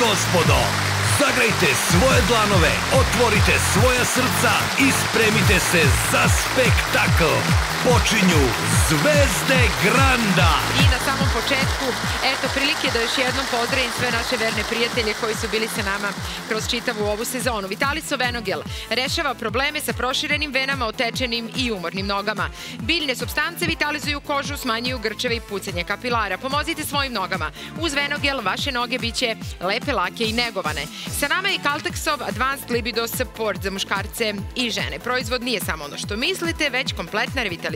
gospodo, zagrejte svoje dlanove, otvorite svoja srca i spremite se za spektakl. Počinju Zvezde Granda. I na samom početku, eto, prilike da još jednom pozdravim sve naše verne prijatelje koji su bili sa nama kroz čitavu ovu sezonu. Vitaliso Venogel rešava probleme sa proširenim venama, otečenim i umornim nogama. Biljne supstance vitalizuju kožu, smanjuju grčeve i pucanje kapilara. Pomozite svojim nogama. Uz Venogel vaše noge biće lepe, lake i negovane. Sa nama je Kalteksov Advanced Libido Support za muškarce i žene. Proizvod nije samo ono što mislite, već kompletna revitalizacija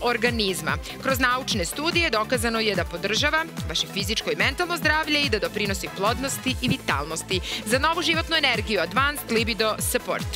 organizma. Kroz naučne studije dokazano je da podržava vaše fizičko i mentalno zdravlje i da doprinosi plodnosti i vitalnosti. Za novu životnu energiju Advanced Libido Support.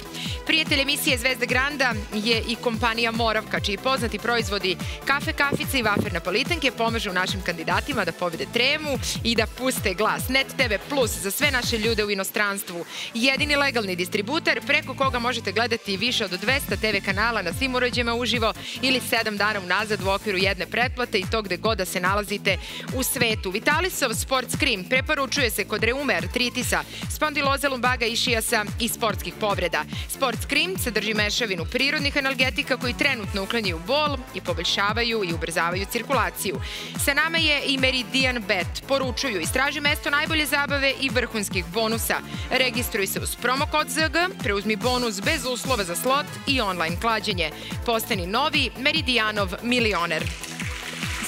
Prijatelj emisije Zvezde Granda je i kompanija Moravka, čiji poznati proizvodi kafe, kafice i vafer napolitanke pomažu našim kandidatima da pobede tremu i da puste glas. Net TV Plus za sve naše ljude u inostranstvu. Jedini legalni distributer preko koga možete gledati više od 200 TV kanala na svim uređajima uživo ili 7 dana unazad u okviru jedne pretplate i to gde god da se nalazite u svetu. Vitalisov Sports Cream preporučuje se kod reume, artritisa, spondiloze lumbaga, išijasa i sportskih povreda. Sports Cream sadrži mešavinu prirodnih analgetika koji trenutno uklanjaju bol i poboljšavaju i ubrzavaju cirkulaciju. Sa nama je i Meridian Bet. Poručuju, istraži mesto najbolje zabave i vrhunskih bonusa. Registruj se uz promokod ZG, preuzmi bonus bez uslova za slot i online klađenje. Postani novi Meridianov milioner.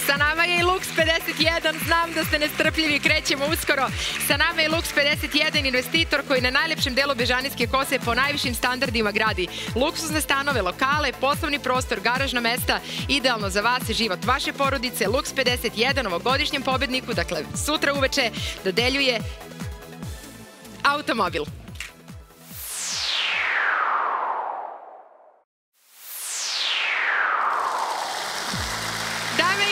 Sa nama je i Lux 51, znam da ste nestrpljivi, krećemo uskoro. Sa nama je Lux 51, investitor koji na najlepšem delu Bežanijske kose po najvišim standardima gradi luksuzne stanove, lokale, poslovni prostor, garažna mesta, idealno za vas i život vaše porodice. Lux 51 ovogodišnjem pobedniku, dakle sutra uveče, dodeljuje automobil.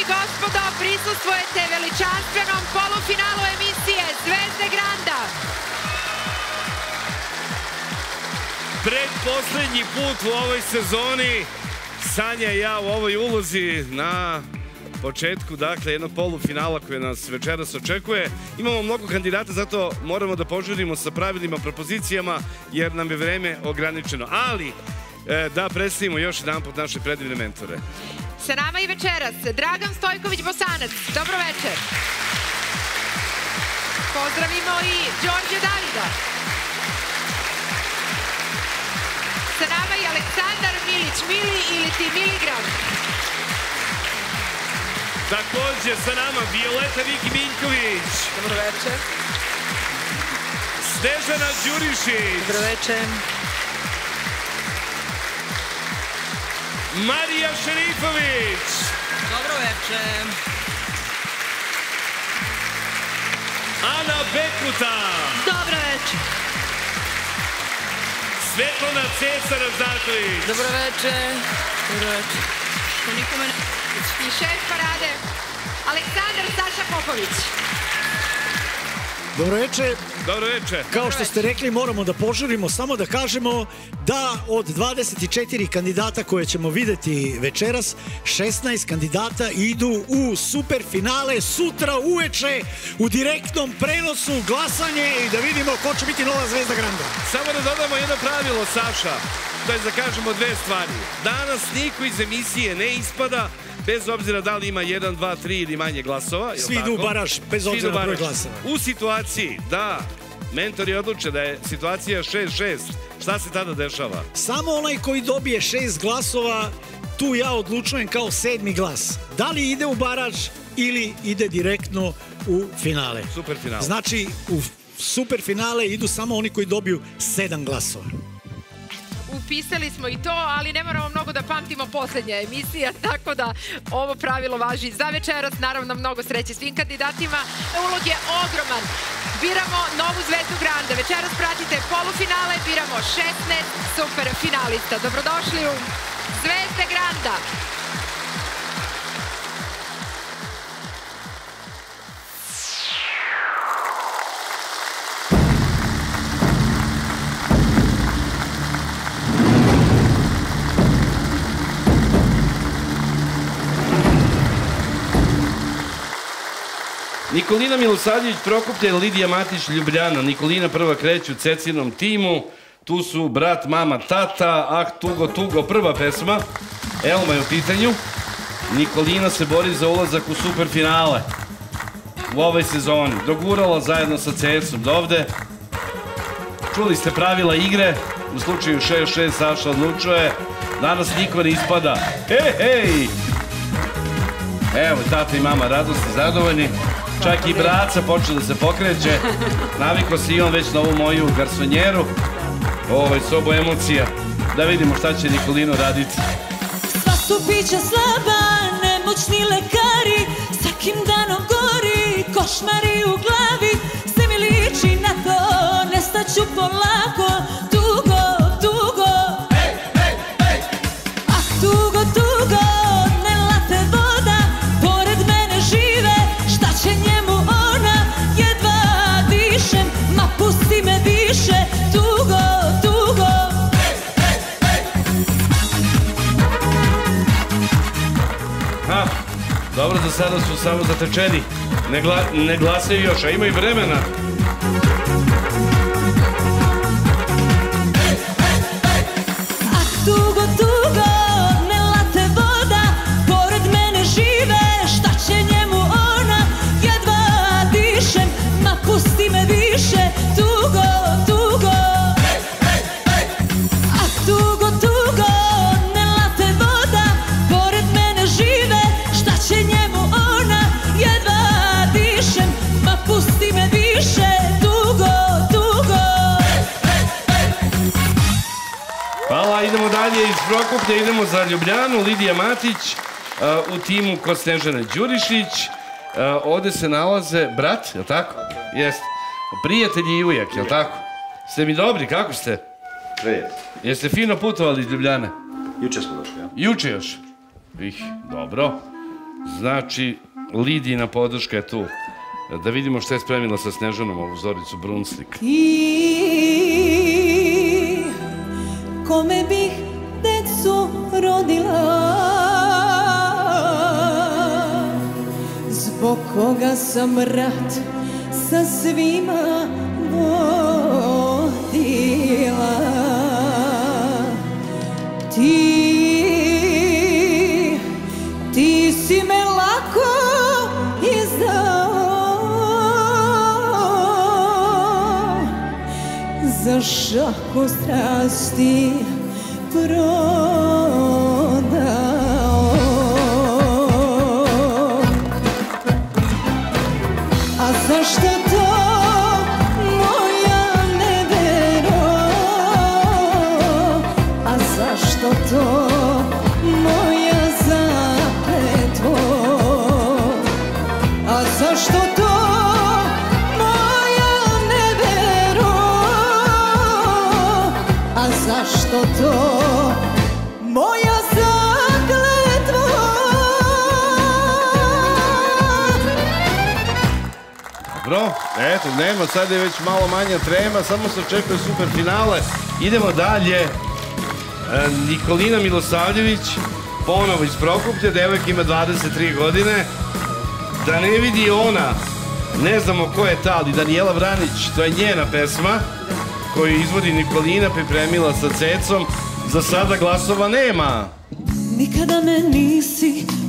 Gospodo, prisustvujete veličanstvenom polufinalu emisije Zvezde Granda. Predposlednji put u ovoj sezoni, Sanja i ja u ovoj ulozi na početku, dakle, jednog polufinala koje nas večeras očekuje. Imamo mnogo kandidata, zato moramo da požurimo sa pravilima, propozicijama, jer nam je vreme ograničeno. Ali, da predstavimo još jedan put naše predivne mentore. Sa nama i večeras Dragan Stojković-Bosanac. Dobro večer. Pozdravimo i Đorđe Davida. Sa nama i Aleksandar Milić, Mili ili ti Miligram. Takođe sa nama Violeta Viki Miljković. Dobro večer. Snežana Đurišić. Dobro večer. Marija Šerifović. Dobro večer. Ana Bekuta. Dobro večer. Svetlana Cesar-Azatović. Dobro večer. Dobro večer. I šef parade Aleksandar Saša Popović. Dobro večer. Dobro večer. Kao što ste rekli, moramo da požurimo, samo da kažemo da od 24 kandidata koje ćemo videti večeras, 16 kandidata idu u superfinale sutra uveče u direktnom prenosu, glasanje i da vidimo ko će biti nova Zvezda Granda. Samo da dodamo jedno pravilo, Saša, to je da kažemo dve stvari. Danas niko iz emisije ne ispada, bez obzira da li ima 1, 2, 3 ili manje glasova. Svi idu u baraž, bez obzira na broj glasova. U situaciji da mentori odluče da je situacija 6-6, šta se tada dešava? Samo onaj koji dobije 6 glasova, tu ja odlučujem kao 7. glas. Da li ide u baraž ili ide direktno u finale. Superfinale. Znači, u superfinale idu samo oni koji dobiju 7 glasova. Upisali smo i to, ali ne moramo mnogo da pamtimo poslednja emisija, tako da ovo pravilo važi za večeras. Naravno, mnogo sreće svim kandidatima. Ulog je ogroman. Biramo novu Zvezdu Granda. Večeras pratite polufinale, biramo 16 superfinalista. Dobrodošli u Zvezde Granda. Nikolina Milosavljević, Prokuplje, Lidija Matić, Ljubljana. Nikolina prva kreće u Cecinom timu. Tu su Brat, mama, tata, Ah, tugo, tugo, prva pesma. Elma je u pitanju. Nikolina se bori za ulazak u superfinale u ovoj sezoni. Dogurala zajedno sa CS-om do ovde. Čuli ste pravila igre. U slučaju 6-6 Saša odlučuje. Danas niko ne ispada. Hej, hej! Evo, tata i mama radosni, zadovoljni. Čak i braca počne da se pokreće. Naviko se i on već na ovu moju garsonjeru. Ovo je sobo emocija. Da vidimo šta će Nikolino raditi. Sva su bića slaba, nemoćni lekari. Svakim danom gori, košmari u glavi. Sve mi liči na to, nestaću polako. Dugo, dugo. Hej, hej, hej! Ah, dugo, dugo, ne late voda. Pored mene žive, šta će njemu ona? Jedva dišem, ma pusti me više. Dugo, dugo. Hej, hej, hej! Ha, dobro, za sada su samo zatečeni. Ne glasaju još, a ima i vremena. Prokuplje, idemo za Ljubljanu. Lidija Matić u timu kod Snežane Đurišić. Ovde se nalaze brat, je li tako? Jeste. Prijatelji i ujak, je li tako? Ste mi dobri, kako ste? Prijatelji. Jeste fino putovali iz Ljubljane? Juče smo došli, ja. Juče još? Dobro. Znači, Lidijina podrška je tu. Da vidimo što je spremila sa Snežanom ovu Zoricu Brunslik. I kome bih rodila, zbog koga sam rat sa svima vodila. Ti si me lako izdao za šaku strasti. Prodao, a zašto to moja nevero, a zašto to moja zapetvo, a zašto to moja nevero, a zašto to dobro, eto, nema, sad je već malo manja trema, samo se očekuje super finale. Idemo dalje. Nikolina Milosavljević, ponovo iz Prokuplja, devojka ima 23 godine. Da ne vidi ona, ne znamo ko je ta, ali Danijela Vranić, to je njena pesma, koju izvodi Nikolina, pripremila sa Cecom. Za sada glasova nema. Nikada me nisi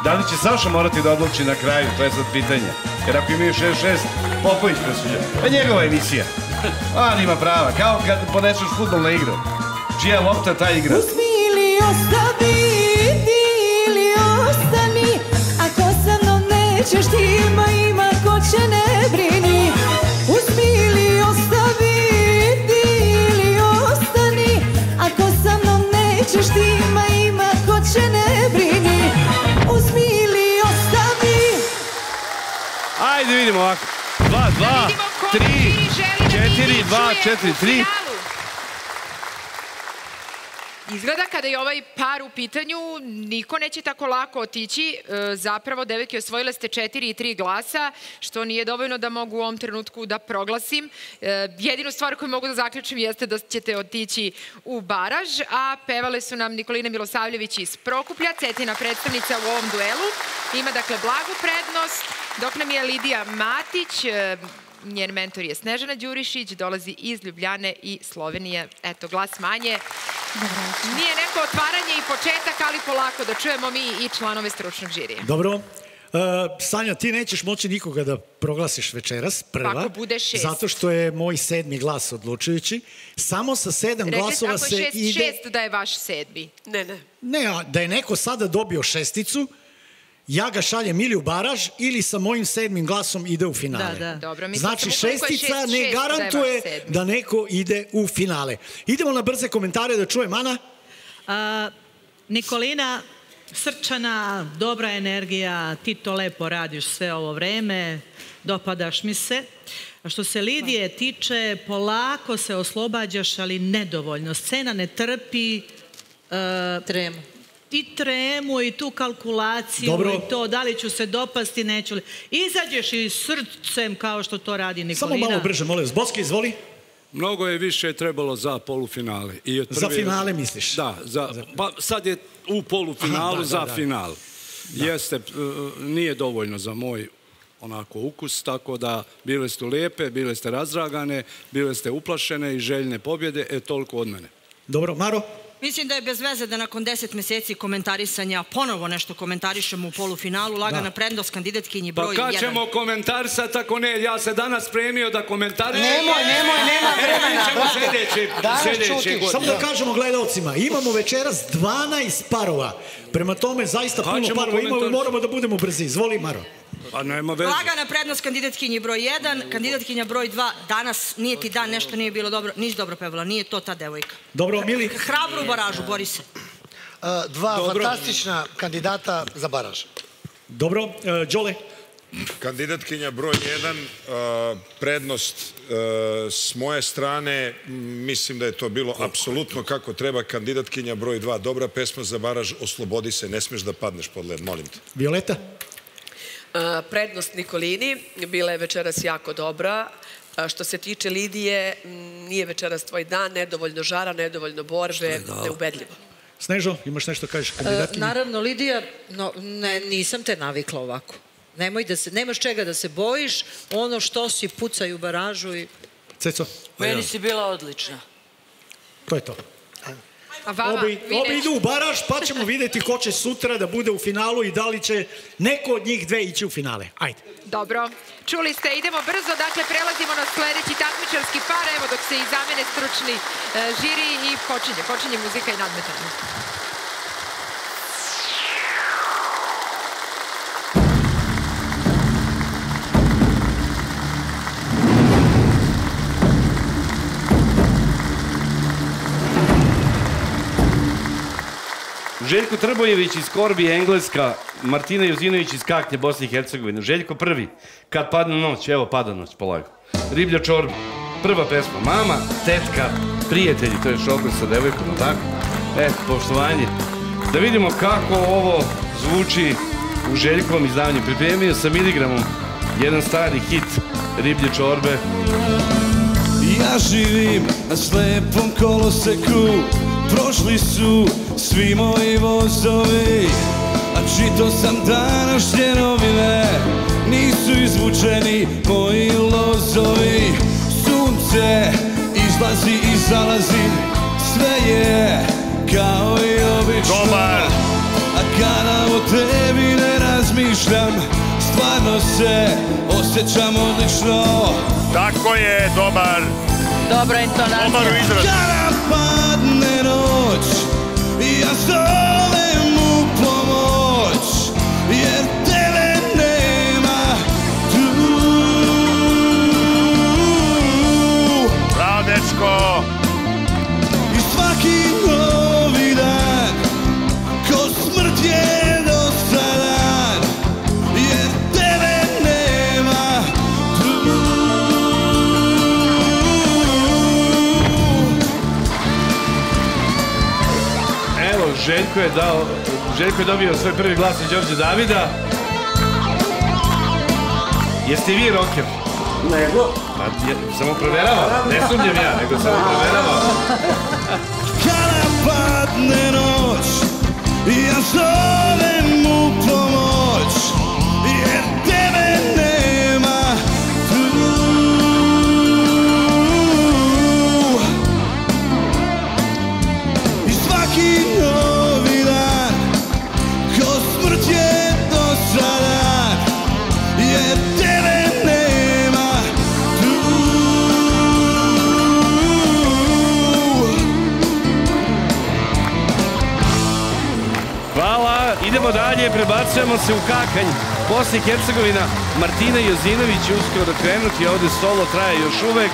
Da li će Saša morati da odluči na kraju, to je sad pitanje. Jer ako imaju 6-6, Popović presuđa. Pa njegova emisija. On ima prava, kao kad ponešaš fudbal na igru. Čija lopta ta igra? Uzmi ili ostavi, ti ili ostani, ako sa mnom nećeš ti ima ko će ne brini. Uzmi ili ostavi, ti ili ostani, ako sa mnom nećeš ti ima ko će ne brini. Uzmi ili ostavi. Ajde vidimo ovako. 2, 2, 3, 4, 2, 4, 3. Izgleda kada je ovaj par u pitanju, niko neće tako lako otići. Zapravo, devojke, osvojile ste 4 i 3 glasa, što nije dovoljno da mogu u ovom trenutku da proglasim. Jedinu stvar koju mogu da zaključim jeste da ćete otići u baraž, a pevale su nam Nikolina Milosavljević iz Prokuplja, Cetina predstavnica u ovom duelu. Ima, dakle, blagu prednost, dok nam je Lidija Matić, njen mentor je Snežana Đurišić, dolazi iz Ljubljane i Slovenije. Eto, glas manje. Nije neko otvaranje i početak, ali polako da čujemo mi i članove stručnog žirija. Dobro. Sanja, ti nećeš moći nikoga da proglasiš večeras, prva. Ako bude 6. Zato što je moj 7. glas odlučujući. Samo sa 7 glasova se ide... Rekli ste, ako je 6-6 da je vaš 7. Ne. Ne, da je neko sada dobio 6-icu, ja ga šaljem ili u baraž, ili sa mojim 7. glasom ide u finale. Znači, 6-ica ne garantuje da neko ide u finale. Idemo na brze komentare da čujem, Ana. Nikolina, srčana, dobra energija, ti to lepo radiš sve ovo vreme, dopadaš mi se. A što se Lidije tiče, polako se oslobađaš, ali nedovoljno. Scena ne trpi... Tremu. I tremu, i tu kalkulaciju, i to, da li ću se dopasti, neću li. Izađeš i srcem kao što to radi Nikolina. Samo malo brže, molim, Zbocki, izvoli. Mnogo je više trebalo za polufinale. Za finale misliš? Da, pa sad je u polufinalu za final. Jeste, nije dovoljno za moj onako ukus, tako da bile ste lijepe, bile ste razdragane, bile ste uplašene i željne pobjede, e toliko od mene. Dobro, Maro? Mislim da je bez veze da nakon 10 meseci komentarisanja ponovo nešto komentarišemo u polufinalu. Lagana prednost kandidatkinji broj 1. Pa kad ćemo komentarisati ako ne? Ja se danas spremio da komentarišem. Nemoj, nema vremena. Danas čutiš. Samo da kažemo gledalcima, imamo večeras 12 parova. Prema tome zaista puno parova imamo i moramo da budemo brzi. Izvoli, Maro. Lagana prednost kandidatkinji broj 1, kandidatkinja broj 2, danas nije ti dan, nešto nije bilo dobro, nisi dobro pevala, nije to ta devojka. Dobro, Mili. Hrabro u baražu, bori se. 2 fantastična kandidata za baraž. Dobro, Đole. Kandidatkinja broj 1, prednost s moje strane, mislim da je to bilo apsolutno kako treba. Kandidatkinja broj 2, dobra pesma za baraž, oslobodi se, ne smeš da padneš pod led, molim te. Violeta? Prednost Nikolini, bila je večeras jako dobra. Što se tiče Lidije, nije večeras tvoj dan, nedovoljno žara, nedovoljno borbe, neubedljivo. Snežo, imaš nešto kažeš kandidatkinji? Naravno, Lidija, nisam te navikla ovako. Nemaš čega da se bojiš, ono što si pucaj u baražu i... Ceco? Meni si bila odlična. To je to. Obe idu u baraž, pa ćemo vidjeti ko će sutra da bude u finalu i da li će neko od njih dve ići u finale. Ajde. Dobro. Čuli ste, idemo brzo, dakle prelazimo na sljedeći takmičarski par, evo dok se i zamene stručni žiri i počinje muzika i nadmetanje. Željko Trbojević iz Korbi, Engleska, Martina Jozinović iz Kaknje, Bosne i Hercegovine. Željko prvi, Kad padne noć, evo pada noć, polago. Riblja Čorbe, prva pesma, mama, tetka, prijatelji, to je šogor sa devojkom, tako? Eto, poštovanje. Da vidimo kako ovo zvuči u Željkovom izdavanju. Pripremio sa miligramom jedan stari hit Riblje Čorbe. Ja živim na slepom koloseku, prošli su svi moji vozovi, a čito sam današnje novine, nisu izvučeni moji lozovi. Sunce izlazi i zalazi, sve je kao i obično, a kada o tebi ne razmišljam, stvarno se osjećam odlično. Tako je, dobar. Dobro intonacija. Dobar u izraz. Kada padne noć, ja zovem u pomoć, jer tebe nema tu. Bravo, dečko. I svaki novi dan, ko smrt je dosadan, jer tebe nema tu. Evo, Željko je dobio svoj prvi glas od Đorđe Davida. Jeste vi roker? Nego? Samo provjeravam, ne sumnjam ja, nego samo provjeravam. Kada padne noć, ja zovem u pomoć, jer tebe nema tu. I svaki novi dan, ko smrt je dosadan, jer tebe nema tu. Hvala, idemo dalje, prebacujemo se u Kakanj, Bosna i Hercegovina. Martina Jozinović je uskoro krenuti, ovdje solo traje još uvek,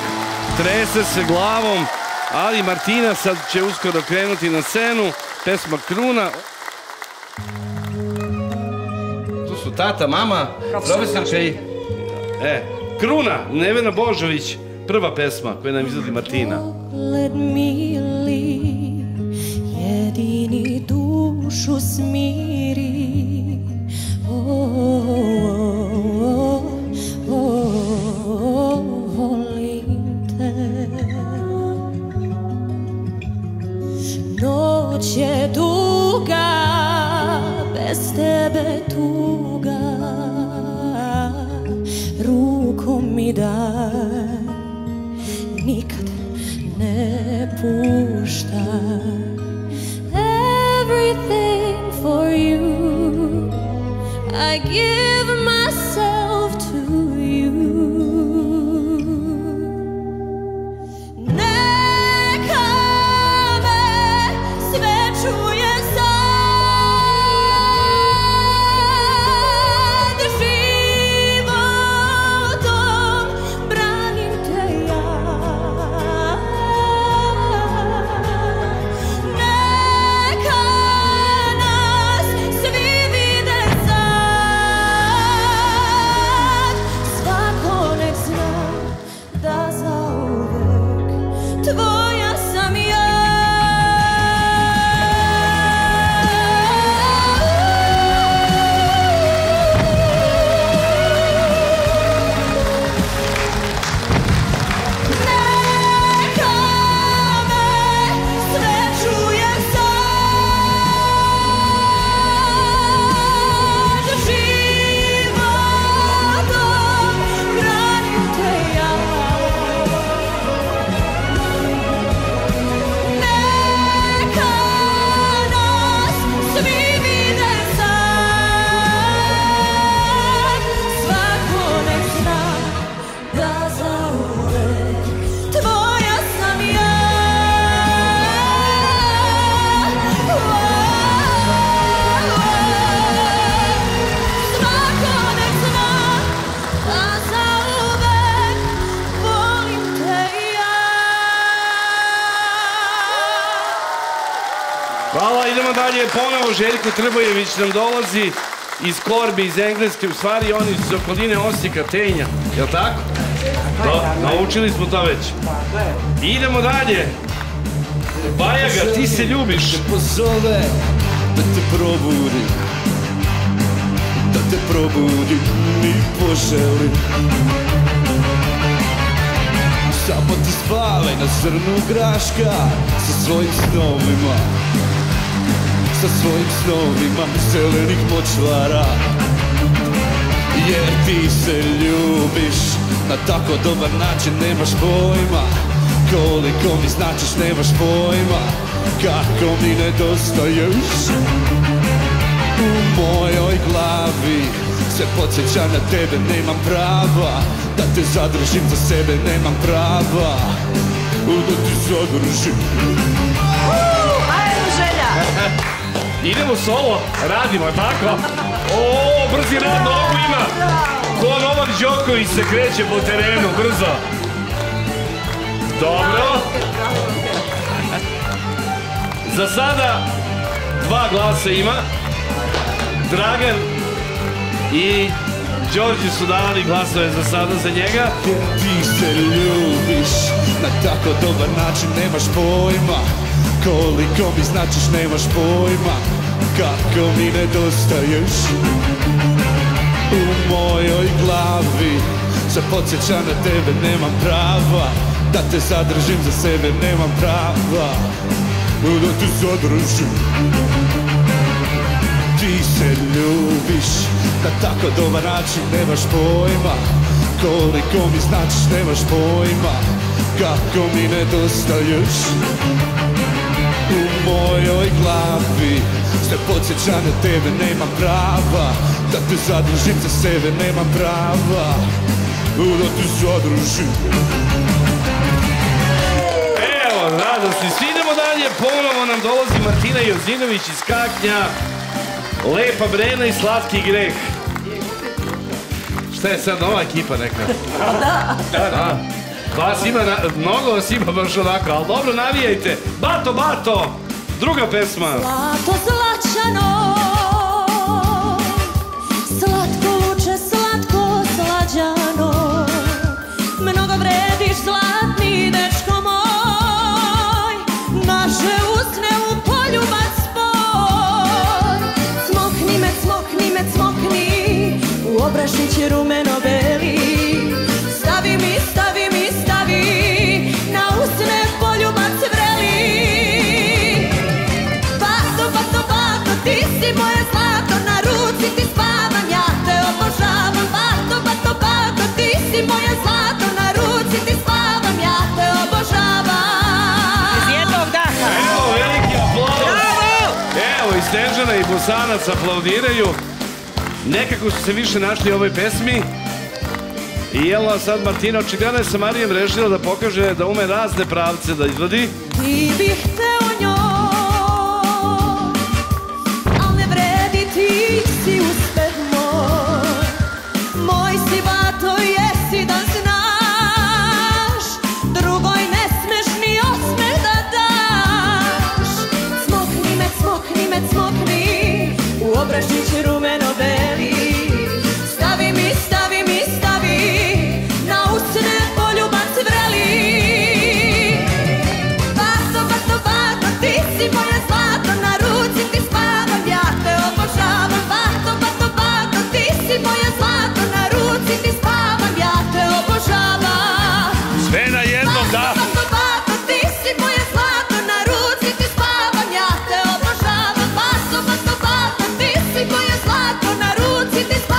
trese se glavom, ali Martina sad će uskoro krenuti na scenu, pesma Kruna. Tu su tata, mama, profesorka i... Kruna, Nevena Božović, prva pesma koju nam izvodi Martina. Pogled mili, jedini dušu smiri, volim te. Noć je duga, bez tebe tuga, ruku mi daj, nikad ne puštaj. Everything for you, I give myself to you. Idemo dalje, ponovo Željko Trbojević nam dolazi iz Korbe, iz Engleske, u stvari oni su iz okoline Osijeka, Tenja, je li tako? Naučili smo to već. Idemo dalje. Bajaga, ti se ljubiš. Da te pozove, da te probudi, da te probudi, mi poželim. Samo ti spale na zrnu graška sa svojim snovima, sa svojim snovima zelenih močvara. Jer ti se ljubiš na tako dobar način, nemaš pojma koliko mi značiš, nemaš pojma kako mi nedostaješ. U mojoj glavi se podsjeća na tebe, nemam prava da te zadržim za sebe, nemam prava da ti zadržim. Ajmo želja! Idemo solo, radimo, je tako? Ooo, brzi rad na oblima! Ko Novak Đoković se kreće po terenu, brzo! Dobro! Za sada dva glasa ima. Dragan i Đorđe su dali glasove za sada za njega. Ti se ljubiš na tako dobar način, nemaš pojma koliko mi značiš, nemaš pojma kako mi nedostaješ. U mojoj glavi se podsjeća na tebe, nemam prava da te zadržim za sebe, nemam prava da te zadržim. Ti se ljubiš na tako dobar način, nemaš pojma koliko mi značiš, nemaš pojma kako mi nedostaješ. U mojoj glavi se podsjeća na tebe, nemam prava da te zadržim za sebe, nemam prava da te zadržim. Evo, radosni svi, idemo dalje, ponovo nam dolazi Martina Jozinović iz Kaknja, Lepa Brena i Slatki greh. Šta je sad ova ekipa neka? Da. Vas ima, mnogo vas ima baš onako, ali dobro, navijajte. Bato, bato, druga pesma. Zlato zlačano, slatko luče, slatko slađano, mnogo vrediš zlatni dečko moj, naše usne u poljubac spor. Smokni me, smokni me, smokni, u obrašnići rumeno beli, stavi mi, stavi mi, stavi, na usne poljubac vreli. Bato, bato, bato, ti si moje zlato, na ruci ti spavam, ja te obožavam. Bato, bato, bato, ti si moje zlato, na ruci ti spavam, ja te obožavam. Iz jednog daha. Evo, veliki aplauz. Evo, i Snežana i Bosanac aplaudiraju. Nekako su se više našli u ovoj pesmi. I jela sad Martina, očigledno je sa Marijem rešila da pokaže da ume razne pravce da izvadi. Ti bih teo njoj, al ne vredi, ti si uspeh moj, moj si bato, jesi da znaš, drugoj ne smeš ni osmeh da daš. Smokni me, smokni me, smokni, u obrašnići rumeno beli, stavi mi, stavi mi, stavi, na usne poljubac vreli. Bato, bato, bato, ti si moje zlato, na ruci ti spavam, ja te obožavam. Bato, bato, bato, ti si moje zlato, na ruci ti spavam, ja te obožavam. Sve na jednom da. Bato, bato, bato, ti si moje zlato, na ruci ti spavam, ja te obožavam. Bato, bato, bato, ti si moje zlato, na ruci ti spavam.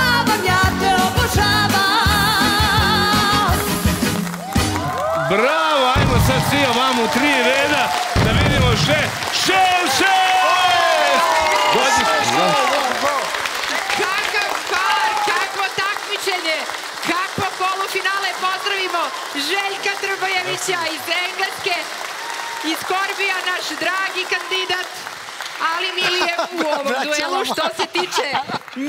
Bravo, ajmo sad svi ovamo u tri reda da vidimo Kakav skor, kakvo takmičenje, kakvo polufinale. Pozdravimo Željka Trbojevića iz Engleske, iz Korbija, naš dragi kandidat. Ali Milijev u ovom duelu, što se tiče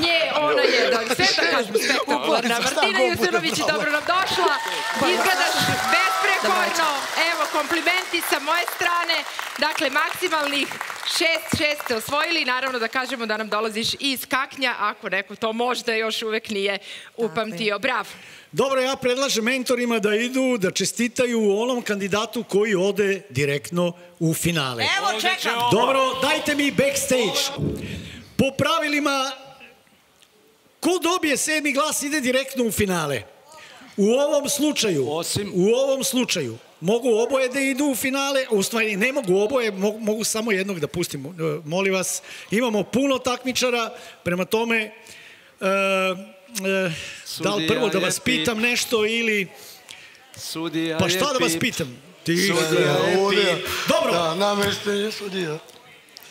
nje, ona je da sve da kažem spektakularna. Martina Jozinović, dobro nam došla, izgledaš besprekorno, evo komplimenti sa moje strane. Dakle, maksimalnih 6 ste osvojili. Naravno da kažemo da nam dolaziš iz Kaknja, ako neko to možda još uvek nije upamtio. Bravo. Dobro, ja predlažem mentorima da idu, da čestitaju onom kandidatu koji ode direktno u finale. Evo, čekam. Dobro, dajte mi backstage. Po pravilima, ko dobije 7. glas ide direktno u finale. U ovom slučaju, mogu oboje da idu u finale, u stvari ne mogu oboje, mogu samo jednog da pustimo, molim vas. Imamo puno takmičara, prema tome, da li prvo da vas pitam nešto ili... Pa šta da vas pitam? Dobro. Da, nameštenje sudija.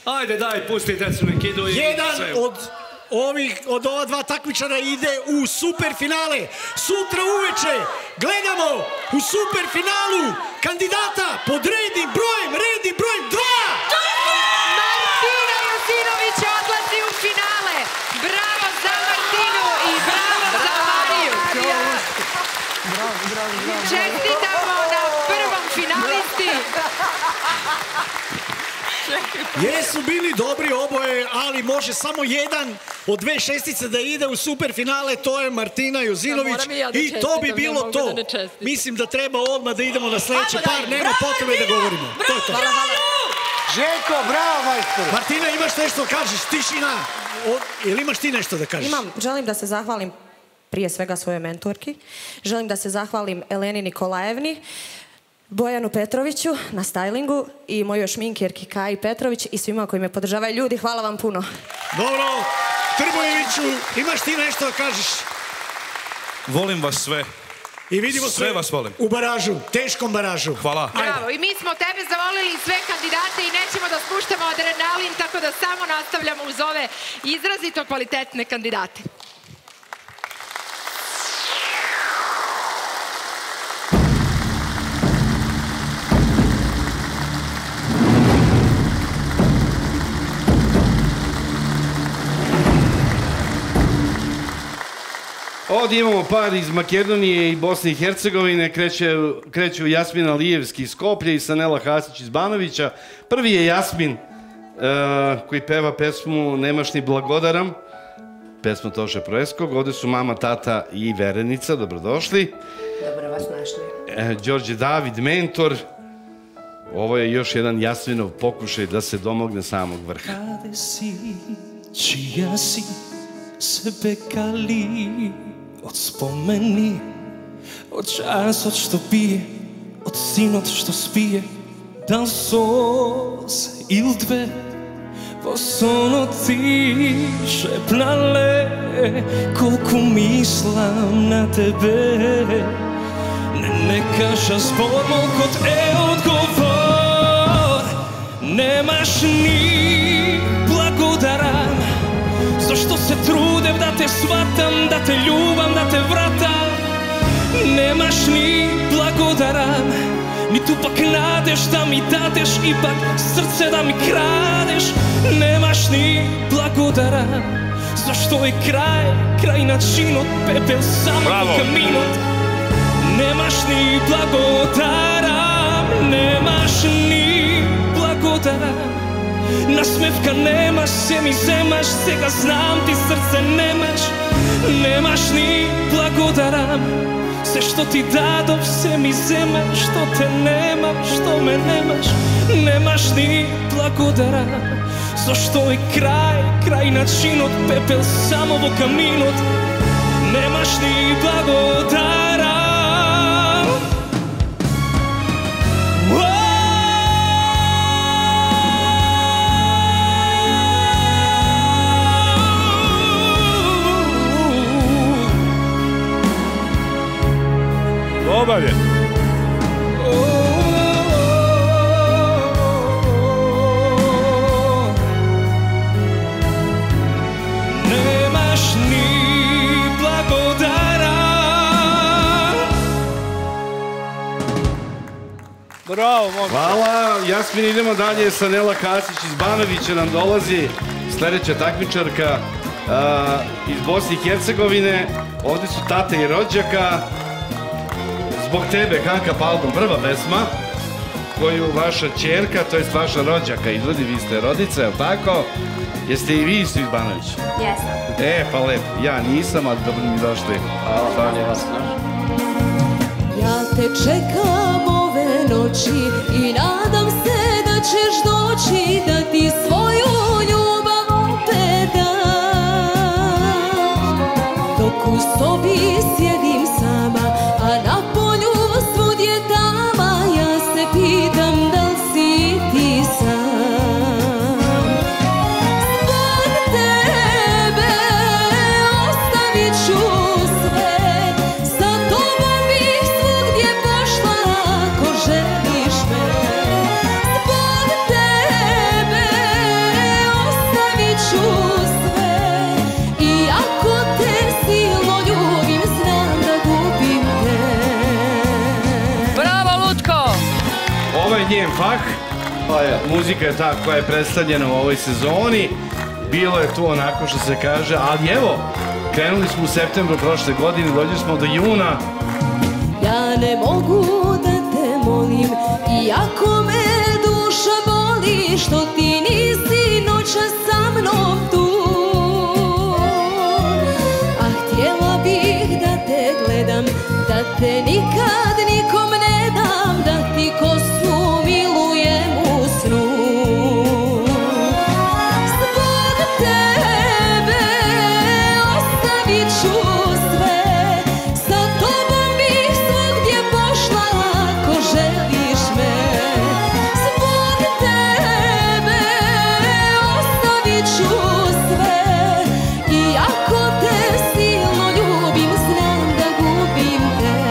Ajde, daj, pusti decu, nek idu i... Jedan od ova dva takmičara ide u superfinale. Sutra uveče gledamo u superfinalu kandidata pod rednim brojem 2. Martina Jozinović odlazi u finale. Bravo za Martinu i bravo za Mariju. Čestitamo na prvom finalisti. Jesu bili dobri oboje, ali može samo jedan od 2 šestice da ide u superfinale, to je Martina Jozinović i to bi bilo to. Mislim da treba odmah da idemo na sledeći par, nema potrebe da govorimo. Bravo, bravo! Željko, bravo, majstor! Martina, imaš nešto da kažeš? Tišina! Ili imaš ti nešto da kažeš? Imam, želim da se zahvalim prije svega svoje mentorki. Želim da se zahvalim Eleni Nikolajevni, Bojanu Petroviću na stylingu i mojoj šminkjerki Kaji Petrović i svima koji me podržavaju. Ljudi, hvala vam puno. Dobro, Trbojeviću, imaš ti nešto da kažeš? Volim vas sve. I vidimo sve vas volim. U baražu, teškom baražu. Hvala. Bravo, i mi smo tebe zavolili sve kandidate i nećemo da spuštamo adrenalin, tako da samo nastavljamo uz ove izrazito kvalitetne kandidate. Ovdje imamo par iz Makedonije i Bosne i Hercegovine, kreću Jasmin Alievski iz Skoplje i Sanela Hasić iz Banovića. Prvi je Jasmin koji peva pesmu Nemaš ni blagodaram, pesmu Toše Proeskog. Ovdje su mama, tata i verenica, dobrodošli. Dobro vas našli. Đorđe David, mentor. Ovo je još jedan Jasminov pokušaj da se domogne samog vrha. Kada si, čija si, sebe kali. Od spomeni, od časa što pije, od sinoć što spije, dan soz ili dve, po sono ti šepnale, koliko mislim na tebe. Ne kaža zbogom kod odgovor, nemaš ni blagodaran, zašto se trudim da te shvatam, da te ljubam, da te vratam. Nemaš ni blagodaran, ni tu pak nadeš da mi dadeš, ipak srce da mi kradeš. Nemaš ni blagodaran, zašto je kraj, kraj način od pepel samo kaminot. Nemaš ni blagodaran, nemaš ni blagodaran. Nasmevka nemaš, sve mi zemaš, svega znam ti srce nemaš. Nemaš ni blagodaram, sve što ti dadom, sve mi zemaš, što te nemam, što me nemaš. Nemaš ni blagodaram, zašto je kraj, kraj način od pepel samo kaminot. Nemaš ni blagodaram. Obavljen. Nemaš ni blagodara. Bravo, mogu. Hvala, Jasmin, idemo dalje. Sanela Hasić iz Banovića nam dolazi. Sljedeća takmičarka iz Bosne i Hercegovine. Ovdje su tate i rođaka. Zbog tebe, Hanka Paldon, prva pesma. koju vaša čerka, to jest vaša rođaka, izvodi, vi ste rodice, je li tako? Jeste i vi isto iz Banovića? Jesam. E, pa lepo, ja nisam, ali dobro mi došli. Hvala vas. Ja te čekam ove noći i nadam se da ćeš doći, da ti svoju ljubav opet dam. Dok u sobi sjedim sama, a na polju svud je tama, ja se pitam da li si ti sam. Zbog tebe ostavit ću sve, sa tobom bih svugdje pošla ako želiš me. Zbog tebe ostavit ću sve, i ako te silno ljubim, znam da gubim te. Bravo, Lutko! Ovo je njen fak. Muzika je ta koja je predstavljena u ovoj sezoni. Bilo je tu onako što se kaže, ali evo, krenuli smo u septembru prošle godine, dođeli smo do juna. Ja ne mogu da te molim, iako me duša boli, što ti nisi noća sa mnom tu. A htjela bih da te gledam, da te nikad nikom ne dam, da ti ko snu milujem u snu. Zbog tebe ostavit ću sve, sa tobom bih svugdje pošla ako želiš me. Zbog tebe ostavit ću sve, i ako te silno ljubim, znam da gubim te.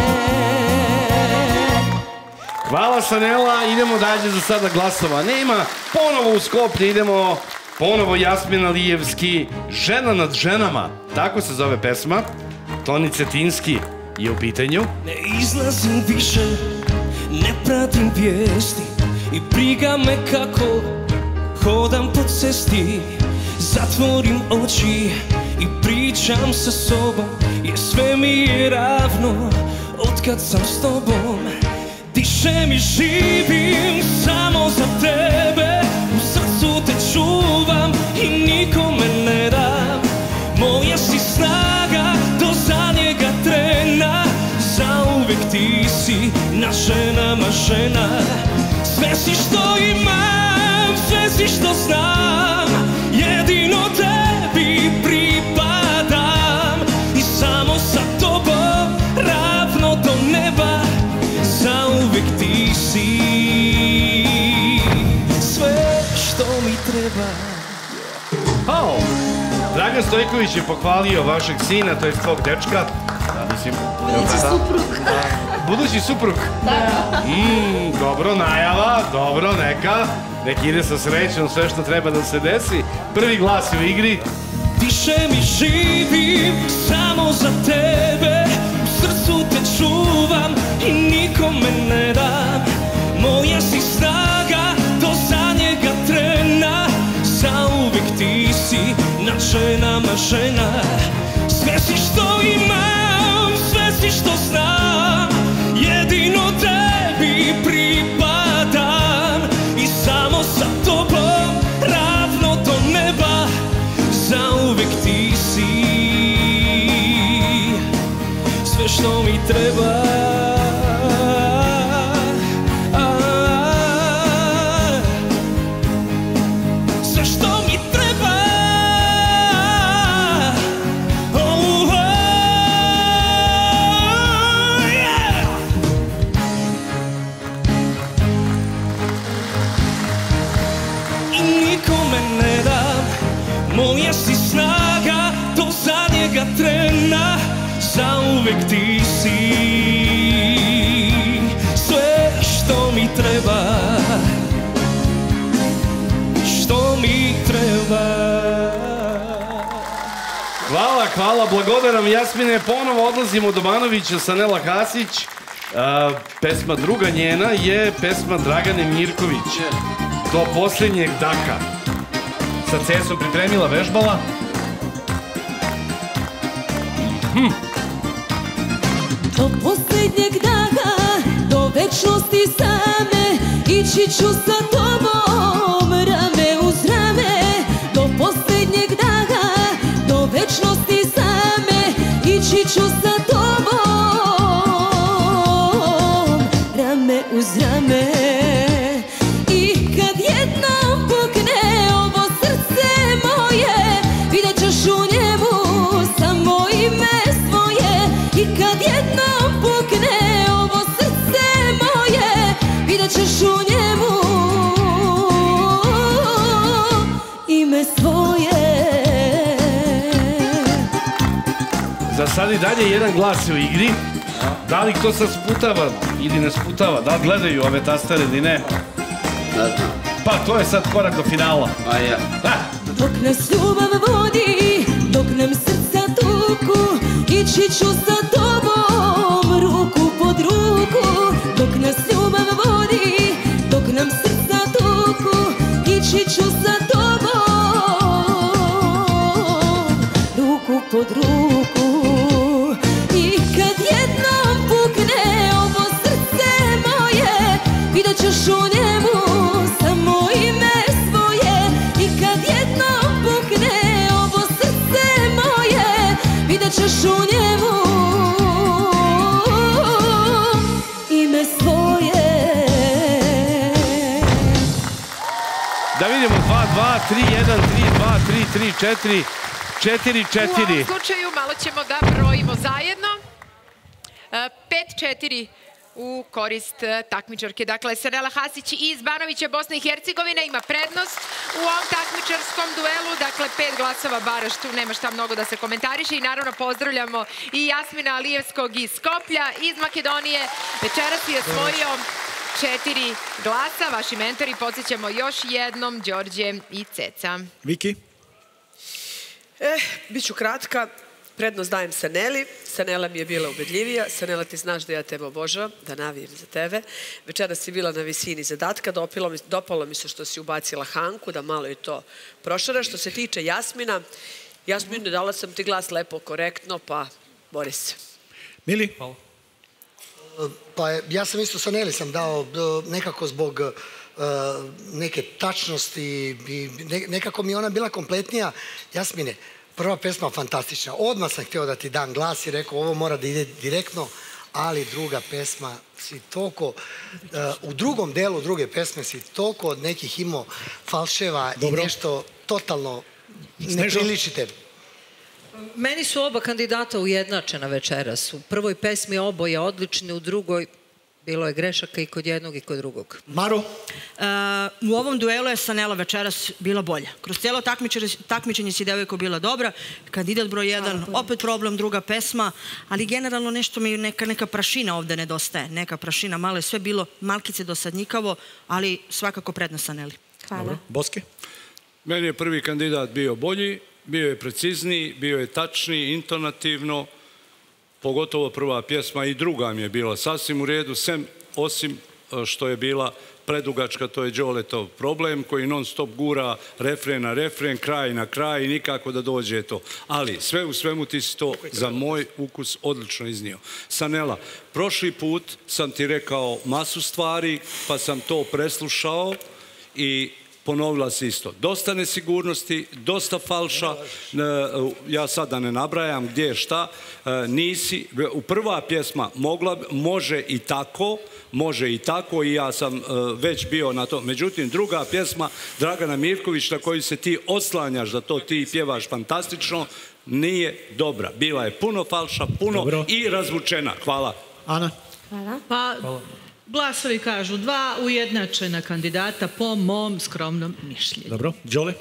Hvala Sanela, idemo dalje za sada glasova. Nema, ponovo u Skoplje idemo, ponovo Jasmin Alievski, Žena nad ženama, tako se zove pesma. Toni Cetinski je u pitanju. Ne izlazim više, ne pratim vijesti, i briga me kako hodam po cesti. Zatvorim oči i pričam sa sobom, jer sve mi je ravno otkad sam s tobom. Dišem i živim samo za tebe, u srcu te čuvam i nikome ne dam. Moja si snaga do zadnjega trena, zauvijek ti si na ženama žena. Sve si što imam, sve si što znam, jedino tebi pripadam. I samo sa tobom, ravno do neba, zauvijek ti si sve što mi treba. Dragan Stojković je pohvalio vašeg sina, to je tvog dečka. Budući suprug. Budući suprug. Dobro, najava, dobro, neka ide sa srećom sve što treba da se desi. Prvi glas u igri. Dišem i živim samo za tebe, u srcu te čuvam i nikome ne dam. Moja si snaga do zadnjega trena, zauvijek ti si na ženama žena. Sve si što imam, sve si što znam, jedino tebi pripadam. I samo sa tobom, ravno do neba, zauvijek ti si sve što mi treba. Trena, zauvijek ti si sve što mi treba, što mi treba. Hvala, hvala, blagodaram Jasmine. Ponovo odlazimo do Banovića, Sanela Hasić. Pesma druga njena je pesma Dragane Mirković, Do posljednjeg daka. Sa cesom pripremila, vežbala. Do posljednjeg dana, do večnosti same, ići ići ću sa tobom rame uz rame do posljednjeg dana, do večnosti same, ići ću sa tobom rame uz rame. I kad jednom pukne ovo srce moje, vidjet ćeš u njemu samo ime svoje. I kad jednom pukne ovo srce moje, vidjet ćeš u njemu ime svoje. Za sad i dalje jedan glas je u igri. Da li to se sputava ili ne sputava? Da li gledaju ove tastare ili ne? Pa to je sad korak do finala. Dok nas ljubav vodi, dok nam srca tuku, ići ću sa tobom ruku pod ruku. Dok nas ljubav vodi, dok nam srca tuku, ići ću sa tobom ruku pod ruku. I kad jednom pukne ovo srce moje, vidjet ćeš u njemu samo ime svoje. I kad jednom pukne ovo srce moje, vidjet ćeš u njemu ime svoje. Da vidimo 2, 2, 3, 1, 3, 2, 3, 3, 4, 4, 4. U ovom slučaju malo ćemo da brojimo zajedno. 5, 4 u korist takmičarke. Dakle, Sanela Hasić iz Banovića, Bosne i Hercegovine ima prednost u ovom takmičarskom duelu. Dakle, 5 glasova baraš, tu nema šta mnogo da se komentariše. I naravno pozdravljamo i Jasmina Alijevskog iz Skoplja, iz Makedonije. Večeras je osvojio 4 glasa. Vaši mentori, podsjećamo još jednom, Đorđe i Ceca. Viki? Biću kratka. Prednost dajem Saneli. Sanela mi je bila ubedljivija. Sanela, ti znaš da ja tebe obožavam, da navijem za tebe. Večera si bila na visini zadatka. Dopalo mi se što si ubacila Hanku, da malo je to prošara. Što se tiče Jasmina, Jasminu dala sam ti glas lepo, korektno, pa bori se. Mili? Pa ja sam isto Saneli sam dao nekako zbog neke tačnosti. Nekako mi je ona bila kompletnija. Jasmine, prva pesma fantastična. Odmah sam htio da ti dam glas i rekao ovo mora da ide direktno, ali druga pesma si toliko, u drugom delu druge pesme si toliko od nekih imao falševa i nešto totalno ne priliči tebi. Meni su oba kandidata ujednačena večeras. U prvoj pesmi oboje odlični, u drugoj bilo je grešaka i kod jednog i kod drugog. Maro? U ovom duelu je Sanela večeras bila bolja. Kroz cijelo takmičenje si devojko bila dobra. Kandidat broj 1, opet problem, druga pesma. Ali generalno nešto mi neka prašina ovde nedostaje. Neka prašina, malo je sve bilo malkice dosadnjikavo, ali svakako prednost Saneli. Hvala. Boske? Meni je prvi kandidat bio bolji, bio je precizniji, bio je tačniji, intonativno. Pogotovo prva pjesma i druga mi je bila sasvim u redu, osim što je bila predugačka, to je Đoletov problem, koji non stop gura refren na refren, kraj na kraj i nikako da dođe to. Ali sve u svemu ti si to za moj ukus odlično iznio. Sanela, prošli put sam ti rekao masu stvari, pa sam to preslušao i ponovila se isto. Dosta nesigurnosti, dosta falša, ja sada ne nabrajam gdje je šta, nisi, prva pjesma može i tako i ja sam već bio na to. Međutim, druga pjesma Dragana Mirković na koju se ti oslanjaš da to ti pjevaš fantastično, nije dobra. Bila je puno falša, puno i razvučena. Hvala. Ana? Hvala. Glasovi kažu 2 ujednačena kandidata po mom skromnom mišljenju. Dobro, Đole?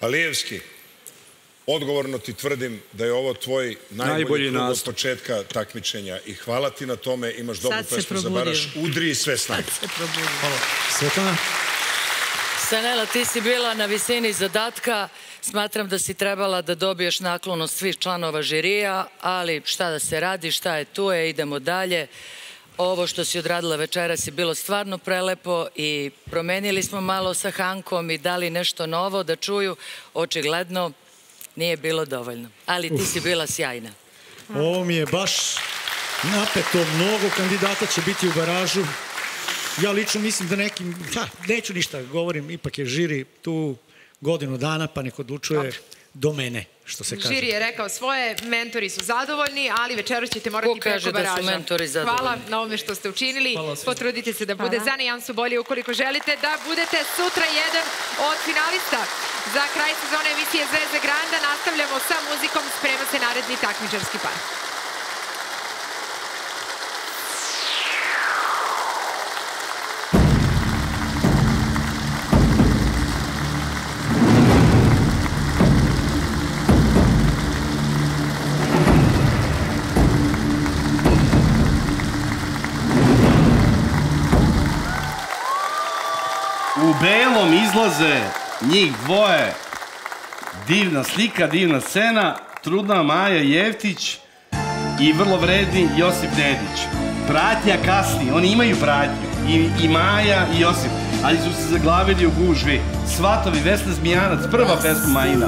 Alijevski, odgovorno ti tvrdim da je ovo tvoj najbolji krug od početka takmičenja i hvala ti na tome, imaš dobru pesmu za baraš, udri i sve snage. Sad se probudio. Hvala. Svetlana? Sanela, ti si bila na visini zadatka, smatram da si trebala da dobiješ naklonost svih članova žirija, ali šta da se radi, šta je tu je, idemo dalje. Ovo što si odradila večeras je bilo stvarno prelepo i promenili smo malo sa Hankom i dali nešto novo da čuju. Očigledno nije bilo dovoljno, ali ti si bila sjajna. Ovo mi je baš napeto, mnogo kandidata će biti u baražu. Ja lično mislim da nekim, neću ništa govorim, ipak je žiri tu godinu dana, pa nek odlučuje do mene, što se kaže. Žiri je rekao svoje, mentori su zadovoljni, ali večeras ćete morati preko baraža. Hvala na ovome što ste učinili. Potrudite se da bude za nijansu bolje ukoliko želite da budete sutra jedan od finalista. Za kraj sezone emisije Zvezde Granda nastavljamo sa muzikom, sprema se naredni takmičarski par. Belom izlaze njih dvoje, divna slika, divna scena, trudna Maja Jevtić i vrlo vredni Josip Nedić. Pratnja kasni, oni imaju pratnju, i Maja i Josip, ali su se zaglavili u gužvi. Svatovi, Vesna Zmijanac, prva pesma Majina.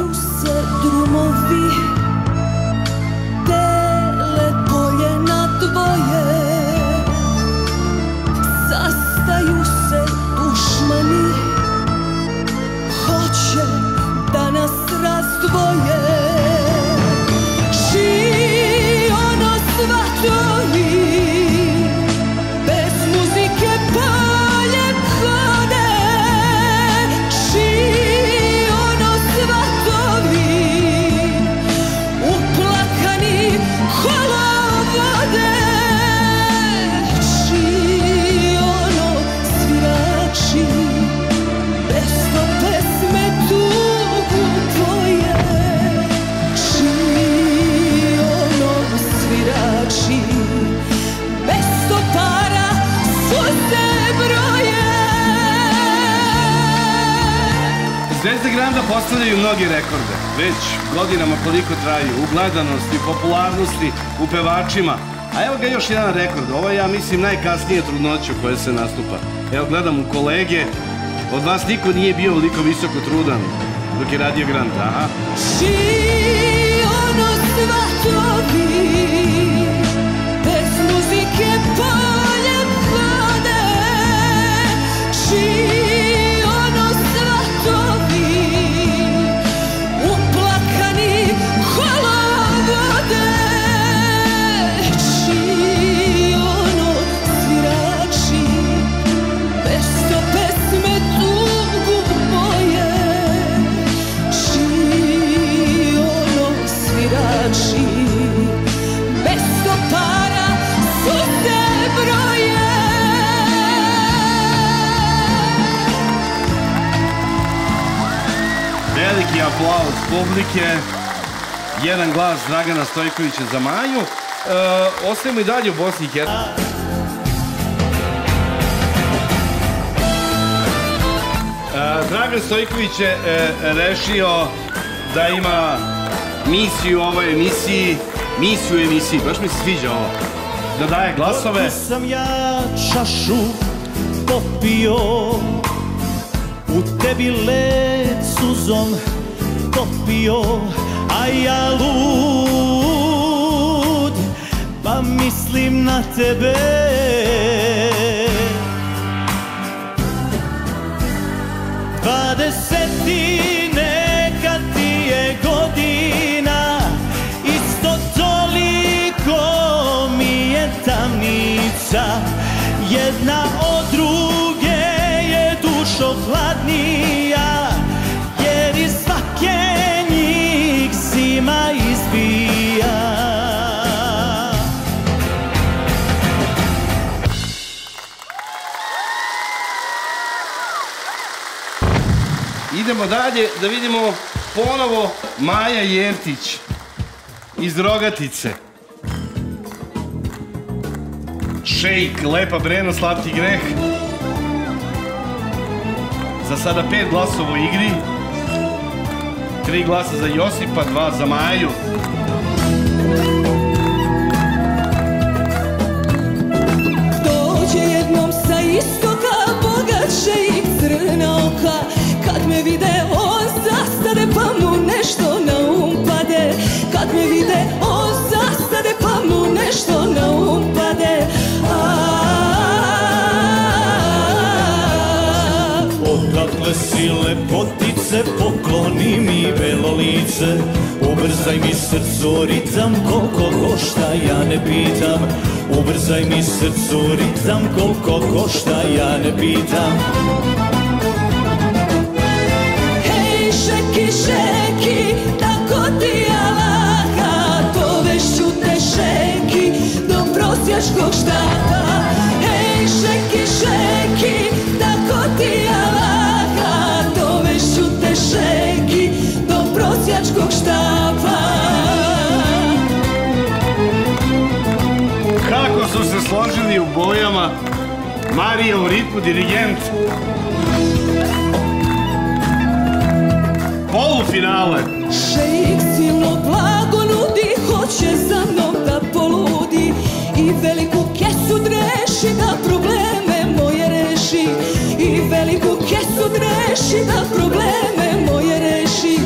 Zvezde Granda postavljaju mnogi rekorde, već godinama koliko traju, u gledanosti, u popularnosti, u pevačima. A evo ga još jedan rekord, ovo je, ja mislim, najkasnije trudnoće u kojoj se nastupa. Evo, gledam u kolege, od vas niko nije bio toliko visoko trudan dok je radio Granda, aha. Aplauz publike, jedan glas Dragana Stojkovića za Maju. Ostajemo i dalje u Bosni i Hercegovini. Dragan Stojković je rešio da ima misiju u ovoj emisiji, baš mi se sviđa ovo, da daje glasove. Dok sam ja čašu popio, u tebi led suzom topio, a ja lud, pa mislim na tebe. Dvadesetine kad ti je godina, isto toliko mi je tamnica, jedna od druge je dušo hladnija, jer iz svake njih zima izbija. Idemo dalje da vidimo ponovo Maja Jevtić iz Rogatice. Šejk, Lepa Brena, Slatki greh. Za sada 5 glasova u igri. 3 glasa za Josipa, 2 za Maju. Dođe jednom sa istoka, bogat šejk crna oka. Kad me vide on zastade pa mu nešto na um pade. Kad me vide on zastade pa mu nešto na um pade. ljepotice, pokloni mi belo lice, ubrzaj mi srcu ritam, koliko košta ja ne pitam, ubrzaj mi srcu ritam, koliko košta ja ne pitam. Hej, šeki, šeki, tako ti ja laka, dovešću te šeki do prosjačkog štata. Hej, šeki, šeki, tako ti ja laka, dovešću te šeki do prosjačkog štapa. Kako su se složili u bojama, Marija u ritmu, dirigent. Polufinale. Šejk silno blago nudi, hoće za mnom da poludi i veliku kesu dreši da probleme moje reši, i veliku kesu dreši da probleme moje reši.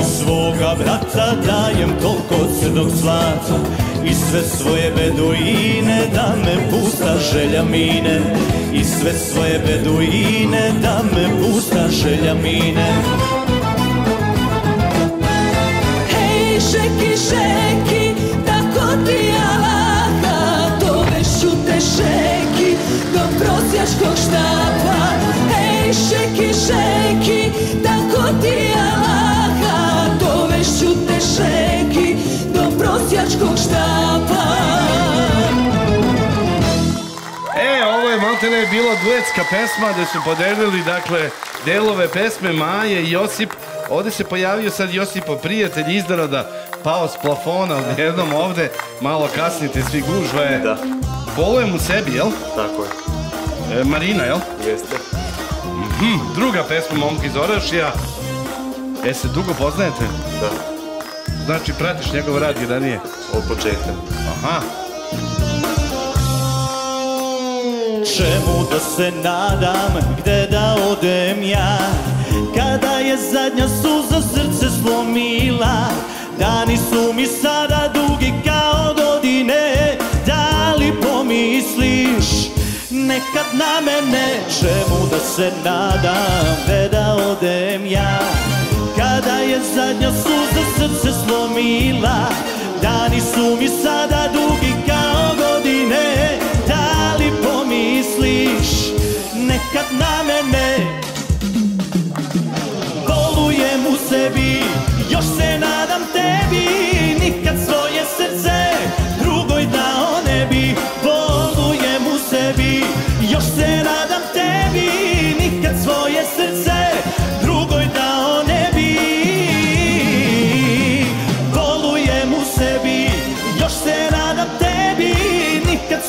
U svoga vrata dajem toliko crnog zlata i sve svoje beduine da me pusta želja mine, i sve svoje beduine da me pusta želja mine. Hej, šeki, šeki, tako ti ja laka, dovešću te šeki do prosjačkog štapa. Hej, šeki, šeki, tako ti ja laka, dovešću te šeki do prosjačkog štapa. E, ovo je maltene bilo duetska pesma gde su podelili, dakle, delove pesme Maje i Josip. Ovde se pojavio sad Josipov prijatelj iz Dorada, pao s plafona odjednom ovde, malo kasnite, svi gužva je. Da. Bolujem u sebi, jel? Tako je. Marina, jel? Jeste. Druga pesma Momka iz Orašija. E, se dugo poznajete? Da. Znači, pratiš njegov rad i da nije? Od početka. Aha. Čemu da se nadam, gde da odem ja, kada je zadnja suza srce slomila, dani su mi sada dugi kao godine, da li pomisliš nekad na mene? Čemu da se nadam, gde da odem ja, kada je zadnja suza srce slomila, dani su mi sada dugi kao godine, da li pomisliš nekad na mene? Bolujem u sebi, još se nadam tebi, nikad svoje srce drugoj dao ne bi. Bolujem u sebi, još se nadam tebi, nikad svoje srce drugoj dao ne bi.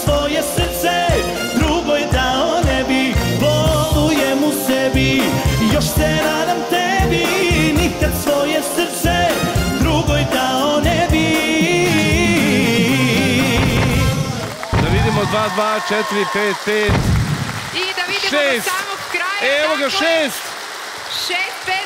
Svoje srce drugoj dao ne bi, bolujem u sebi, još se nadam tebi, nikad svoje srce drugoj dao ne bi. Da vidimo 2, 2, 4, 5, 5, 6, i da vidimo do samog kraja. Evo ga, 6. 6-5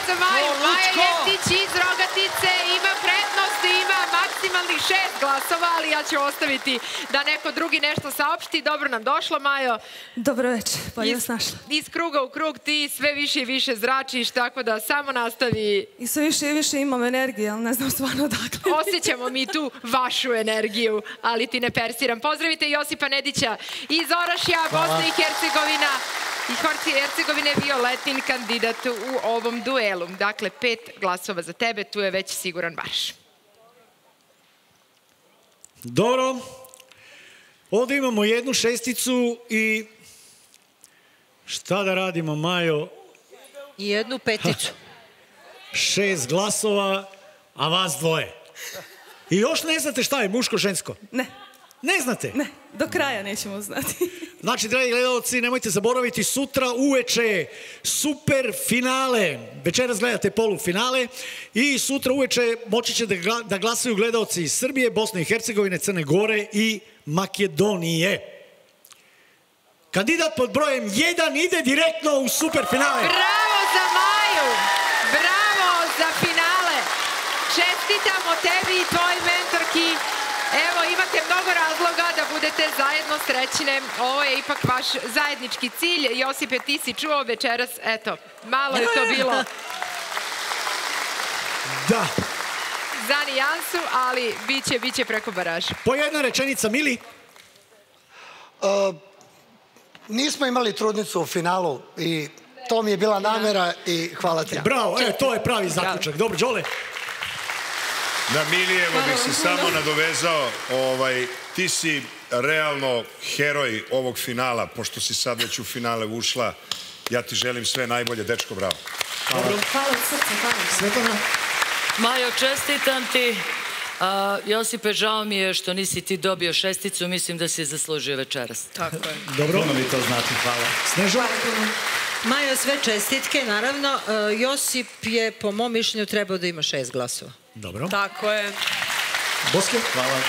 za Maju. Maja Jevtić iz Rogatice ima prednost, ima maksimalnih 6 glasova, ali ja ću ostaviti da neko drugi nešto saopšti. Dobro nam došlo, Majo. Dobro večer, bolje vas našla. Iz kruga u krug ti sve više i više zračiš, tako da samo nastavi. I sve više i više imam energije, ali ne znam stvarno odakle. Osjećamo mi tu vašu energiju, ali ti ne persiram. Pozdravite Josipa Nedića iz Orašja, Bosna i Hercegovina. I Hercegovina je bio letni kandidat u ovom duelu. Dakle, 5 glasova za tebe, tu je već siguran marš. Dobro. Ovdje imamo jednu šesticu i... Šta da radimo, Majo? I jednu peticu. 6 glasova, a vas dvoje. I još ne znate šta je muško-žensko? Ne. Ne znate? Ne, do kraja nećemo znati. Znači, dragi gledalci, nemojte zaboraviti, sutra uveče super finale. Večeras gledate polufinale i sutra uveče moći će da glasaju gledalci iz Srbije, Bosne i Hercegovine, Crne Gore i Makedonije. Kandidat pod brojem 1 ide direktno u super finale. Bravo za Maju! Bravo za finale! Čestitamo tebi i tvoj mentorki Evo, imate mnogo razloga da budete zajedno srećne. Ovo je ipak vaš zajednički cilj. Josipe, ti si čuo večeras, eto, malo je to bilo. Da. Za nijansu, ali bit će preko baraža. Po jedna rečenica, Mili? Nismo imali trudnicu u finalu i to mi je bila namera i hvala ti. Bravo, to je pravi zaključak. Dobro, Đole. Na Milijevo bih se samo nadovezao, ti si realno heroj ovog finala, pošto si sad već u finale ušla. Ja ti želim sve najbolje, dečko, bravo. Hvala od srca, hvala. Svetana? Majo, čestitam ti. Josipe, žao mi je što nisi ti dobio šesticu, mislim da si je zaslužio večeras. Tako je. Dobro, ono mi to znači, hvala. Sneža? Majo, sve čestitke, naravno. Josip je, po mom mišljenju, trebao da ima 6 glasova. Dobro. Tako je. Boske? Hvala.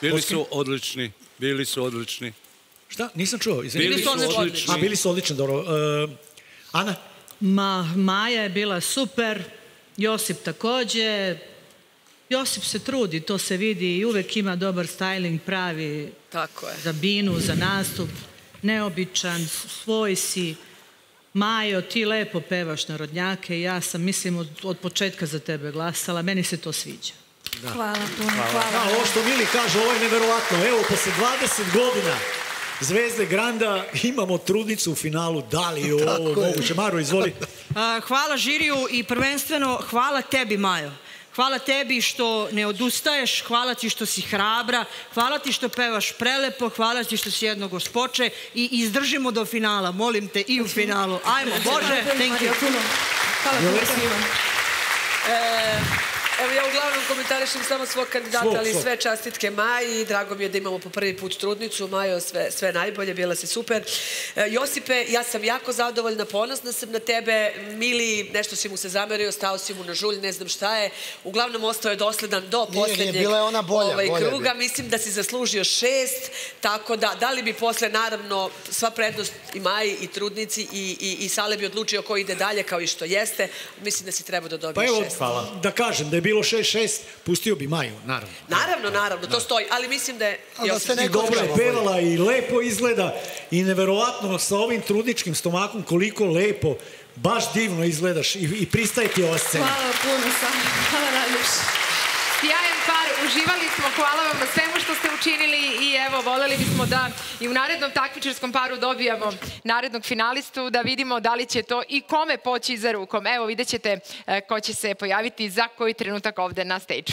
Bili su odlični. Šta? Nisam čuo. Bili su odlični, dobro. Ana? Maja je bila super, Josip takođe. Josip se trudi, to se vidi i uvek ima dobar styling, pravi za binu, za nastup. Neobičan, svoj si. Majo, ti lepo pevaš narodnjake. Ja sam, mislim, od početka za tebe glasala. Meni se to sviđa. Hvala puno, hvala. Ovo što Mili kaže, ovo je neverovatno. Evo, posle 20 godina Zvezde Granda imamo trudnicu u finalu. Da li je ovo moguće? Maro, izvoli. Hvala žiriju i prvenstveno hvala tebi, Majo. Hvala tebi što ne odustaješ, hvala ti što si hrabra, hvala ti što pevaš prelepo, hvala ti što si jedno gospoče i izdržimo do finala, molim te i u finalu. Ajmo, Bože, thank you. Hvala puno svima. Evo, ja uglavnom komentarišem samo svog kandidata, ali sve čestitke Maji. Drago mi je da imamo po prvi put trudnicu. Majo, sve najbolje, bila si super. Josipe, ja sam jako zadovoljna, ponosna sam na tebe. Mili, nešto si mu se zamerio, stao si mu na žulj, ne znam šta je. Uglavnom, ostao je dosledan do poslednjeg kruga. Mislim da si zaslužio 6, tako da, da li bi posle, naravno, sva prednost i Maji i trudnici i Sale bi odlučio ko ide dalje, kao i što jeste. Mislim da si trebao da dobije 6. Da kažem, da je bilo 6-6, pustio bi Maju, naravno. Naravno, to stoji, ali mislim da je... I dobro je pevala i lepo izgleda i neverovatno sa ovim trudničkim stomakom koliko lepo, baš divno izgledaš i pristaje ti ova scena. Hvala puno, Sanja, hvala najljepše. Sjajan par, uživali smo, hvala vam na svemu što ste učinili i evo, voleli bismo da i u narednom takmičarskom paru dobijamo narednog finalistu, da vidimo da li će to i kome poći za rukom. Evo, vidjet ćete ko će se pojaviti za koji trenutak ovde na stage.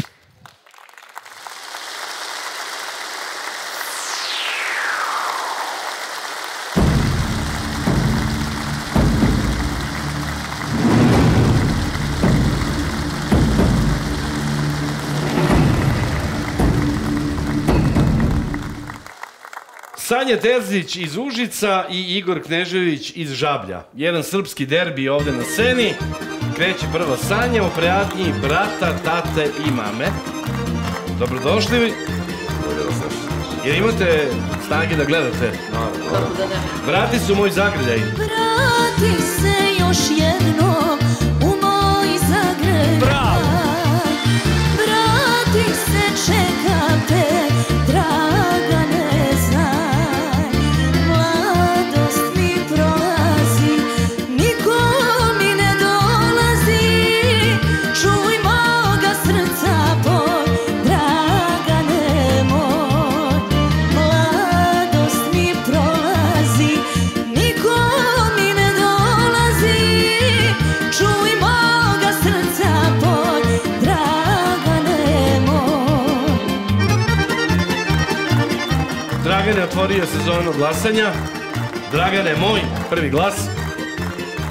Sanja Terzić iz Užica i Igor Knežević iz Žablja. Jedan srpski derbi ovde na sceni. Kreće prva Sanja u pratnji brata, tate i mame. Dobrodošli. Jer imate snage da gledate? Vrati se u moj zagrljaj. Vrati se još jednom u moj zagrljaj. Bravo! Vrati se, čekam te, draga ne. Otvorio sezonu glasanja. Dragane, moj prvi glas.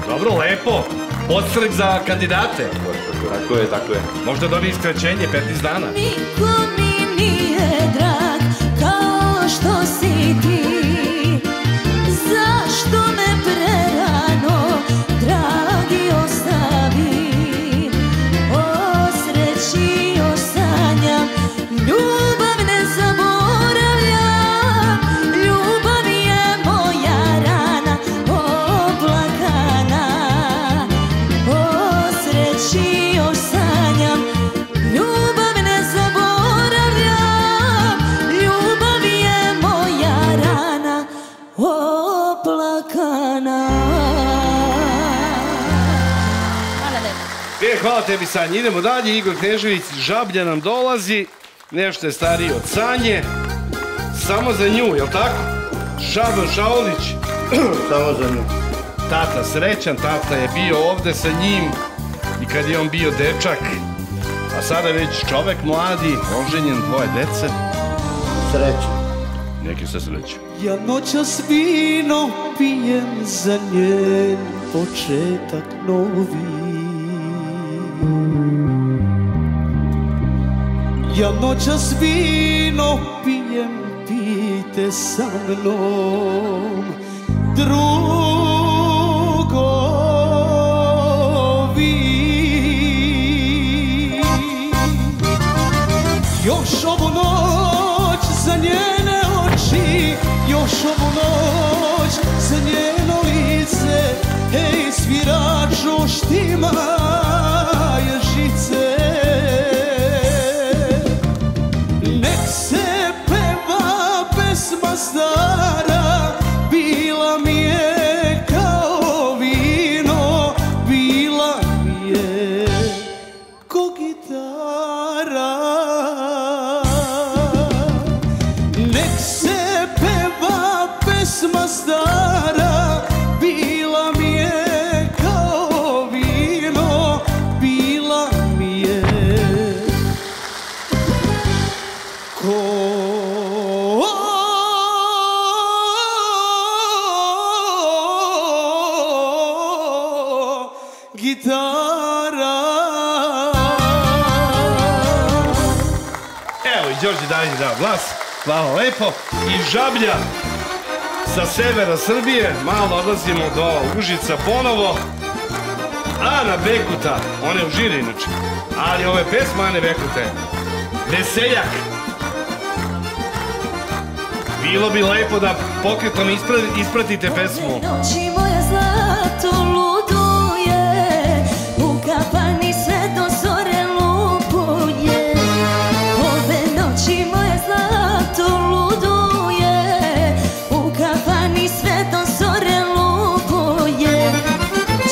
Dobro, lepo. Podstrek za kandidate. Tako je, tako je. Možda dobije skraćenje 15 dana. Niko mi nije drag kao što si ti. Zašto me prerano, dragi, ostavi? O sreći još sanjam, ljubav ne zaboravljam. Još sanjam. dana. Hvala lepo. Hvala tebi, Sanja. Idemo dalje. Igor Knežević, Žablja nam dolazi. Nešto je stariji od Sanje. Samo za nju, jel' tako? Žaban Šaolić. Samo za nju. Tata, srećan tata je bio ovde sa njim i kad je on bio dečak. A sada već čovek mladi, oženjen, dvoje dece. Srećan. Neki se sreću. Ja noćas vino pijem za njen početak novi. Ja noćas vino pijem, pijte sa mnom, drugovi. Još ovu noć za njene oči, još ovu noć za njeno lice, hej, sviraču štima je žice. Nek se peva pesma stara, bila mi je kao vino, bila mi je ko gitara. Nek se peva pesma stara, bila mi je kao vino, bila mi je ko gitara. Evo i Đorđe Daljnji dao glas. Hvala lepo. I Žablja sa severa Srbije. Malo odlazimo do Užica ponovo. Ana Bekuta. Ona je u žiri inače. Ali ove pesme Ane Bekute. Veseljak. Bilo bi lepo da pokretom ispratite pesmu. Ove noći moja zlato luduje, u kafani sve do zore lupunje. Ove noći moja zlato luduje, u kafani sve do zore lupunje.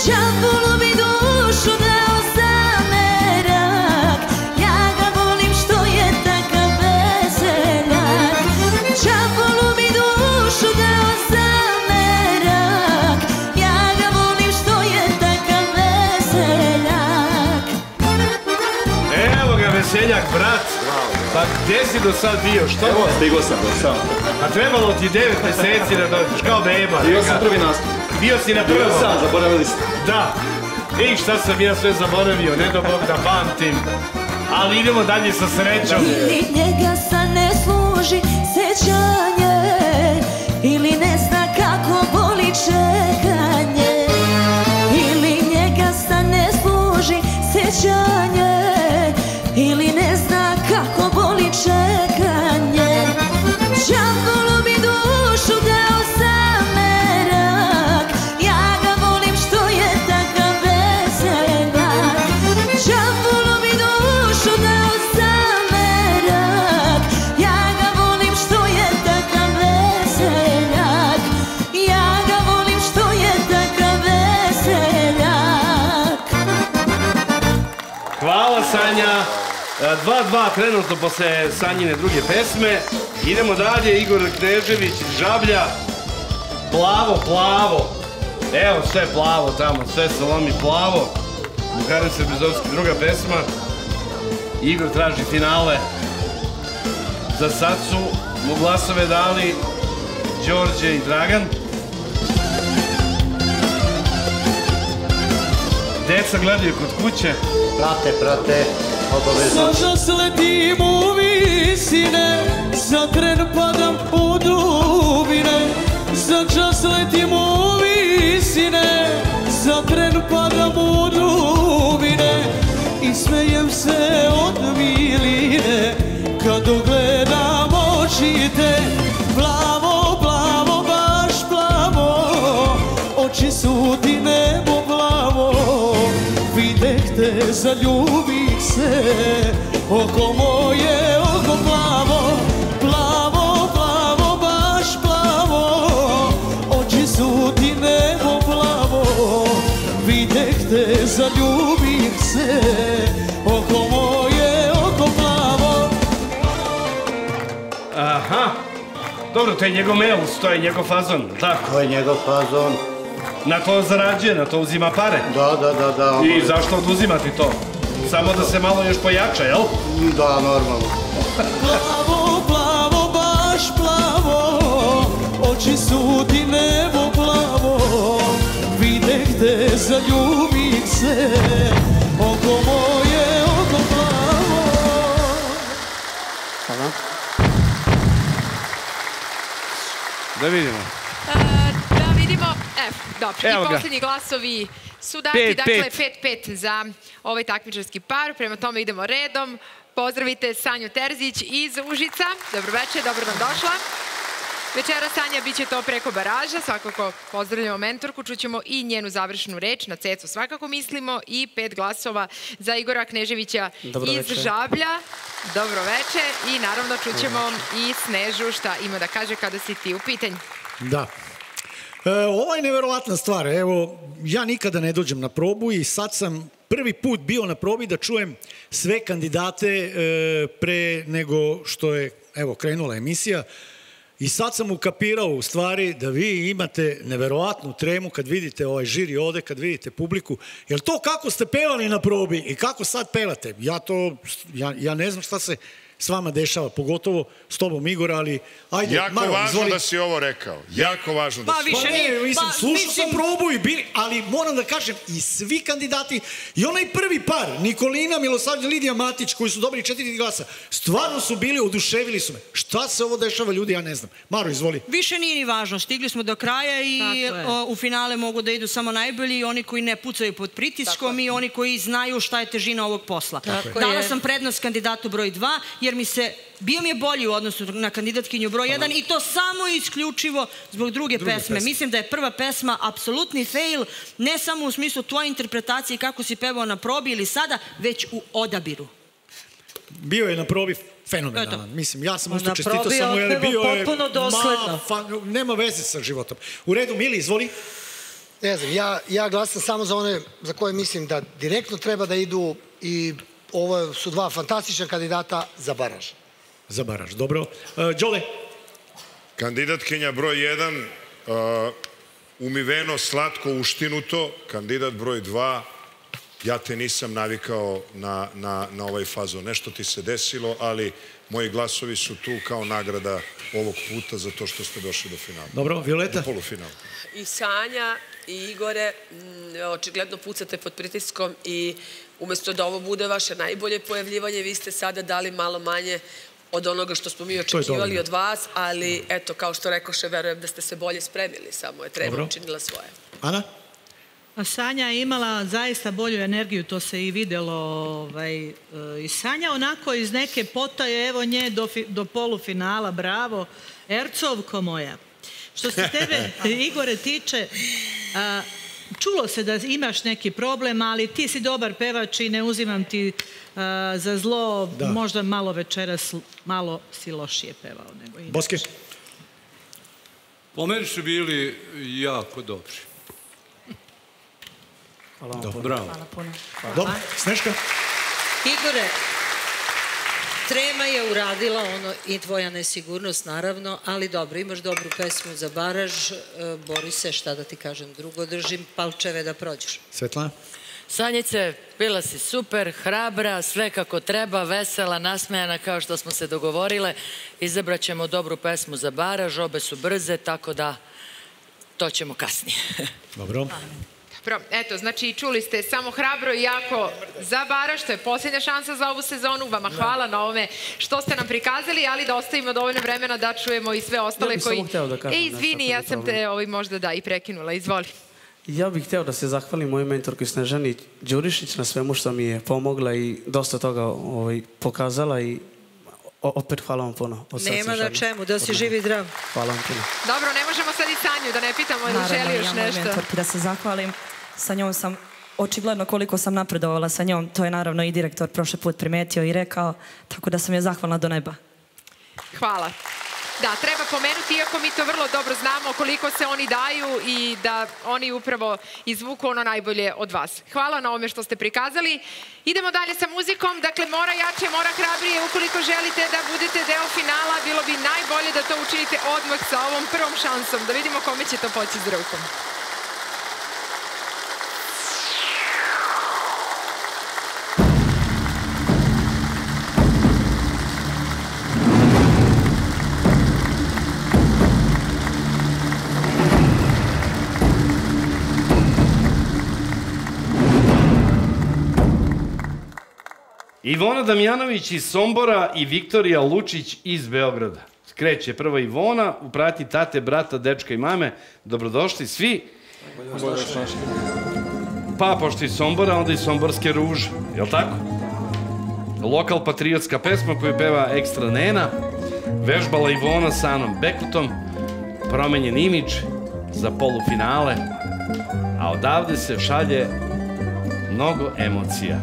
Čavulu mi dušu dao zamerak, ja ga volim što je takav veseljak. Čavulu mi dušu dao zamerak, ja ga volim što je takav veseljak. Evo ga veseljak, brat. Pa gdje si do sad bio? Što? Evo, stigo sam do sad. A trebalo ti 9 meseci da dođeš, kao beba. Bio sam prvi nastup. Bio si na prvom. Sam, zaboravili ste. Da. I šta sam ja sve zaboravio, ne do Bog da pamtim. Ali idemo dalje sa srećom. Ili njega sad ne služi sećanje, ili ne zna kako boli čekanje. Ili njega sad ne služi sećanje, ili ne zna kako boli čekanje. Čavulu mi dušu dao zamerak, ja ga volim što je takav veseljak. Čavulu mi dušu dao zamerak, ja ga volim što je takav veseljak. Ja ga volim što je takav veseljak. Hvala Sanja. 2-2 trenutno posle Sanjine druge pesme. Idemo dalje, Igor Knežević iz Žablja. Plavo, plavo. Evo, sve je plavo tamo, sve se lomi plavo. Mukarem Srbizovski, druga pesma. Igor traži finale. Za sad su mu glasove dali Đorđe i Dragan. Deca gledaju kod kuće. Prate, prate. Sada sletim u visine, za tren padam u dubine. Sada sletim u visine, za tren padam u dubine. I smejem se od miline, kad ogledam oči te. Plavo, plavo, baš plavo, oči su ti nebo plavo. Videh te, zaljubih se, oko moje, oko plavo. Plavo, plavo, baš plavo, oči su ti ne. zaljubim se, oko moje, oko plavo. Aha, dobro, to je njegov mail, to je njegov fazon, tako? To je njegov fazon. Na to zarađuje, na to uzima pare. Da. I zašto oduzimati to? Samo da se malo još pojača, jel? Da, normalno. Plavo, plavo, baš plavo, oči su ti nebo plavo, vide gde zaljubim se, oko moje, oko plavo. Hvala. Da vidimo. Da vidimo, dobro, i poslednji glasovi su dati, dakle 5-5 za ovaj takmičarski par, prema tome idemo redom. Pozdravite Sanju Terzić iz Užica, dobro večer, dobro nam došla. Večera Sanja biće to preko baraža, svakako pozdravljamo mentorku, čućemo i njenu završnu reč, na Cecu svakako mislimo, i 5 glasova za Igora Kneževića iz Žablja. Dobro večer i naravno čućemo i Snežu šta ima da kaže kada si ti u pitanju. Da. Ovo je neverovatna stvar, evo, ja nikada ne dođem na probu i sad sam prvi put bio na probi da čujem sve kandidate pre nego što je, evo, krenula emisija i sad sam ukapirao u stvari da vi imate neverovatnu tremu kad vidite ovaj žiri ovde, kad vidite publiku, jer to kako ste pevali na probi i kako sad pevate, ja ne znam šta se s vama dešava, pogotovo s tobom, Igor, ali ajde, Maro, izvoli. Jako važno da si ovo rekao, jako važno da si ovo rekao. Slušao sam probu i bili, ali moram da kažem, i svi kandidati, i onaj prvi par, Nikolina Milosavljević, Lidija Matić, koji su dobili 4 glasa, stvarno su bili, oduševili su me. Šta se ovo dešava, ljudi, ja ne znam. Maro, izvoli. Više nije ni važno, stigli smo do kraja i u finale mogu da idu samo najbolji, i oni koji ne pucaju pod pritiskom i oni koji znaju šta je težina ovog posla. Dala sam prednost kandidatu broj 2, jer mi se, bio mi je bolji u odnosu na kandidatkinju broj 1 i to samo isključivo zbog druge pesme. Mislim da je prva pesma apsolutni fail, ne samo u smislu tvoje interpretacije kako si pevao na probi ili sada, već u odabiru. Bio je na probi fenomenalan. Mislim, ja sam usto čestito samo, jer bio je nema veze sa životom. U redu, Mili, izvoli. Ne znam, ja glasam samo za one za koje mislim da direktno treba da idu i ovo su 2 fantastična kandidata za baraž. Za baraž, dobro. Đole? Kandidatkinja broj 1, umiveno, slatko, uštinuto. Kandidat broj 2, ja te nisam navikao na ovaj fazon. Nešto ti se desilo, ali moji glasovi su tu kao nagrada ovog puta za to što ste došli do finala. Dobro, Violeta? Do polufinala. I Sanja i Igore, očigledno pucate pod pritiskom i umesto da ovo bude vaše najbolje pojavljivanje, vi ste sada dali malo manje od onoga što smo mi očekivali od vas, ali eto, kao što rekoše, verujem da ste se bolje spremili, samo je treba učinila svoje. Ana? Sanja je imala zaista bolju energiju, to se i videlo. I Sanja onako iz neke potaje, evo nje do polufinala, bravo, Ercovko moja. Što se tebe, Igore, tiče, čulo se da imaš neki problem, ali ti si dobar pevač i ne uzimam ti za zlo, možda malo večeras, malo si lošije pevao nego inače. Boske? Po meni su bili jako dobri. Hvala vam, bravo. Hvala puno. Dobro, Sneška? Igore, trema je uradila ono i tvoja nesigurnost, naravno, ali dobro, imaš dobru pesmu za baraž, bori se, šta da ti kažem drugo, držim palčeve da prođeš. Svetlana? Sanjice, bila si super, hrabra, sve kako treba, vesela, nasmejana kao što smo se dogovorile, izabrat ćemo dobru pesmu za baraž, obe su brze, tako da to ćemo kasnije. Dobro. Eto, znači čuli ste samo hrabro i jako za baraž, što je posljednja šansa za ovu sezonu. Vama hvala na ovome što ste nam prikazali, ali da ostavimo dovoljno vremena da čujemo i sve ostale koji... Ja bih samo hteo da kažem. Izvini, ja sam te možda da i prekinula, izvoli. Ja bih hteo da se zahvalim mojoj mentorki Snežani Đurišić na svemu što mi je pomogla i dosta toga pokazala i... Opet hvala vam puno. Nema na čemu, da si živi zdrav. Hvala vam puno. Dobro, ne možemo sad i Sanju da ne pitamo ili želi još nešto. Naravno, ja moram mentorki da se zahvalim. Sa njom sam, očigledno koliko sam napredovala sa njom, to je naravno i direktor prošli put primetio i rekao, tako da sam je zahvalna do neba. Hvala. Da, treba pomenuti, iako mi to vrlo dobro znamo koliko se oni daju i da oni upravo izvuku ono najbolje od vas. Hvala na ovome što ste prikazali. Idemo dalje sa muzikom. Dakle, mora jače, mora hrabrije. Ukoliko želite da budete deo finala, bilo bi najbolje da to učinite odmah sa ovom prvom šansom. Da vidimo kome će to poći s rukom. Ivona Damjanović iz Sombora i Viktorija Lučić iz Beograda. Kreće prva Ivona, uprati tate, brata, dečka i mame. Dobrodošli svi. Pa, pošto iz Sombora, onda iz Somborske ruže. Jel' tako? Lokal patriotska pesma koju peva Ekstra Nena. Vežbala Ivona sa Anom Bekutom. Promenjen imidž za polufinale. A odavde se šalje mnogo emocija.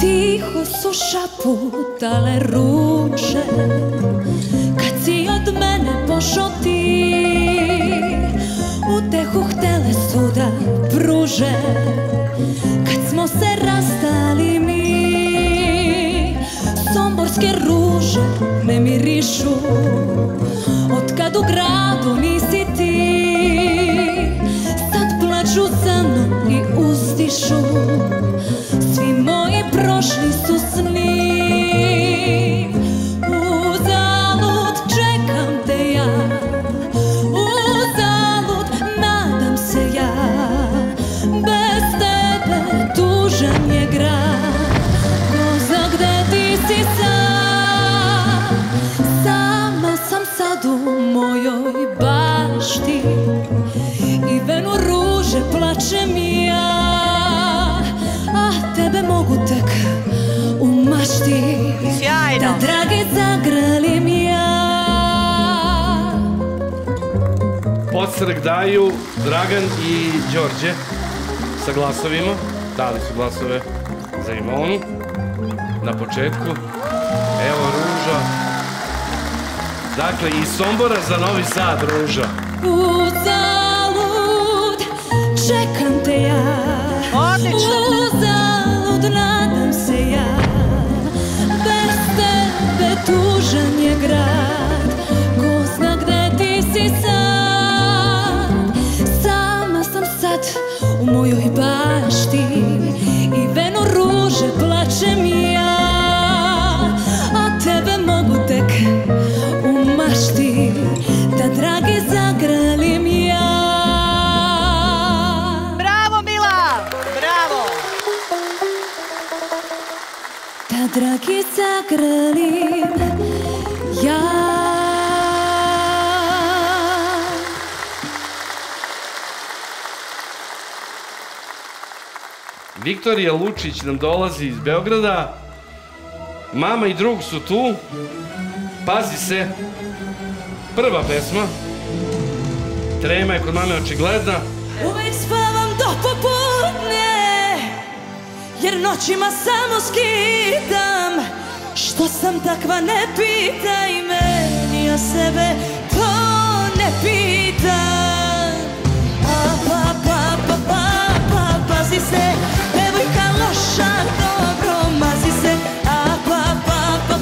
Tiho su šaputale ruče kad si od mene pošao ti, utehu htele su da pruže kad smo se rastali mi. Somborske ruže ne mirišu od kad u gradu nisi ti. Plaču za mnom i uzdišu, svi moji prošli su sni. Uzalud čekam te ja, uzalud nadam se ja, bez tebe tužan je grad. Ko zna gde ti si sam, sama sam sad u mojoj bašti. I venu ruže plačem ja, a tebe mogu tek u mašti da drage zagralim ja. Podstrek daju Dragan i Đorđe sa glasovima. Dali su glasove za Ivonu na početku. Evo ruža. Dakle, iz Sombora za Novi Sad ruža. Čekam te ja, uzalud nadam se ja, bez tebe tužan je grad. Ko zna gde ti si sad, sama sam sad u mojoj bašti i venu ruže plačem ja, a tebe mogu tek u mašti da drage zagralim ja. Dragi zagralim ja. Viktorija Lučić nam dolazi iz Beograda. Mama i drug su tu. Pazi se. Prva pesma. Trema je kod mame očigledna. Uvek spavam do poputne, jer noćima samo skidam, što sam takva ne pitaj me, ni o sebe to ne pitam. Pa, pazi se, devojka loša, dobro mazi se. Pa,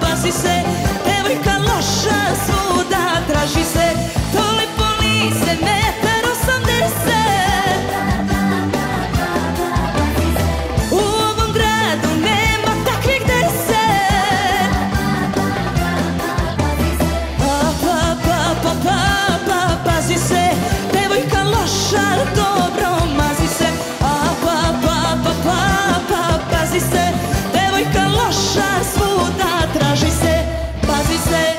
pazi se, devojka loša, svuda traži se. Tole poli se, 1,80 m. Pazi se, devojka loša, dobro mazi se. Pazi se, devojka loša, svuda traži se. Pazi se.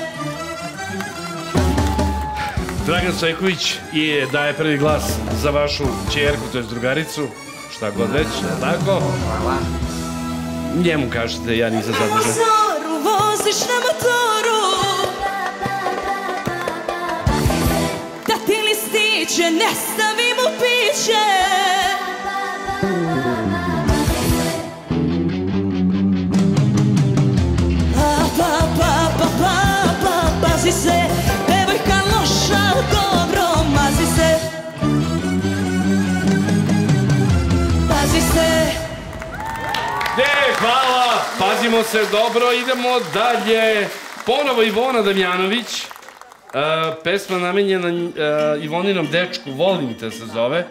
Dragan Stojković daje prvi glas za vašu ćerku, to je drugaricu, šta god već, tako? Njemu kažete, ja nisam zadržan. Na mozoru, voziš na motoru, ne stavim u piće. Nalazimo se dobro, idemo dalje. Ponovo Ivona Damjanović. Pesma namenjena Ivoninom dečku, Volim te se zove.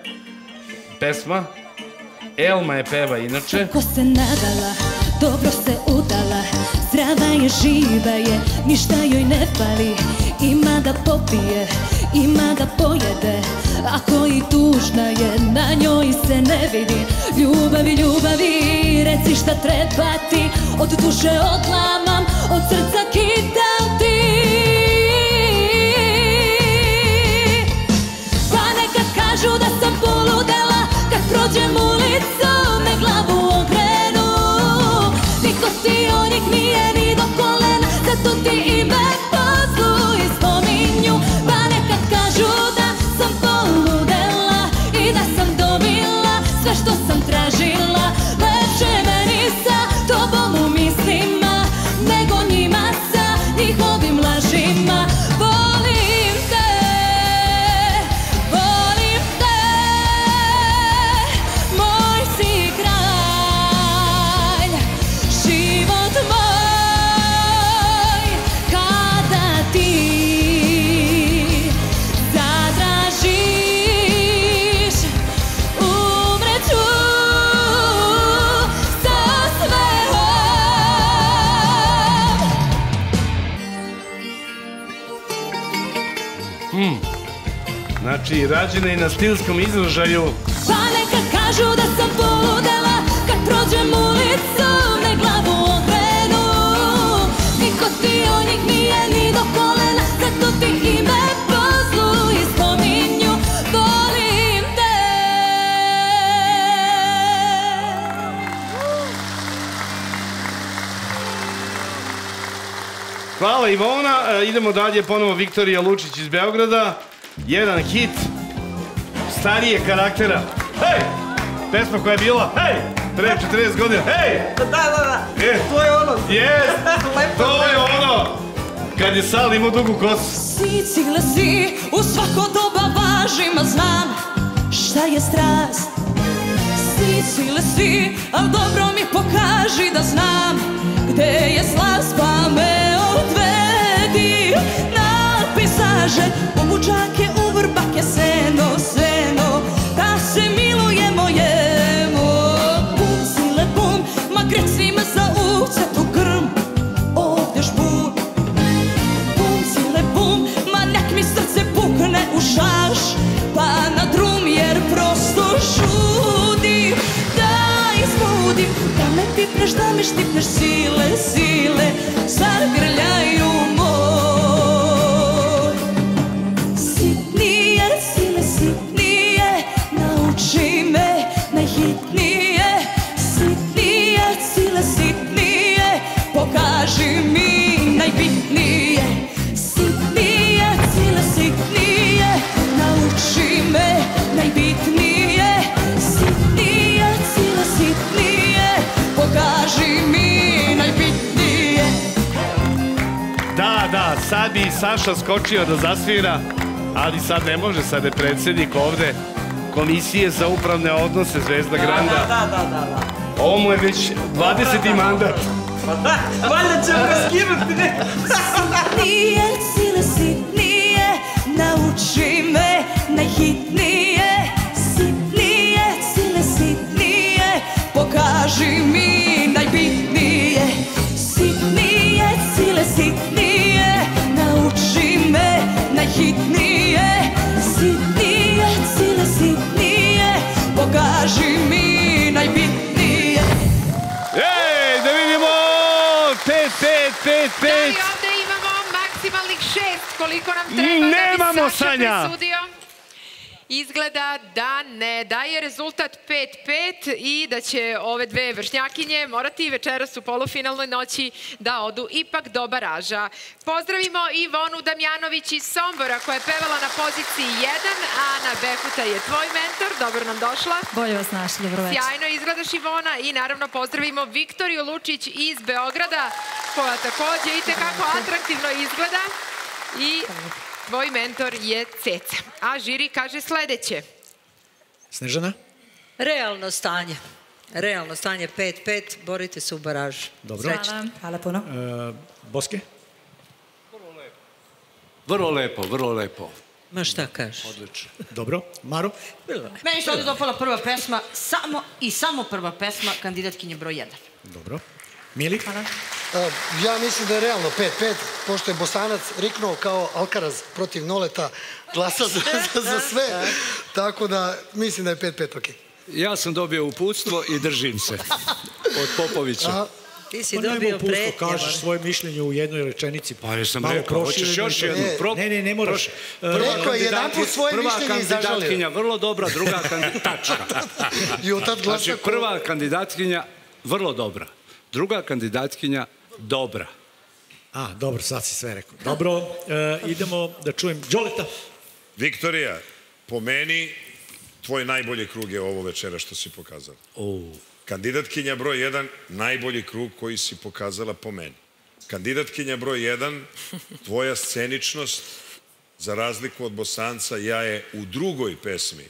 Pesma. Elma je peva inače. Kako se nadala, dobro se udala. Zdrava je, živa je, ništa joj ne fali. Ima da popije, ima da pojede. Ako i tužna je, na njoj se ne vidi. Ljubavi, ljubavi, reci šta treba ti. Od duše odlamam, od srca kidam ti. Pa neka kažu da sam poludela, kad prođem ulicom me glavu okrenu. Niko ti o njih nije ni do kolena, zato ti ime poslu i spominju. Pa neka kažu da sam poludela i da sam dobila sve što sam tražila. Leče meni sa tobom u mislima nego njima sa njihovim lažima. Volim te, moj si kralj, život moj, kada ti zatražiš, umreću sa svehom. Znači, rađena je na stilskom izražaju. Pa neka kažu da sam poludela, kad prođem ulicom me glavu okrenu. Niko ti o njih nije ni do kolena, zato ti ime po zlu i spominju. Volim te. Hvala Ivona, idemo dalje, ponovo Viktorija Lučić iz Beograda. Jedan hit starijeg karaktera. Hej! Pesma koja je bila, hej! Pre 40 godina, hej! Da, da, da, to je ono. Jes, to je ono. Kad je Sal imao dugu kosu. Si cigle si, u svako doba važim, a znam šta je strast. Si cigle si, al dobro mi pokaži da znam gde je slast, pa me odvedi na pisaže. Čake u vrbake, seno, seno, da se milujemo jemo. Bum, sile, bum, ma greci me za ucetu grm, ovdje žbun. Bum, sile, bum, ma nek mi srce pukne u šaš, pa na drum, jer prosto žudim da izbudim. Da me tipneš, da me štipneš, sile, sile, zagrljaju moj. Sad bi Saša skočio da zasvira, ali sad ne može, sad je predsednik ovde Komisije za upravne odnose Zvezda Granda. Da. Ovo mu je već 20. mandat. Pa da, valjda će ga skinuti. Sitnije, sile, sitnije, nauči me najhitnije. Sitnije, sile, sitnije, pokaži mi najbitnije. Sitnije, sile, sitnije, nauči me najhitnije. Sitnije, sile, sitnije, pokaži mi najbitnije. Ej, da vidimo! Tet! Da li ovde imamo maksimalnih 6, koliko nam treba da bi Saša presudio? Izgleda da ne, da je rezultat 5-5 i da će ove dve vršnjakinje morati večeras u polufinalnoj noći da odu ipak do baraža. Pozdravimo Ivonu Damjanović iz Sombora koja je pevala na poziciji 1, a na Bekuta je tvoj mentor. Dobro nam došla. Bolje vas našli, dobro večer. Sjajno izgledaš Ivona i naravno pozdravimo Viktoriju Lučić iz Beograda koja takođe i tekako atraktivno izgleda i... Tvoj mentor je Ceca. A žiri kaže sledeće. Snežana? Realno stanje. Realno stanje 5-5, borite se u baražu. Dobro. Hvala puno. Boske? Vrlo lepo. Ma šta kažeš? Odlično. Dobro. Maro? Meni se ovdje dopala prva pesma, samo prva pesma, kandidatkinje broj 1. Dobro. Mili? Hvala. Ja mislim da je realno 5-5, pošto je Bosanac riknuo kao Alkaraz protiv Noleta, glasa za sve, tako da mislim da je 5-5 ok. Ja sam dobio uputstvo i držim se od Popovića. Ti si dobio pretnje. Kažeš svoje mišljenje u jednoj rečenici. Pa ja sam rekao, hoćeš još jednu? Ne, ne moraš. Prva kandidatkinja vrlo dobra, druga kandidatkinja. Znači, prva kandidatkinja vrlo dobra. Druga kandidatkinja dobra. A, dobro, sad si sve rekao. Dobro, idemo da čujem Đoleta. Viktorija, po meni tvoj najbolji krug je ovo večera što si pokazala. Kandidatkinja broj 1, najbolji krug koji si pokazala po meni. Kandidatkinja broj 1, tvoja sceničnost, za razliku od Bosanca, ja je u drugoj pesmi,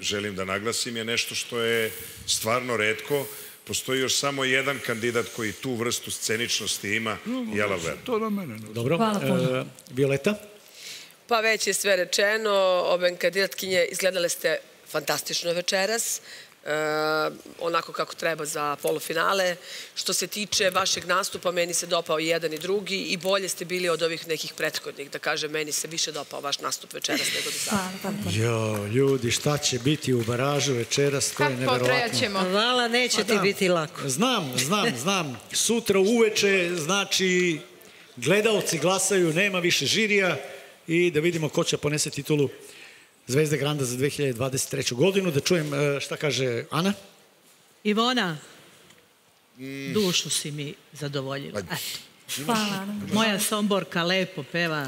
želim da naglasim, je nešto što je stvarno retko. Postoji još samo jedan kandidat koji tu vrstu sceničnosti ima, Jela Verna. Dobro, Violeta? Pa već je sve rečeno, obe kandidatkinje izgledale ste fantastično večeras, onako kako treba za polufinale. Što se tiče vašeg nastupa, meni se dopao i jedan i drugi i bolje ste bili od ovih nekih prethodnih, da kažem, meni se više dopao vaš nastup večeras nego do sada. Jo, ljudi, šta će biti u baražu večeras, to je neverovatno. Hvala, neće ti biti lako. Znam. Sutra uveče, znači, gledaoci glasaju, nema više žirija i da vidimo ko će ponese titulu Zvezde Granda za 2023. godinu. Da čujem šta kaže Ana. Ivona, dušu si mi zadovoljila. Hvala. Moja Somborka lepo peva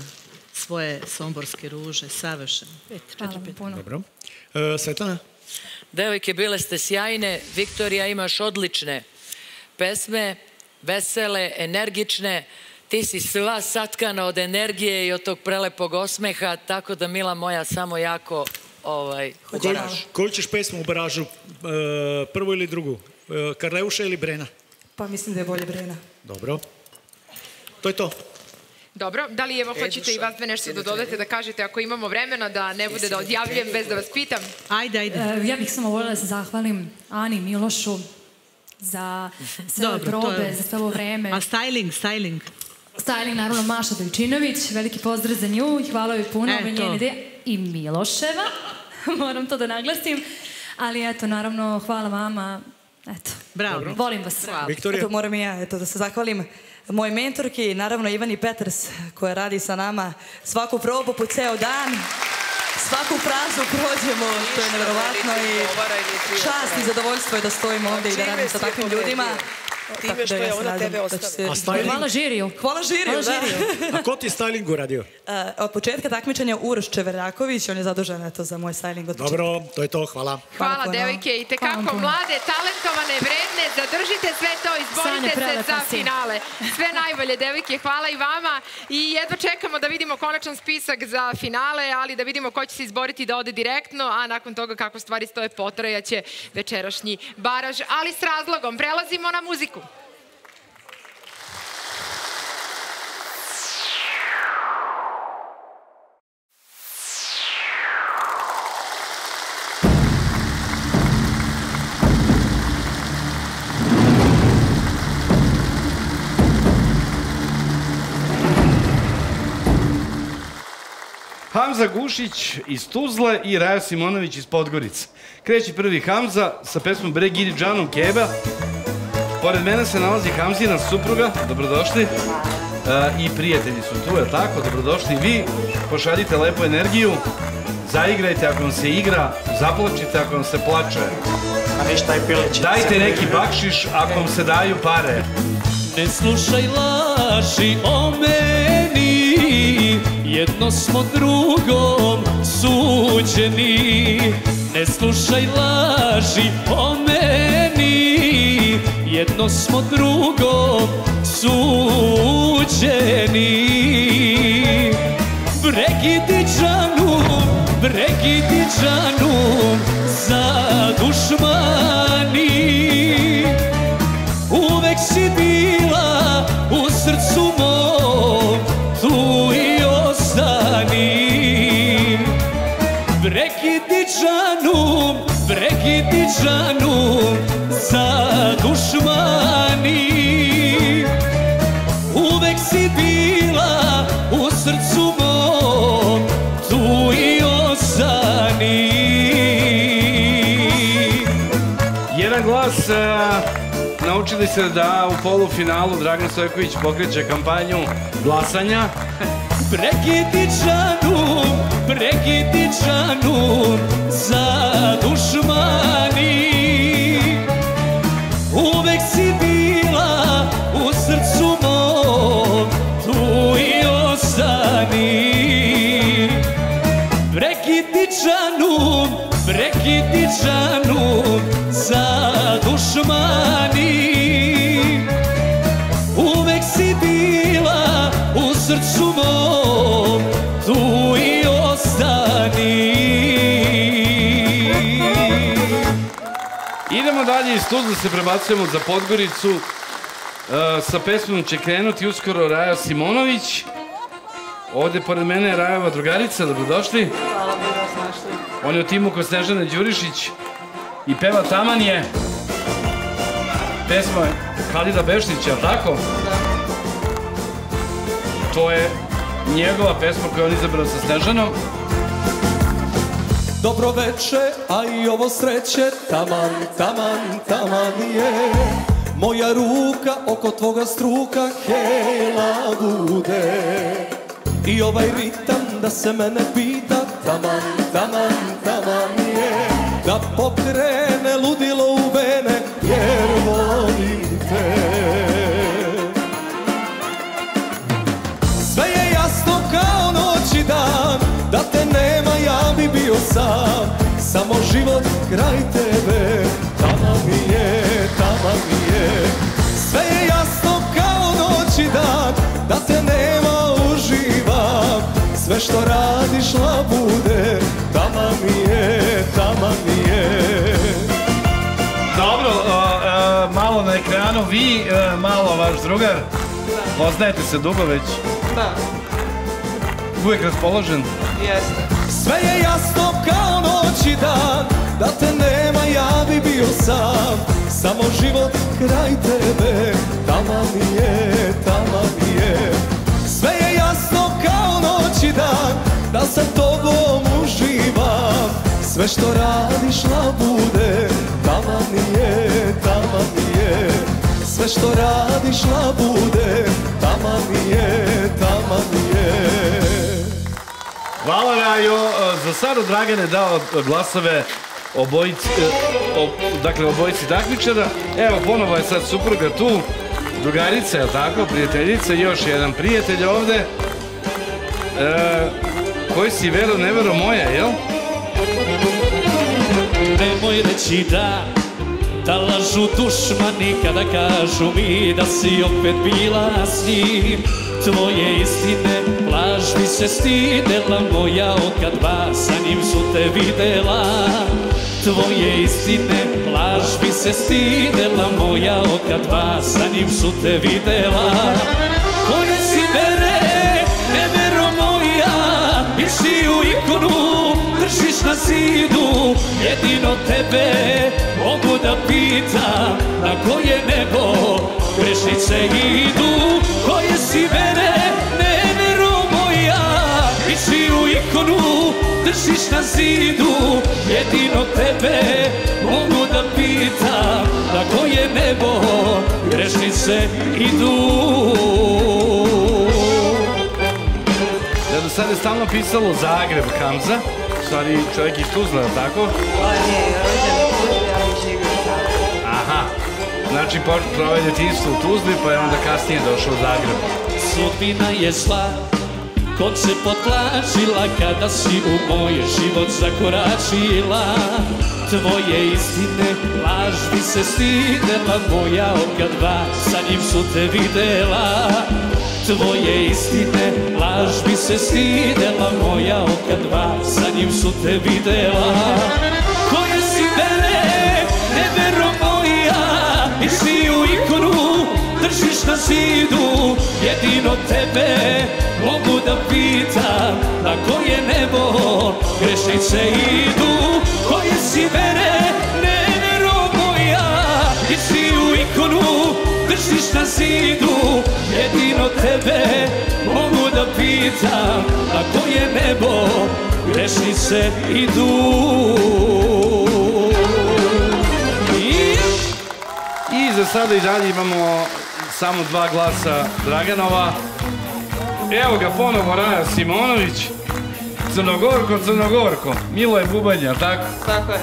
svoje somborske ruže, savršeno. Hvala vam puno. Dobro. Svetlana? Devojke, bile ste sjajne. Viktorija, imaš odlične pesme, vesele, energične. Ti si sva satkana od energije i od tog prelepog osmeha, tako da, mila moja, samo jako u baražu. Koju ćeš pesmu u baražu? Prvu ili drugu? Karleuša ili Brena? Pa mislim da je bolje Brena. Dobro. To je to. Dobro, da li evo hoćete i vas dve nešto da dodate, da kažete ako imamo vremena, da ne bude da odjavljujem bez da vas pitam? Ajde. Ja bih samo voljela da se zahvalim Ani, Milošu za sve probe, za sve ovo vreme. A styling? Styling, naravno, Maša Dojčinović, veliki pozdrav za nju, hvala joj puno, ove njene ideje i Miloševa, moram to da naglasim, ali eto, naravno, hvala vama, eto, volim vas. Eto, moram i ja da se zahvalim moje mentorki, naravno Ivani Peters, koja radi sa nama svaku probu po ceo dan, svaku praznu prođemo, to je nevjerovatno i čast i zadovoljstvo je da stojimo ovde i da radimo sa takvim ljudima. Time što je ona tebe ostavila. Hvala žiriju. A ko ti je styling uradio? Od početka takmičanja Uroš Čeveraković, on je zadužen za moj styling od početka. Dobro, to je to, hvala. Hvala, devojke, i tekako mlade, talentovane, vredne, zadržite sve to, izborite se za finale. Sve najbolje, devojke, hvala i vama. I jedva čekamo da vidimo konačan spisak za finale, ali da vidimo ko će se izboriti da ode direktno, a nakon toga kako stvari stoje potrajaće večerašnji baraž. Ali s razlogom, prelazimo na muziku. Hamza Gušić iz Tuzle i Raja Simonović iz Podgorice. Kreće prvi Hamza sa pesmom Bre gidi džanom keba. Pored mene se nalazi Hamzina supruga, dobrodošli, i prijatelji su tu, je tako, dobrodošli vi, pošaljite lepu energiju, zaigrajte ako vam se igra, zaplačite ako vam se plače, dajte neki bakšiš ako vam se daju pare. Ne slušaj laži o meni, jedno smo drugom suđeni, ne slušaj laži o meni. Jedno smo drugom suđeni. Bre gidi džanum, za dušmani. Uvek si bila u srcu mom, tu i ostani. Prekidi džanum za dušmani. Uvek si bila u srcu mom, tu i ostani. Jedan glas. Naučili ste da u polufinalu Dragan Stojković pokreće kampanju glasanja. Prekidi džanum, prekidi džanum za dušmani. Uvek si bila u srcu mom, tu i ostani. Prekidi džanum, prekidi džanum za dušmani. Uvek si bila u srcu mom, tu i ostani. Idemo dalje iz Tuzla, se prebacujemo za Podgoricu. Sa pesmom će krenuti uskoro Raja Simonović. Ovde pored mene je Rajova drugarica, dobrodošli. Hvala, dobro vas našli. On je u timu kod Snežane Đurišić i peva Taman je. Pesma je Halida Bešnića, ali tako? Da. To je njegova pesma koju on izabrao sa Snežanom. Dobro veče, a i ovo sreće, taman, taman, taman je. Moja ruka oko tvoga struka, hela bude. I ovaj ritam da se mene pita, taman, taman, taman je. Da pokrene ludilo u vene, jer volim te. Sve je jasno kao noć i dan, da te nema ja bi bio sam. Samo život kraj tebe, tama mi je, tama mi je. Sve je jasno kao noć i dan, da te nema uživam. Sve što radiš labude, tama mi je, tama mi je. Dobro, malo na ekranu vi, malo vaš drugar. Poznajete se dugo već? Da. Uvijek raspoložen? Jeste. Sve je jasno kao noć i dan, da te nema ja bi bio sam. Samo život kraj tebe, tama mi je, tama mi je. Sve je jasno kao noć i dan, da sa tobom uživam. Sve što radiš labude, tama mi je, tama mi je. Sve što radiš labude, tama mi je, tama mi je. Hvala Rajo, za Saru Dragan je dao glasove obojici takmičara. Evo, ponovo je sad supruga tu. Drugarica, je li tako? Prijateljica, još jedan prijatelj ovde. Koji si vero, ne vero moja, jel? Nemoj reći da, da lažu dušmani kada kažu mi da si opet bila s njim. Tvoje istine, laž mi se stidela moja okad ba, sa njim su te videla. Tvoje istine, laž bi se stidela moja oka dva, sa njim su te videla. Koje si vere, nevero moja, mišiju ikonu držiš na zidu. Jedino tebe mogu da pitam, na koje nebo grešnice idu. Koje si vere, nevero moja, mišiju ikonu držiš na zidu. Jedino tebe mogu da pitam, na koje nebo grešnice idu. Da, do sada je stalno pisalo Zagreb Hamza, stvari čovjek iz Tuzla, tako? On je rođen u Tuzli, ali živi u Zagrebu. Aha, znači proveo detinjstvo u Tuzli, pa je onda kasnije došao u Zagreb. Sudbina je zla, kod se potlačila kada si u moj život zakoračila. Tvoje istine, laž mi se stidela moja oka dva, sa njim su te videla. Tvoje istine, laž mi se stidela moja oka dva, sa njim su te videla. Koje si na zidu, jedino tebe mogu da pitam, na koje nebo grešnice idu, koje si mene nevero moja, i sviju ikonu držiš na zidu, jedino tebe mogu da pitam, na koje nebo grešnice idu. Za sada i dalje imamo samo dva glasa Draganova. Evo ga ponovo Raja Simonović. Crnogorko, Crnogorko. Milo je bubanja, tako? Tako je.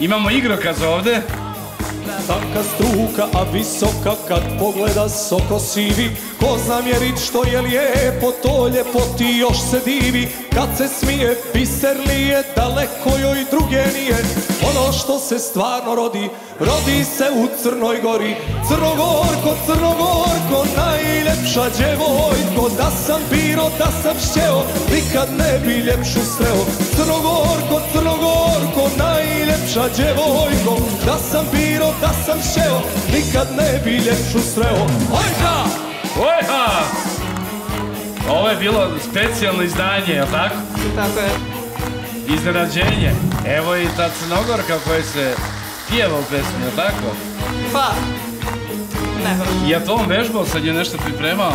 Imamo igrokaz ovde. Tanka struka, a visoka, kad pogleda soko sivi, ko zna mjerit što je lijepo, to ljepoti još se divi. Kad se smije, biser lije, daleko joj druge nije. Ono što se stvarno rodi, rodi se u Crnoj Gori. Crnogorko, Crnogorko, najljepša djevojko, da sam biro, da sam šteo, nikad ne bi ljepšu sreo. Crnogorko, Crnogorko, najljepša djevojko, da sam biro, da sam šteo, nikad ne bi ljepšu sreo. Ojha! Ojha! Ovo je bilo specijalno izdanje, je li tako? Tako je. Iznenađenje. Evo i ta Crnogorka koja se pjeva u pesmi, je li tako? Pa, ne vrlo. Je li to on vežbao? Sad je nešto pripremao?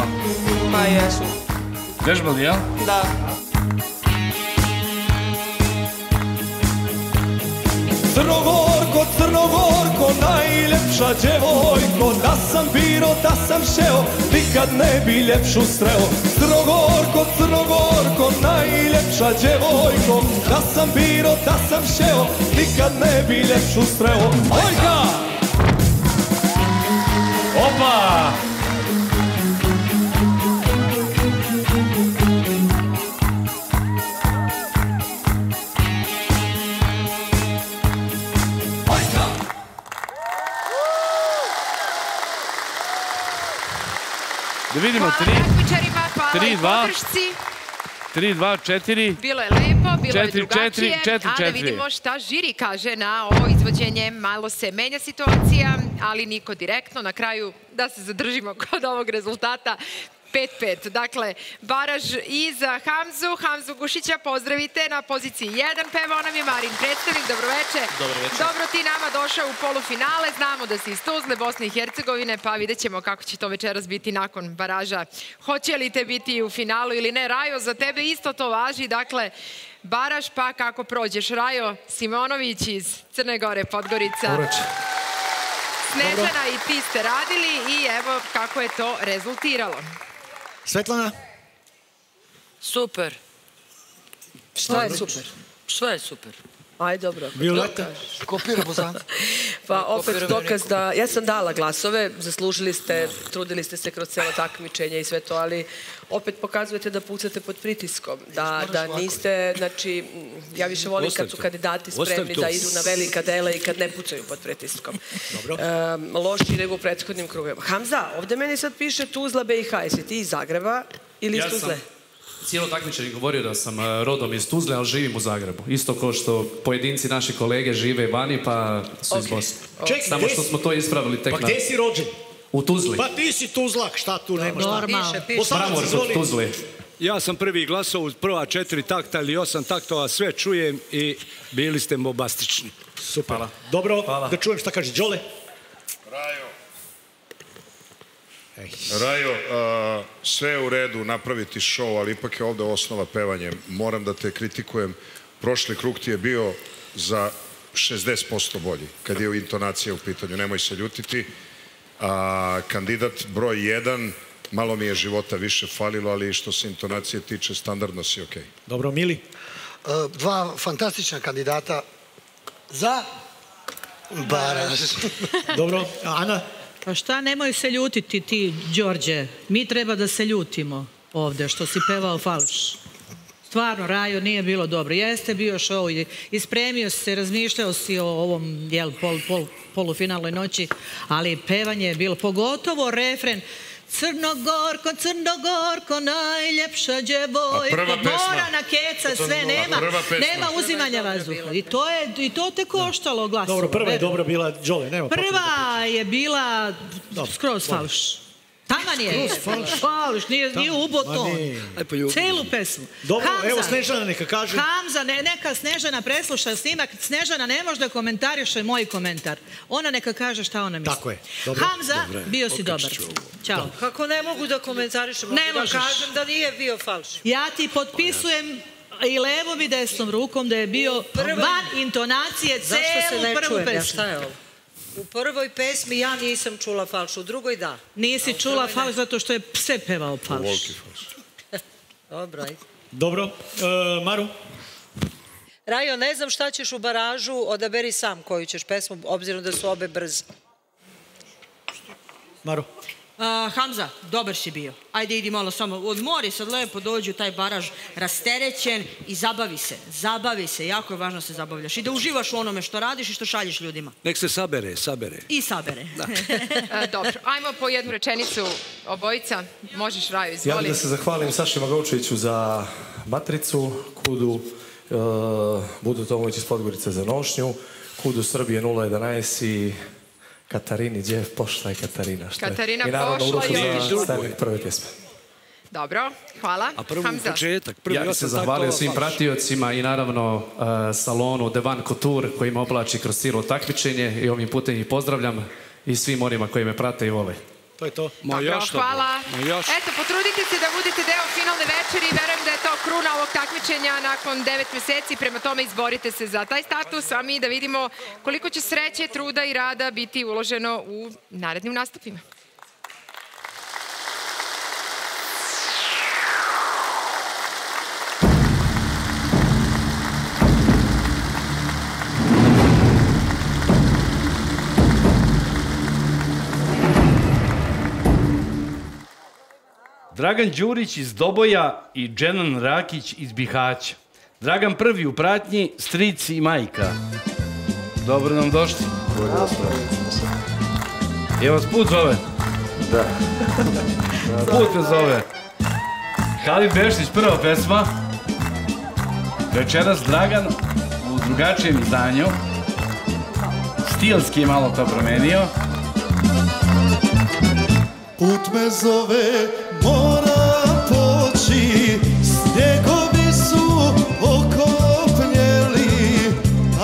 Pa, jesu. Vežbali, je li? Da. Crnogorko, Crnogorko, najljepša djevojko, da sam biro, da sam šeo, nikad ne bi ljepšu sreo. Crnogorko, Crnogorko, najljepša djevojko, da sam biro, da sam šeo, nikad ne bi ljepšu sreo. Ojka! Opa! Da vidimo, 3, 2, 4. Bilo je lepo, bilo je drugačije, a da vidimo šta žiri kaže na ovo izvođenje. Malo se menja situacija, ali niko direktno. Na kraju, da se zadržimo kod ovog rezultata, 5-5. Dakle, baraž i za Hamzu. Hamzu Gušića pozdravite na poziciji 1. Pevao nam je Marin Predstavnik. Dobroveče. Dobroveče. Dobro ti nama došao u polufinale. Znamo da si iz Tuzle, Bosne i Hercegovine, pa vidjet ćemo kako će to večeras biti nakon baraža. Hoće li te biti u finalu ili ne? Rajo, za tebe isto to važi. Dakle, baraž pa kako prođeš. Rajo Simonović iz Crne Gore, Podgorica. Dobroveče. Snežana i ti ste radili i evo kako je to rezultiralo. Svetlana? Super. Šta je super? Šta je super? Aj, dobro. Violeta? Kopira Bozana. Pa opet dokaz da... Ja sam dala glasove, zaslužili ste, trudili ste se kroz celo takmičenje i sve to, ali opet pokazujete da pucate pod pritiskom. Da niste, znači, ja više volim kad su kandidati spremni da idu na velika dela i kad ne pucaju pod pritiskom. Loši nego u prethodnim krugovima. Hamza, ovde meni sad piše Tuzla BiH. Jesi ti iz Zagreba ili iz Tuzle? Cijelo takmičar je govorio da sam rodom iz Tuzle, ali živim u Zagrebu. Isto kao što pojedinci naši kolege žive vani, pa su iz Bosne. Samo što smo to ispravili tek na... Pa gde si rođen? U Tuzli. Pa ti si Tuzlak, šta tu nema šta? Mramor su Tuzli. Ja sam prvi glasao uz prva 4 takta ili 8 taktova, sve čujem i bili ste bombastični. Super. Dobro, da čujem šta kaže Đole. Rajo. Rajo, sve je u redu napraviti šou, ali ipak je ovde osnova pevanje. Moram da te kritikujem. Prošli krug ti je bio za 60% bolji, kad je intonacija u pitanju. Nemoj se ljutiti. Kandidat broj 1, malo mi je života više falilo, ali što se intonacije tiče, standardno si okej. Dobro, Mili? 2 fantastična kandidata za baraž. Dobro, Ana? Pa šta, nemoj se ljutiti ti, Đorđe. Mi treba da se ljutimo ovde, što si pevao falš. Stvarno, Rajo, nije bilo dobro. Jeste bio šou, ispremio se, razmišljao si o ovom polufinalnoj noći, ali pevanje je bilo, pogotovo refren. Crnogorko, Crnogorko, najljepša djevojko. Mora na keca, sve nema. Nema uzimanja vazduha. I to te koštalo glasova. Dobro, prva je dobra bila Đole. Prva je bila skroz falš. Taman je. Falš, nije ubo ton. Celu pesmu. Dobro, evo Snežana neka kaže. Hamza, neka Snežana presluša snimak. Snežana ne može da komentariše moj komentar. Ona neka kaže šta ona misli. Tako je. Hamza, bio si dobar. Ćao. Kako ne mogu da komentarišem? Ne možeš. Da kažem da nije bio falš. Ja ti potpisujem i levom i desnom rukom da je bio van intonacije celu prvu pesmu. Šta je ovo? U prvoj pesmi ja nisam čula falš, u drugoj da. Nisi čula falš zato što je sve pevao falš. Volki falš. Dobro, ajde. Dobro, Maru? Rajo, ne znam šta ćeš u baražu, odaberi sam koju ćeš pesmu, obzirom da su obe brze. Maru? Hamza, dobar si bio. Ajde, idi malo samo. Odmori sad lepo, dođi u taj baraž rasterećen i zabavi se. Zabavi se, jako je važno se zabavljaš. I da uživaš u onome što radiš i što šalješ ljudima. Nek se sabere, sabere. I sabere. Dobro, ajmo po jednu rečenicu obojica. Možeš, Raju, izvoli. Ja bih da se zahvalim Saši Magovčeviću za Matricu, Kudu, Budu Tomović iz Podgorice za Nošnju, Kudu Srbije 011 i Katarini, gdje je pošla i Katarina? Katarina pošla i stavljeni prve pjesme. Dobro, hvala. A prvo u početak. Ja bih se zahvalio svim pratiocima i naravno salonu Devan Couture koji me oblači kroz cijelo takmičenje i ovim putem ih pozdravljam i svim onima koji me prate i vole. To je to. Dobro, hvala. Eto, potrudite se da budete deo finalne večeri i verujem da je to kruna ovog takmičenja nakon 9 meseci. Prema tome izborite se za taj status, a mi da vidimo koliko će sreće, truda i rada biti uloženo u narednim nastupima. Dragan Đurić iz Doboja i Dženan Rakić iz Bihaća. Dragan prvi u pratnji, stric i majka. Dobro nam došli. Je vas put zove? Da. Put me zove. Halid Beštić, prva pesma. Večeras Dragan u drugačijem izdanju. Stilski je malo to promenio. Put me zove, mora poći, snjegovi su okopnjeli,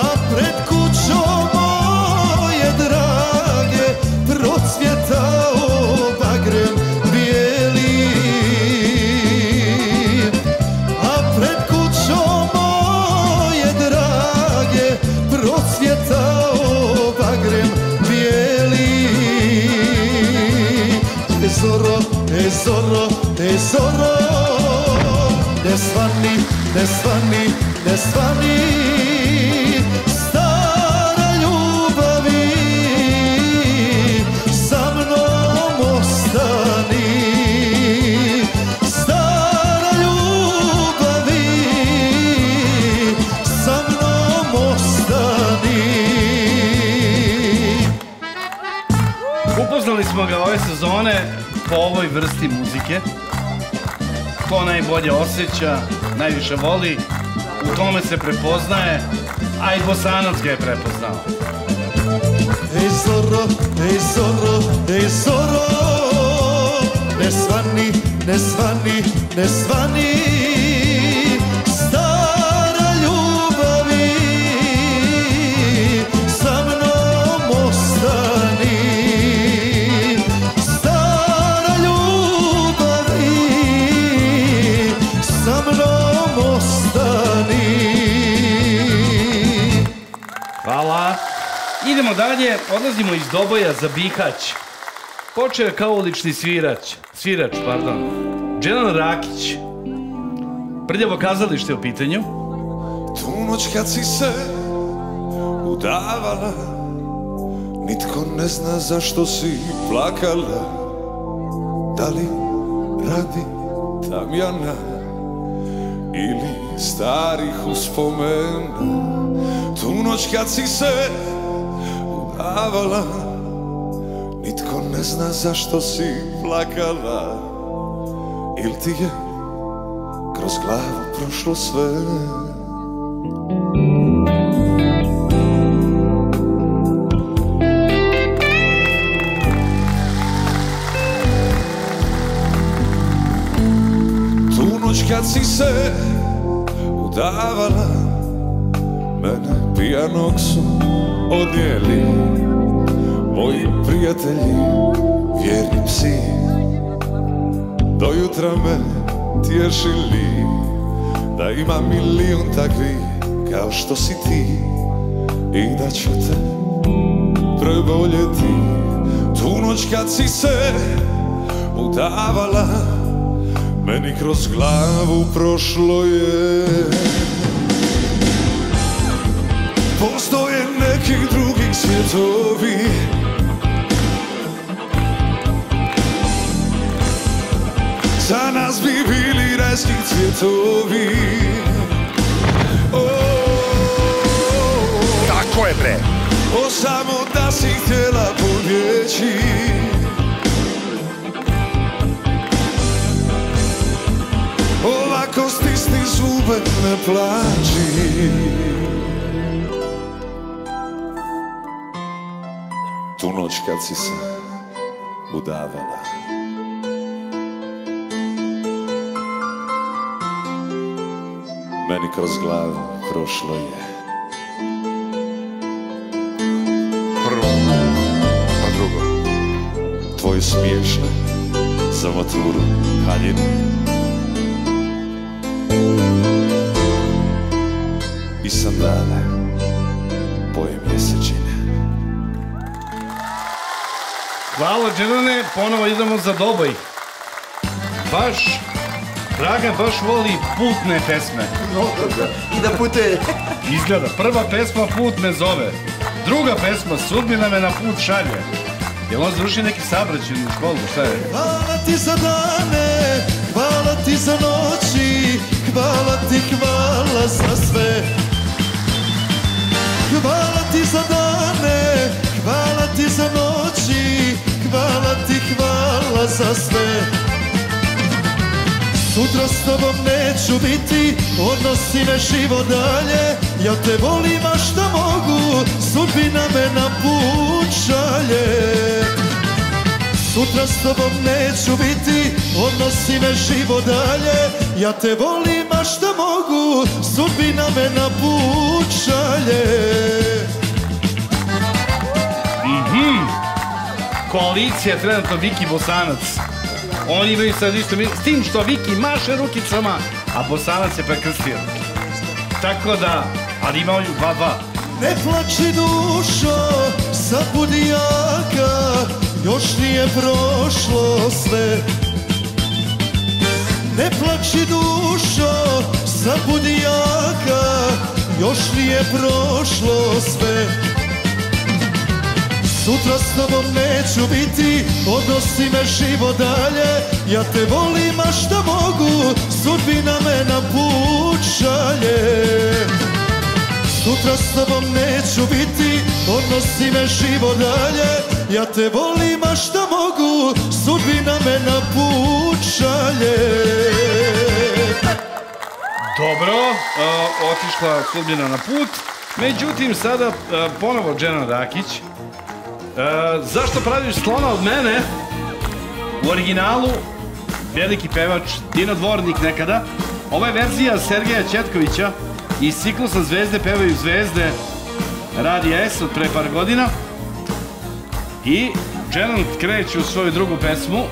a pred kućom moje drage procvjetao bagrem bijeli. A pred kućom moje drage procvjetao bagrem bijeli. Tesoro, tesoro, nesvani, nesvani, nesvani, stara ljubavi, sa mnom ostani. Stara ljubavi, sa mnom ostani. Upoznali smo ga ove sezone po ovoj vrsti muzike, ko najbolje osjeća, najviše voli, u tome se prepoznaje, a i Bosanac ga je prepoznao. Ej zoro, ej zoro, ej zoro, ne svani, ne svani, ne svani, stara ljubavi, sa mnom ostani. Hvala. Idemo dalje, odlazimo iz Doboja za Bihać. Počeo je kao ulični svirač, Dženan Rakić. Prljavo kazalište u pitanju. Tu noć kad si se udavala, nitko ne zna zašto si plakala. Da li radi Tamjana ili starih uspomena? Tu noć kad si se udavala, Nitko ne zna zašto si plakala, il ti je kroz glavu prošlo sve. Tu noć kad si se udavala, mene pijanog su odnijeli moji prijatelji, vjerni psi, dojutra me tješili da ima milijun takvih kao što si ti i da ću te preboljeti. Tu noć kad si se udavala, meni kroz glavu prošlo je. Postoje nekih drugih svjetovi, za nas bi bili rajski cvjetovi. Tako je bre. O samo da si htjela pobjeći, ovako stisni zube, ne plaći. Tu noć kad si se udavala, meni kroz glavu prošlo je. Prvo, pa drugo. Tvoju smiješnu za maturu haljinu i sandale boje mjesečine. Hvala Đelane, ponovo idemo za Doboj. Baš Dragan baš voli putne pesme. I da putuje. Izgleda, prva pesma Put me zove, druga pesma Sudbina me na put šalje. Jel on završi neki saobraćaj u školu, šta je? Hvala ti za dane, hvala ti za noći, hvala ti, hvala za sve. Hvala ti za dane, hvala ti za noći, hvala ti, hvala za sve. Sutra s tobom neću biti, odnosi me život dalje, ja te volim a šta mogu, sudbina me na put šalje. Sutra s tobom neću biti, odnosi me život dalje, ja te volim a šta mogu, sudbina me na put šalje. Koalicija trenutno Viki Bosanac. Oni imaju sad isto, s tim što Viki maše rukicama, a Bosanac se prekrstio. Tako da, ali imao ju 2-2. Ne plači dušo, sad budi jaka, još nije prošlo sve. Ne plači dušo, sad budi jaka, još nije prošlo sve. Sutra s tobom neću biti, odnosi me život dalje, ja te volim a šta mogu, sudbina me na put šalje. Sutra s tobom neću biti, odnosi me život dalje, ja te volim a šta mogu, sudbina me na put šalje. Dobro, otišla sudbina na put, međutim sada ponovo Džena Rakić. Zašto praviš slona od mene? U originalu veliki pevač Dino Dvornik nekada. Ova je verzija Sergeja Četkovića iz ciklusa Zvezde pevaju zvezde Radija S od pre par godina. I Dženan kreće u svoju drugu pesmu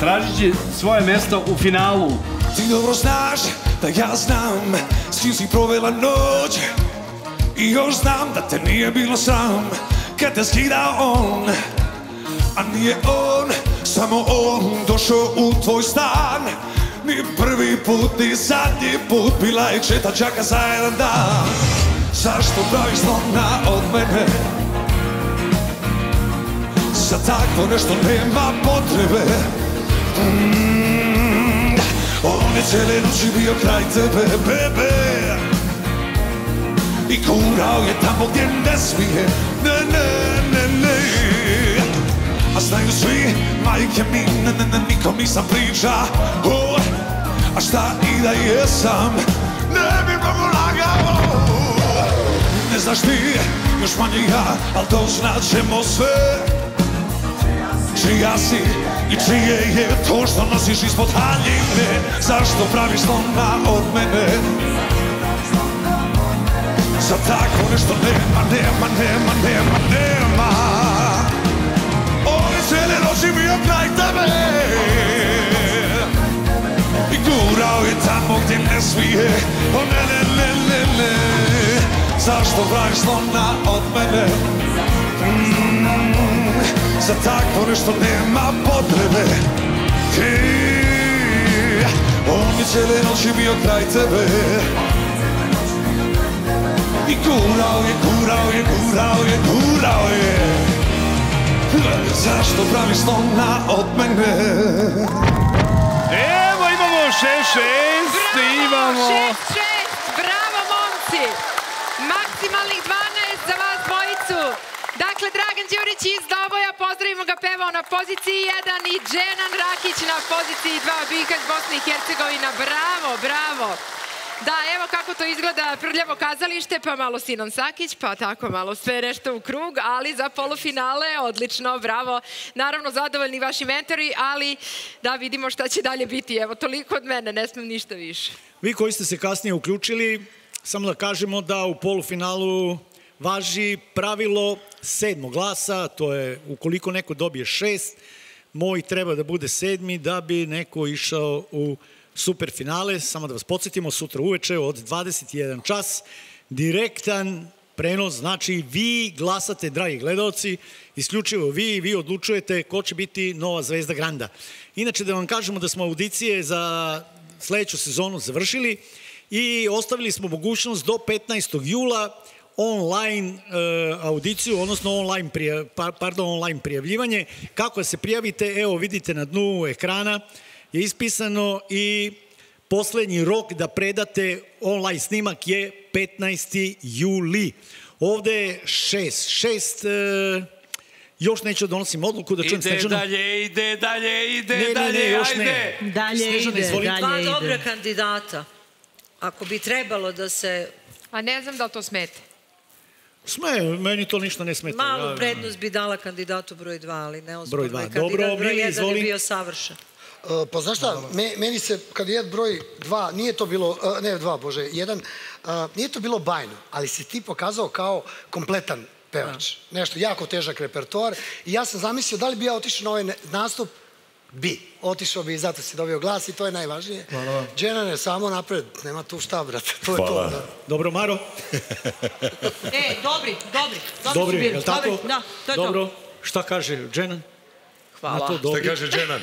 tražeći svoje mesto u finalu. Ti dobro znaš da ja znam s čim si provela noć, i još znam da te nije bilo sam kad te skida on, a nije on, samo on došao u tvoj stan, ni prvi put, ni zadnji put, bila je četa džaka za jedan dan. Zašto praviš slona od mene? Za takvo nešto nema potrebe. On je cijele noći bio kraj tebe, bebe, i kurao je tamo gdje ne smije. Ne, ne, ne, ne. A znaju svi, majke mi, nikom nisam priča. A šta i da jesam, ne bi mnogo lagao. Ne znaš ti, još manje ja, ali to znaćemo sve. Čija si i čije je to što nosiš ispod haljine? Zašto praviš slona od mene? Za tako nešto nema. Ove cijele noći bio kraj tebe i gurao je tamo gdje ne smije. O ne. Zašto praviš slona od mene? Za tako nešto nema potrebe. On je cijele noći bio kraj tebe i gurao je. Zašto praviš slona od mene? Evo imamo 6-6. Imamo 6-6. Bravo momci. Maksimalnih 12 za vas dvojicu. Dakle, Dragan Đurić iz Doboja, pozdravimo ga, pevao na poziciji 1 i Dženan Rakić na poziciji 2, Bihač Bosne i Hercegovina, bravo. Da, evo kako to izgleda Prljavo kazalište, pa malo Sinan Sakić, pa tako malo sve nešto u krug, ali za polufinale, odlično, bravo. Naravno, zadovoljni vaši mentori, ali da vidimo šta će dalje biti. Evo, toliko od mene, ne smem ništa više. Vi koji ste se kasnije uključili, samo da kažemo da u polufinalu važi pravilo 7 glasa, to je ukoliko neko dobije 6, moj treba da bude 7 da bi neko išao u superfinale. Samo da vas podsjetimo, sutra uveče od 21 čas, direktan prenos, znači vi glasate, dragi gledalci, isključivo vi odlučujete ko će biti nova Zvezda Granda. Inače, da vam kažemo da smo audicije za sledeću sezonu završili i ostavili smo mogućnost do 15. jula online audiciju, odnosno online prijavljivanje. Kako se prijavite, evo vidite na dnu ekrana je ispisano i poslednji rok da predate online snimak je 15. juli. Ovde je 6. Još neću da donosim odluku, da čujem Snežanu. Ide dalje, još ne. Snežana, izvolite. Dva dobra kandidata. Ako bi trebalo da se... A ne znam da li to smete. Sme, meni to ništa ne smeta. Malu prednost bi dala kandidatu broj 2, ali neozbiljno. Broj 2, dobro, broj 1 je bio savršen. Pa znaš šta, meni se kandidat broj 2, nije to bilo, ne 2, bože, 1, nije to bilo bajno, ali si ti pokazao kao kompletan pevač. Nešto, jako težak repertoar. I ja sam zamislio da li bi ja otišao na ovaj nastup, bi. Otišao bi i zato si dobio glas i to je najvažnije. Dženane, samo napred, nema tu šta, brate. To je to. Dobro, Maro? Dobri su bili. Dobro, šta kaže Dženan? Hvala. Šta kaže Dženan?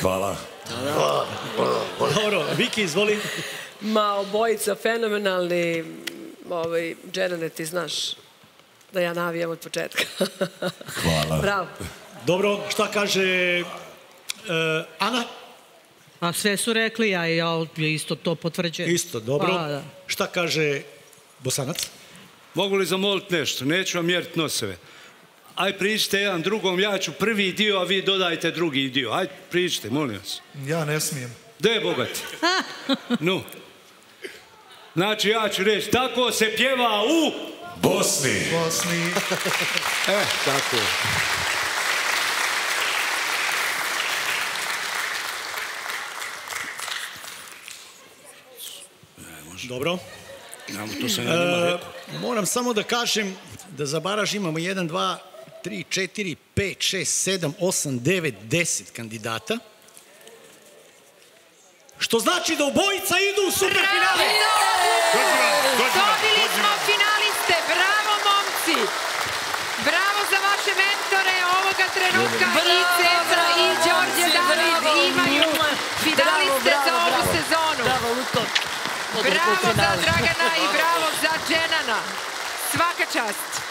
Hvala. Dobro, Viki, izvoli. Ma, obojica fenomenalni. Dženane, ti znaš da ja navijam od početka. Hvala. Bravo. Dobro, šta kaže Ana? A sve su rekli, ja isto to potvrđujem. Isto, dobro. Šta kaže Bosanac? Mogu li zamoliti nešto? Neću vam mjeriti noseve. Aj pričite jedan drugom, ja ću prvi dio, a vi dodajte drugi dio. Aj pričite, molim vas. Ja ne smijem. Gde je bogat? No. Znači, ja ću reći, tako se pjeva u... Bosni. Tako je. Dobro. Moram samo da kažem da za Baraž imamo 1, 2, 3, 4, 5, 6, 7, 8, 9, 10 kandidata. Što znači da obojica idu u superfinale. Dobili smo finaliste. Bravo momci. Bravo za vaše mentore ovoga trenutka. I Cezar i Đorđe David imaju finaliste za ovu sezonu. Bravo za Dragana i bravo za Dženana. Svaka čast.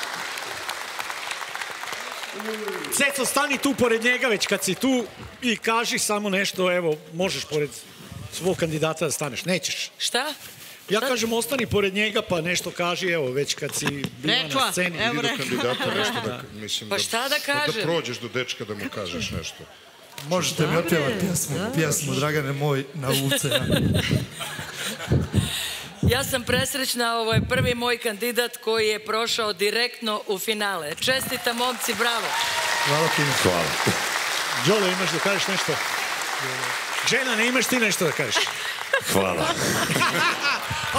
Ceco, stani tu pored njega već kad si tu i kaži samo nešto. Evo, možeš pored svog kandidata da staneš. Nećeš. Šta? Ja kažem, ostani pored njega pa nešto kaži, evo, već kad si bila na sceni. Idi do kandidata nešto, mislim, da prođeš do dečka da mu kažeš nešto. Možete mi opjevati pjesmu, Dragane moj, na ucena. Ja sam presrećna, ovo je prvi moj kandidat koji je prošao direktno u finale. Čestita, momci, bravo. Hvala ti. Hvala. Đole, imaš da kažeš nešto? Žena, ne imaš ti nešto da kažeš? Hvala.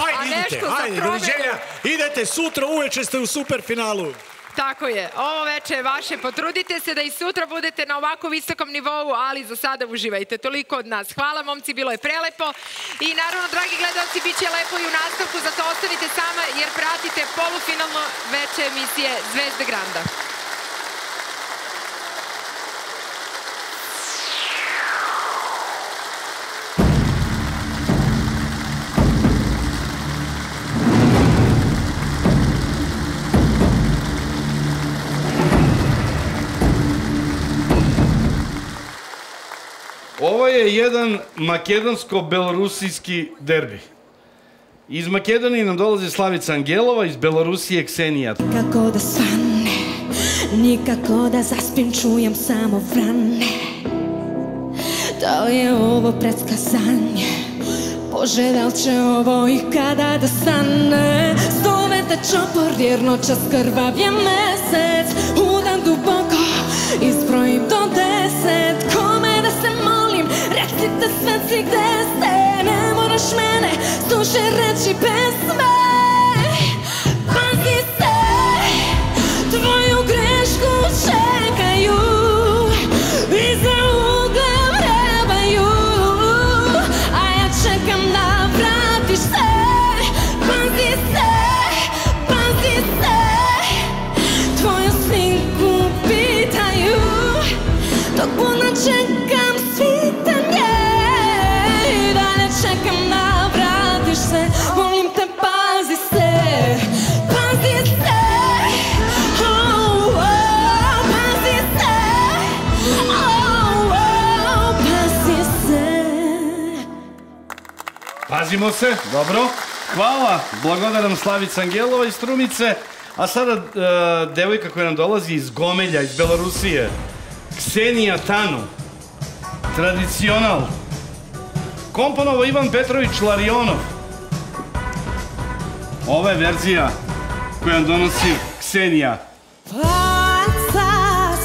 Ajde, idete. Ajde, doviđenja. Idete, sutra uveče ste u superfinalu. Tako je. Ovo veče je vaše. Potrudite se da i sutra budete na ovako visokom nivou, ali za sada uživajte. Toliko od nas. Hvala, momci, bilo je prelepo. I naravno, dragi gledalci, bit će lepo i u nastavku, zato ostanite sama jer pratite polufinalno veče emisije Zvezde Granda. Ovo je jedan makedonsko-belorusijski derbi. Iz Makedonije nam dolazi Slavica Angelova, iz Belorusije Ksenija. Nikako da svane, nikako da zaspim, čujem samo vrane. Da li je ovo predskazanje? Bože, da li će ovo ikada da stane? Zove te čopor jer noćas krvav je mesec. Udam duboko, izbrojim do 10. Kome da se molim, recite sve si gde ste. Ne moraš mene duše reći pesme. Pazi se, tvoju grešku čekaju. Iza ugla vrebaju, a ja čekam da vratiš se. Pazi se, pazi se, tvoju snimku pitaju. Dok puno čekam svitanje, i dalje čekam da vratiš se. Molim te, pazi se, pazi se, pazi se, pazi se. Pazimo se, dobro. Hvala, blagodaram Slavica Angelova iz Strumice. A sada devojka koja nam dolazi iz Gomelja, iz Belorusije, Ksenija Tanu. Tradicional. Komponovo Ivan Petrović Larionov. Ova je verzija koju nam donosi Ksenija. Paca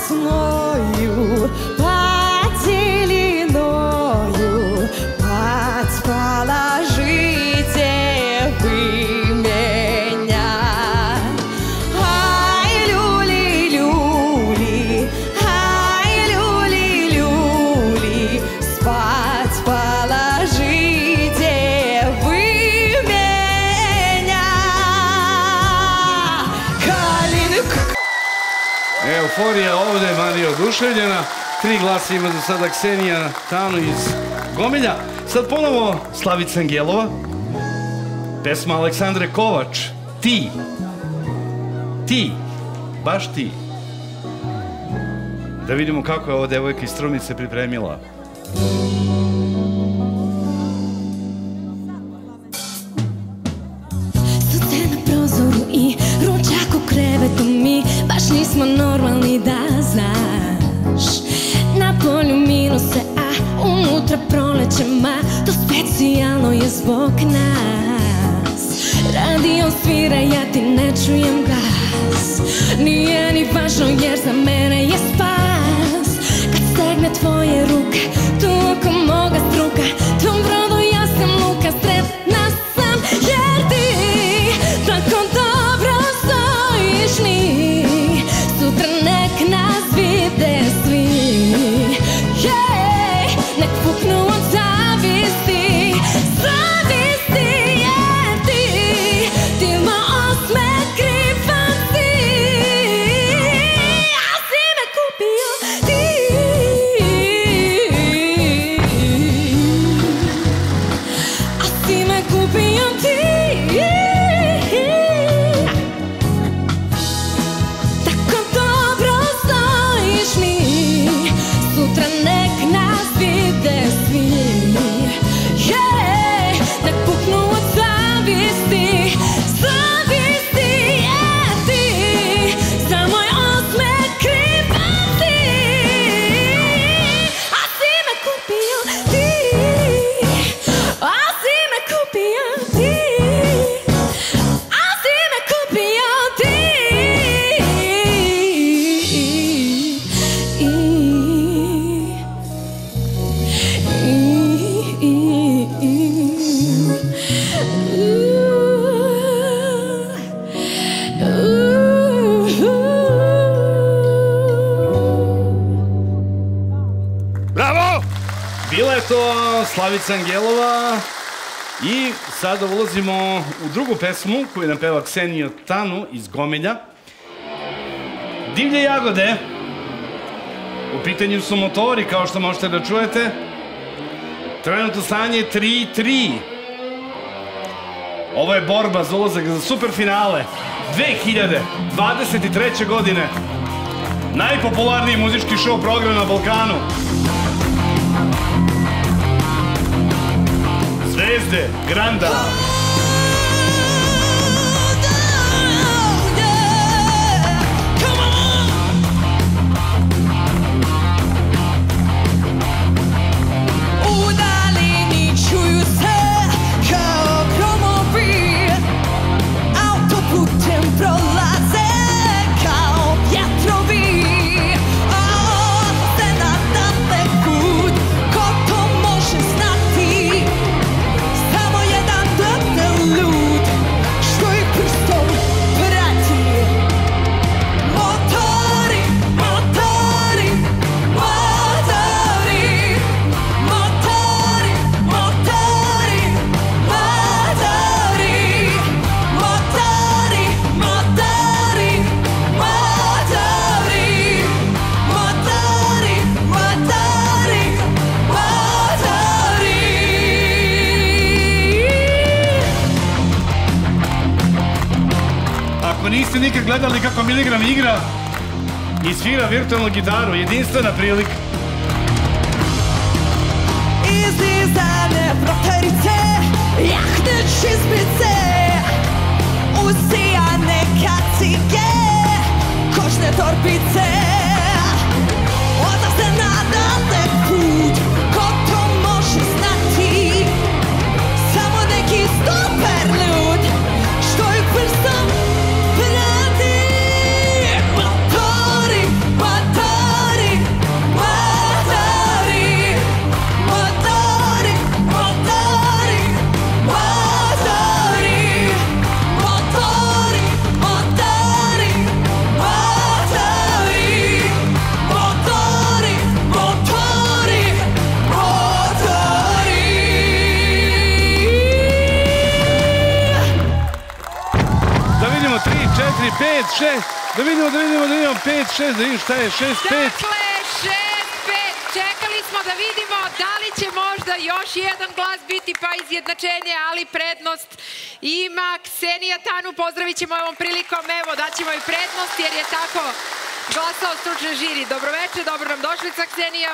s moju, pac jelinoju, pac palaži. Euforija ovde, Marija oduševljena. 3 glasa ima za sada Ksenija Tanu iz Gomelja. Sad ponovo Slavica Angelova. Pesma Aleksandre Kovač. Ti. Ti. Baš ti. Da vidimo kako je ova devojka iz Strumice pripremila. Sutra na prozoru i ručak u krevetu mi baš nismo normalni da znaš. Na polju minuse, a unutra proleće, ma to specijalno je zbog nas. Radio svira, ja ti ne čujem glas. Nije ni važno jer za mene je spas. Kad stegne tvoje ruke, tu oko moga struka, tvom brodu ja sam luka, sretna sam jer ti tako dobro stojiš mi. Kupio ti. je to Slavica Angelova. I sada ulazimo u drugu pesmu koju nam peva Ksenija Tanu iz Gomelja. Divlje jagode. U pitanju su motori, kao što možete da čujete. Trenutno stanje je 3-3. Ovo je borba za ulazak za superfinale 2023. godine. Najpopularniji muzički show program na Balkanu. Zvezde Granda. Niste nikad gledali kako Miligram igra i svira virtualnu gitaru. Jedinstvena prilika. Izdizane proterice, jahne čizbice, usijane kacige, kožne torbice. Odavde nadate put, ko to može znati, samo neki super ljud, što je prstom. Da vidimo, 5-6, da vidim šta je, 6-5. Dakle, 6-5, čekali smo da vidimo da li će možda još jedan glas biti pa izjednačenje, ali prednost ima Ksenija Tanu, pozdravit ćemo ovom prilikom, evo daćemo i prednost jer je tako glasao stručne žiri. Dobroveče, dobro nam došlica Ksenija.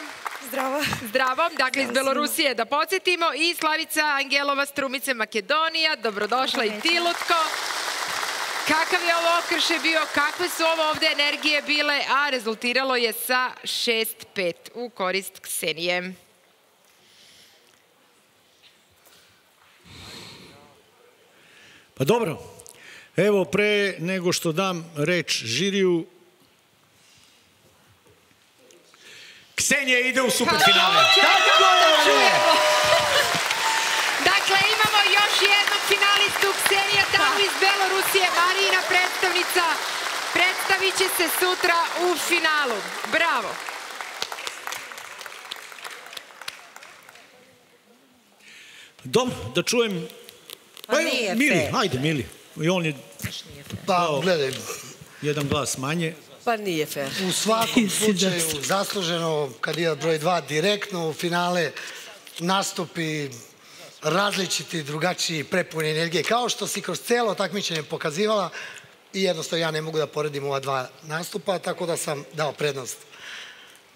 Zdravo. Zdravo, dakle iz Belorusije da podsjetimo i Slavica Angelova, Strumice Makedonija, dobrodošla i ti Lutko. Kakav je ovo okršaj bio, kakve su ovo ovde energije bile, a rezultiralo je sa 6-5 u korist Ksenije. Pa dobro, evo pre nego što dam reč žiriju, Ksenija ide u superfinale. Tako je! Dakle, imamo još jednog finalistu, Ksenija Tanu iz Belorusije, Marina predstavnica. Predstavit će se sutra u finalu. Bravo! Dobro, da čujem... Pa nije fair. Mili, hajde Mili. I on je... Pa, gledaj. Jedan glas manje. Pa nije fair. U svakom slučaju, zasluženo, kandidat broj 2, direktno u finale nastupi... različiti, drugačiji, prepuni energije, kao što si kroz celo takmičenje pokazivala i jednostavno ja ne mogu da poredim ova dva nastupa, tako da sam dao prednost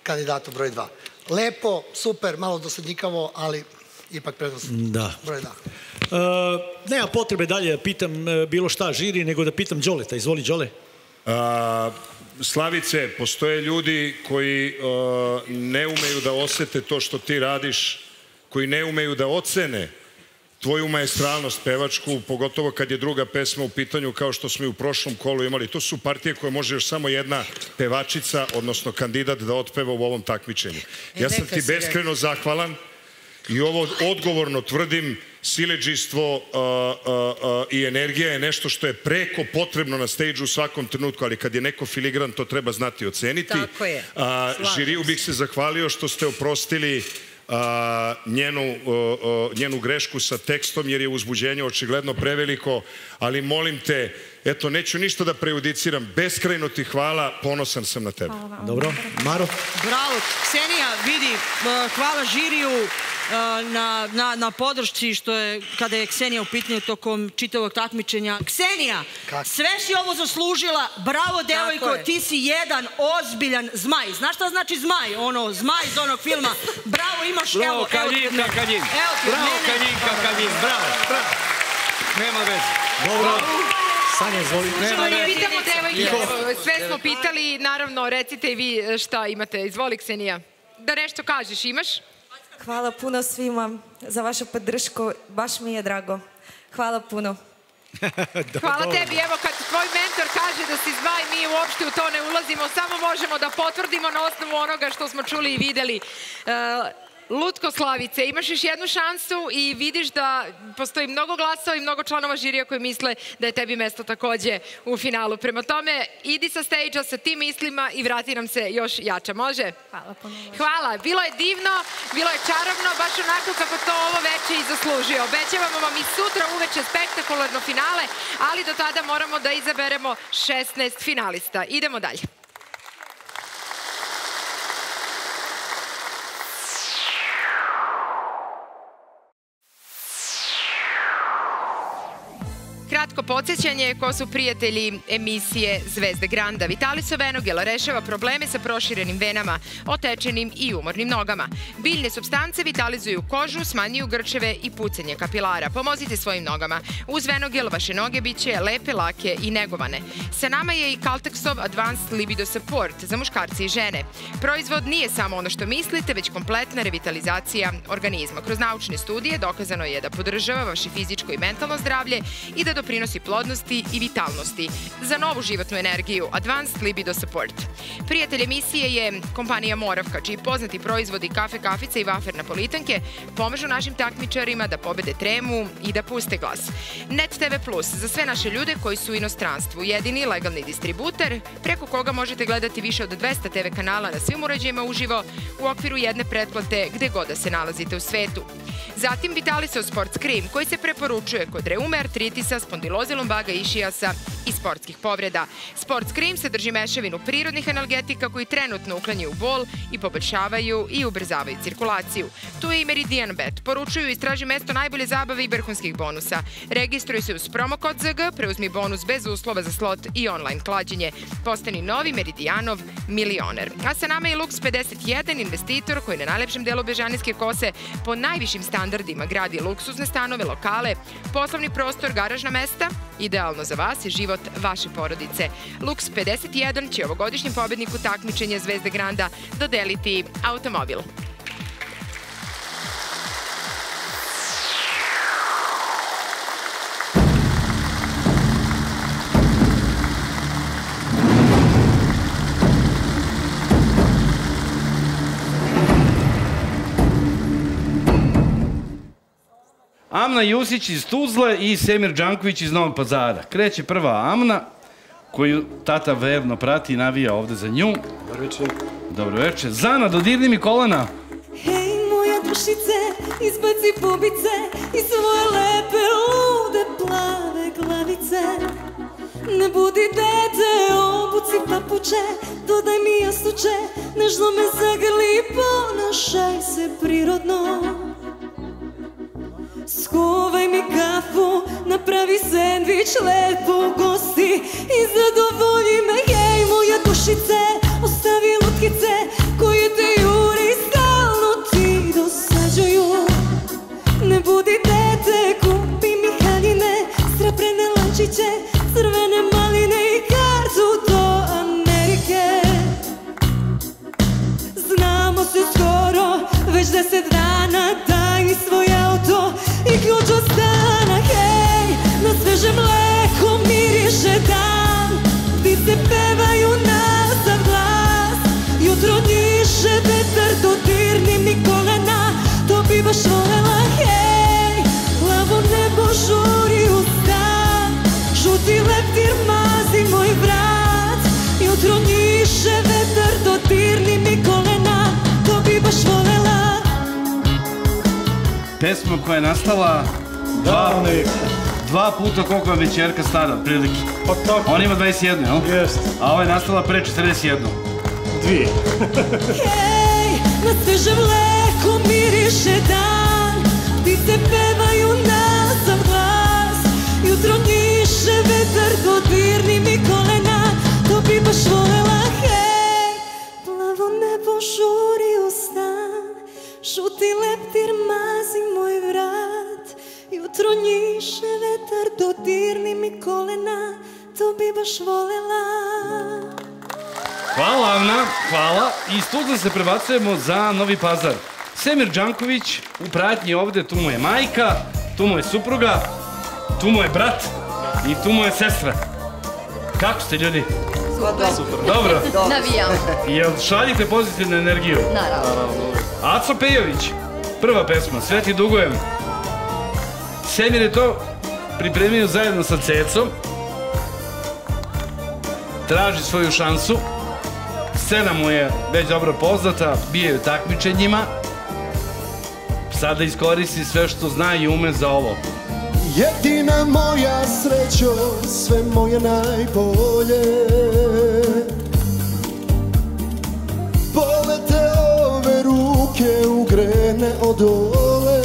kandidatu broj 2. Lepo, super, malo dosadnjikavo, ali ipak prednost broj 2. Nema potrebe dalje da pitam bilo šta žiri, nego da pitam Đoleta. Izvoli, Đole. Slavice, postoje ljudi koji ne umeju da osete to što ti radiš, koji ne umeju da ocene tvoju maestralnost pevačku, pogotovo kad je druga pesma u pitanju, kao što smo i u prošlom kolu imali. To su partije koje može još samo jedna pevačica, odnosno kandidat, da otpeva u ovom takmičenju. Ja sam ti beskrajno zahvalan i ovo odgovorno tvrdim, sileđistvo i energija je nešto što je preko potrebno na stage-u u svakom trenutku, ali kad je neko filigran, to treba znati i oceniti. Tako je. Žiriju bih se zahvalio što ste oprostili njenu grešku sa tekstom, jer je uzbuđenje očigledno preveliko, ali molim te, eto, neću ništa da prejudiciram, beskrajno ti hvala, ponosan sam na tebe. Dobro, Maro? Bravo, Ksenija, vidi, hvala žiriju na podršci što je, kada je Ksenija u pitanju tokom čitavog takmičenja. Ksenija, sve si ovo zaslužila, bravo devojko, ti si jedan ozbiljan zmaj. Znaš šta znači zmaj? Ono, zmaj iz onog filma. Bravo, imaš, evo. Bravo, Kaljinka, Kaljin. Bravo, Kaljinka, Kaljin. Bravo, bravo. Nema veze. Dobro. Pitamo devojke, sve smo pitali, naravno, recite i vi šta imate. Izvoli, Ksenija, da nešto kažeš, imaš? Hvala puno svima za vašu podršku, baš mi je drago. Hvala puno. Hvala tebi, evo kad tvoj mentor kaže da si zvaj, mi uopšte u to ne ulazimo, samo možemo da potvrdimo na osnovu onoga što smo čuli i videli. Lutko Slavice, imaš još jednu šansu i vidiš da postoji mnogo glasova i mnogo članova žirija koji misle da je tebi mesto takođe u finalu. Prema tome, idi sa stage-a sa tim mislima i vrati nam se još jača. Može? Hvala puno. Hvala. Bilo je divno, bilo je čarobno, baš onako kako to ovo veče i zaslužio. Obećavamo vam i sutra uveče spektakularno finale, ali do tada moramo da izaberemo 16 finalista. Idemo dalje. Kratko podsjećanje ko su prijatelji emisije Zvezde Granda. Vitalisov venogel rešava probleme sa proširenim venama, otečenim i umornim nogama. Biljne supstance vitalizuju kožu, smanjuju grčeve i pucanje kapilara. Pomozite svojim nogama. Uz venogel vaše noge biće lepe, lake i negovane. Sa nama je i Kaltexov Advanced Libido Support za muškarce i žene. Proizvod nije samo ono što mislite, već kompletna revitalizacija organizma. Kroz naučne studije dokazano je da podržava vaše fizičko i mentalno zdravlje i da doprinosi plodnosti i vitalnosti. Za novu životnu energiju, Advanced Libido Support. Prijatelj emisije je kompanija Moravka, čiji poznati proizvodi kafe, kafice i vafer napolitanke pomažu našim takmičarima da pobede tremu i da puste glas. Net TV Plus, za sve naše ljude koji su u inostranstvu, jedini legalni distributer, preko koga možete gledati više od 200 TV kanala na svim uređajima uživo u okviru jedne pretplate gde god da se nalazite u svetu. Zatim Vitalisov Sports Cream, koji se preporučuje kod reume, artritisa, spondiloze lumbaga, išijasa i sportskih povreda. Sports Cream sadrži mešavinu prirodnih analgetika koji trenutno uklanjaju bol i poboljšavaju i ubrzavaju cirkulaciju. Tu je i Meridian Bet. Poručuju i traži mesto najbolje zabave i vrhunskih bonusa. Registruj se uz promokod ZG, preuzmi bonus bez uslova za slot i online klađenje. Postani novi Meridianov milioner. A sa nama je Lux 51, investitor koji na najlepšem delu Bežanijske kose po najvišim standardima gradi luksuzne stanove, lokale, poslovni prostor, garažna mesta. Idealno za vas je život vaše porodice. Lux 51 će ovogodišnjem pobedniku takmičenja Zvezde Granda dodeliti automobil. Amna Jusić iz Tuzle i Semir Đanković iz Novog Pazara. Kreće prva Amna, koju tata verno prati i navija ovde za nju. Dobar večer. Dobro večer. Zana, dodirni mi kolena. Hej, moja dušice, izbaci bubice i svoje lepe, lude, plave glavice. Ne budi dete, obuci papuče, dodaj mi jastuče, nežno me zagrli, ponašaj se prirodno. Skuvaj mi kafu, napravi sendvič, lepo gosti i zadovolji me. Hej, moja dušice, ostavi lutkice koje te jure i stalno ti dosađaju. Ne budi dete, kupi mi haljine, srebrene lančiće, crvene maline i kartu do Amerike. Znamo se skoro, već 10 dana, daj mi svoj auto i ključ od stana. Hej, na sveže mleko miriše dan, ptice pevaju nasav glas. Jutro diše vetar, dodirni mi kolena, to bi baš volela. Hej, plavo nebo žuri u stan, žuti leptir mazi moj vrat. Jutro diše vetar, dodirni mi kolena, to bi baš volela. pesma koja je nastala dva puta koliko je večerka stara, prilike. Pa tako. On ima 21, jel? Jest. A ovo je nastala pre 41. Dvije. Hej, na svežem leku miriše dan, ptice pevaju nazam glas, jutro njiše vetar dodirni mi kolena, to bi baš volela, hej. Plavo nebo žuri u stan, šuti leptir mazi moj vrat, jutro njiše vetar dodirni mi kolena, to bi baš volela. Hvala, Ana, hvala. I stuzno se prebacujemo za Novi Pazar. Semir Đanković u pratnji ovde, tu mu je majka, tu mu je supruga, tu mu je brat i tu mu je sestra. Kako ste, ljudi? Super. Dobro. Navijamo. Jel šaljite pozitivnu energiju? Naravno. Aco Pejović, prva pesma, Sve ti dugujem. Semir je to pripremio zajedno sa Cecom. Traži svoju šansu. Scena mu je već dobro poznata, bije u takmičenjima. Sada iskoristi sve što zna i ume za ovo. Jedina moja srećo, sve moje najbolje. Polete ove ruke u grene odole.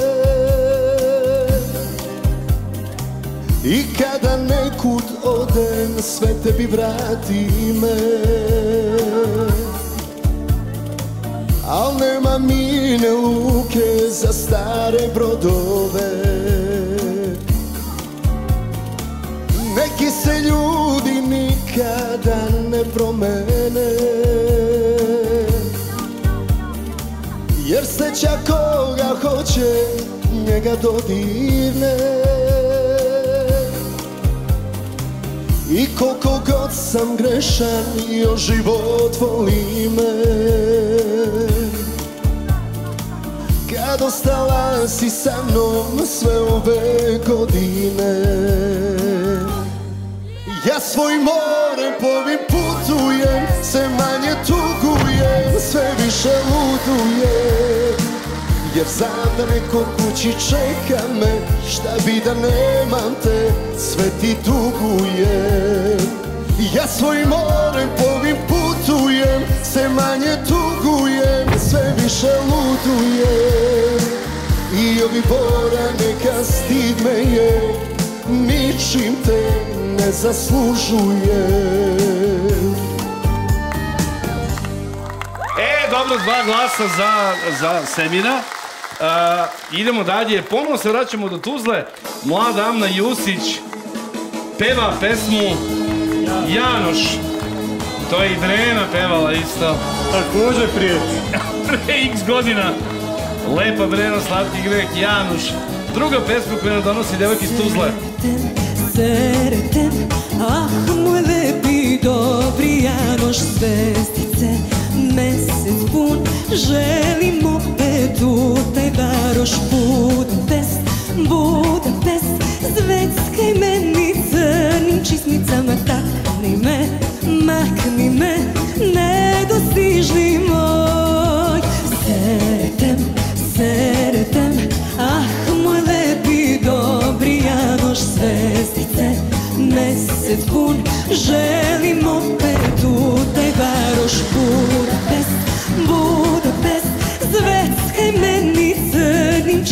I kada nekud odem, sve tebi vrati me. Al nema mine luke za stare brodove. Neki se ljudi nikada ne promene, jer sreća koga hoće njega dodirne. I koliko god sam grešan, još život voli me. Kad ostala si sa mnom sve ove godine, ja svojim morem po ovim putujem, sve manje tugujem, sve više ludujem. Jer znam da neko kući čeka me, šta bi da nemam te, sve ti dugujem. Ja svojim morem po ovim putujem, sve manje tugujem, sve više ludujem. I ovi bora neka stid me je, ničim te ne zaslužujem. Dobro, dva glasa za Semira. Idemo dalje. Ponovo se vraćamo do Tuzle. Mlada Amna Jusić peva pesmu Janoš. To je i Drena pevala isto. Također prije x godina. Lepa Brena, slatki grek, Janoš. Druga pesma koja nam donosi devojka iz Tuzle. Sretem, ah moj lepi dobri Janoš, zvestice. Mesec pun, želim opet u taj baroš. Budapest, Budapest, Zvedska imenica, nim čisnicama takni me, makni me, nedostižni moj. Sretem, sretem, ah moj lepi dobri Janoš, zvezdice, mesec pun, želim opet u taj baroš. Budapest, Budapest, Zvedskaj meni crnim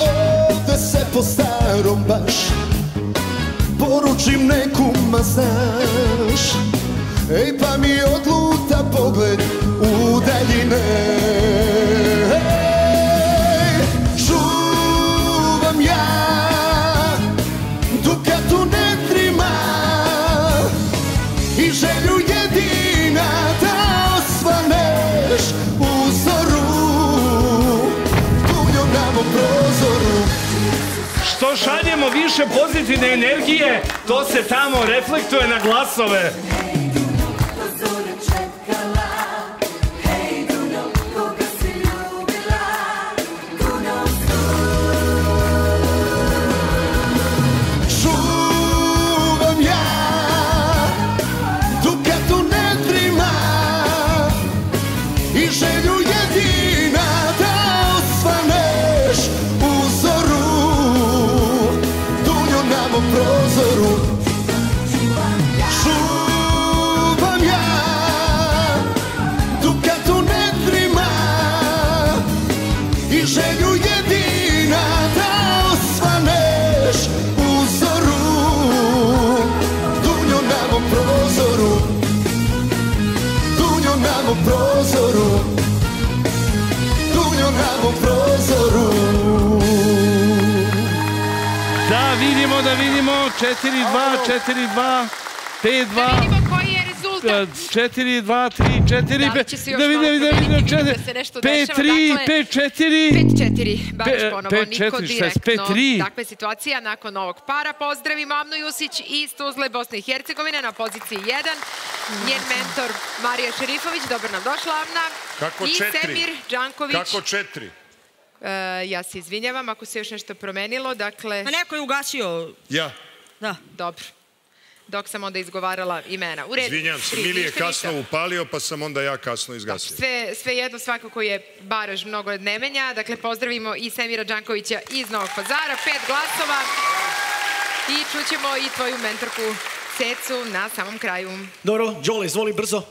Ovde se po starom baš poručim nekuma, znaš. Ej, pa mi odluta pogled u daljine. Ej, čuvam ja Dukat u netrima i želju jedina da osvaneš u zoru tuljom na mom prozoru. Što šaljemo više pozitivne energije, to se tamo reflektuje na glasove. Da vidimo, 4-2, 4-2, 5-2. Da vidimo koji je rezultat. 4-2, 3-4, 5-4, 5-3, 5-4. 5-4, baš ponovo, niko direktno. Takva je situacija nakon ovog para. Pozdravimo Amnu Jusić iz Tuzle, Bosne i Hercegovine na poziciji 1. Njen mentor Marija Šerifović, dobro nam došla Amna. Kako 4? I Semir Đanković. Kako 4? Ja se izvinjavam ako se još nešto promenilo, dakle... Neko je ugasio... Ja? Da. Dobro. Dok sam onda izgovarala imena. Izvinjam se, Mili je kasno upalio, pa sam onda ja kasno izgasio. Sve jedno, svakako je baraž mnogo ne menja. Dakle, pozdravimo i Semira Đankovića iz Novog Pazara, 5 glasova. I čućemo i tvoju mentorku Cecu na samom kraju. Dobro, Đole, izvoli brzo.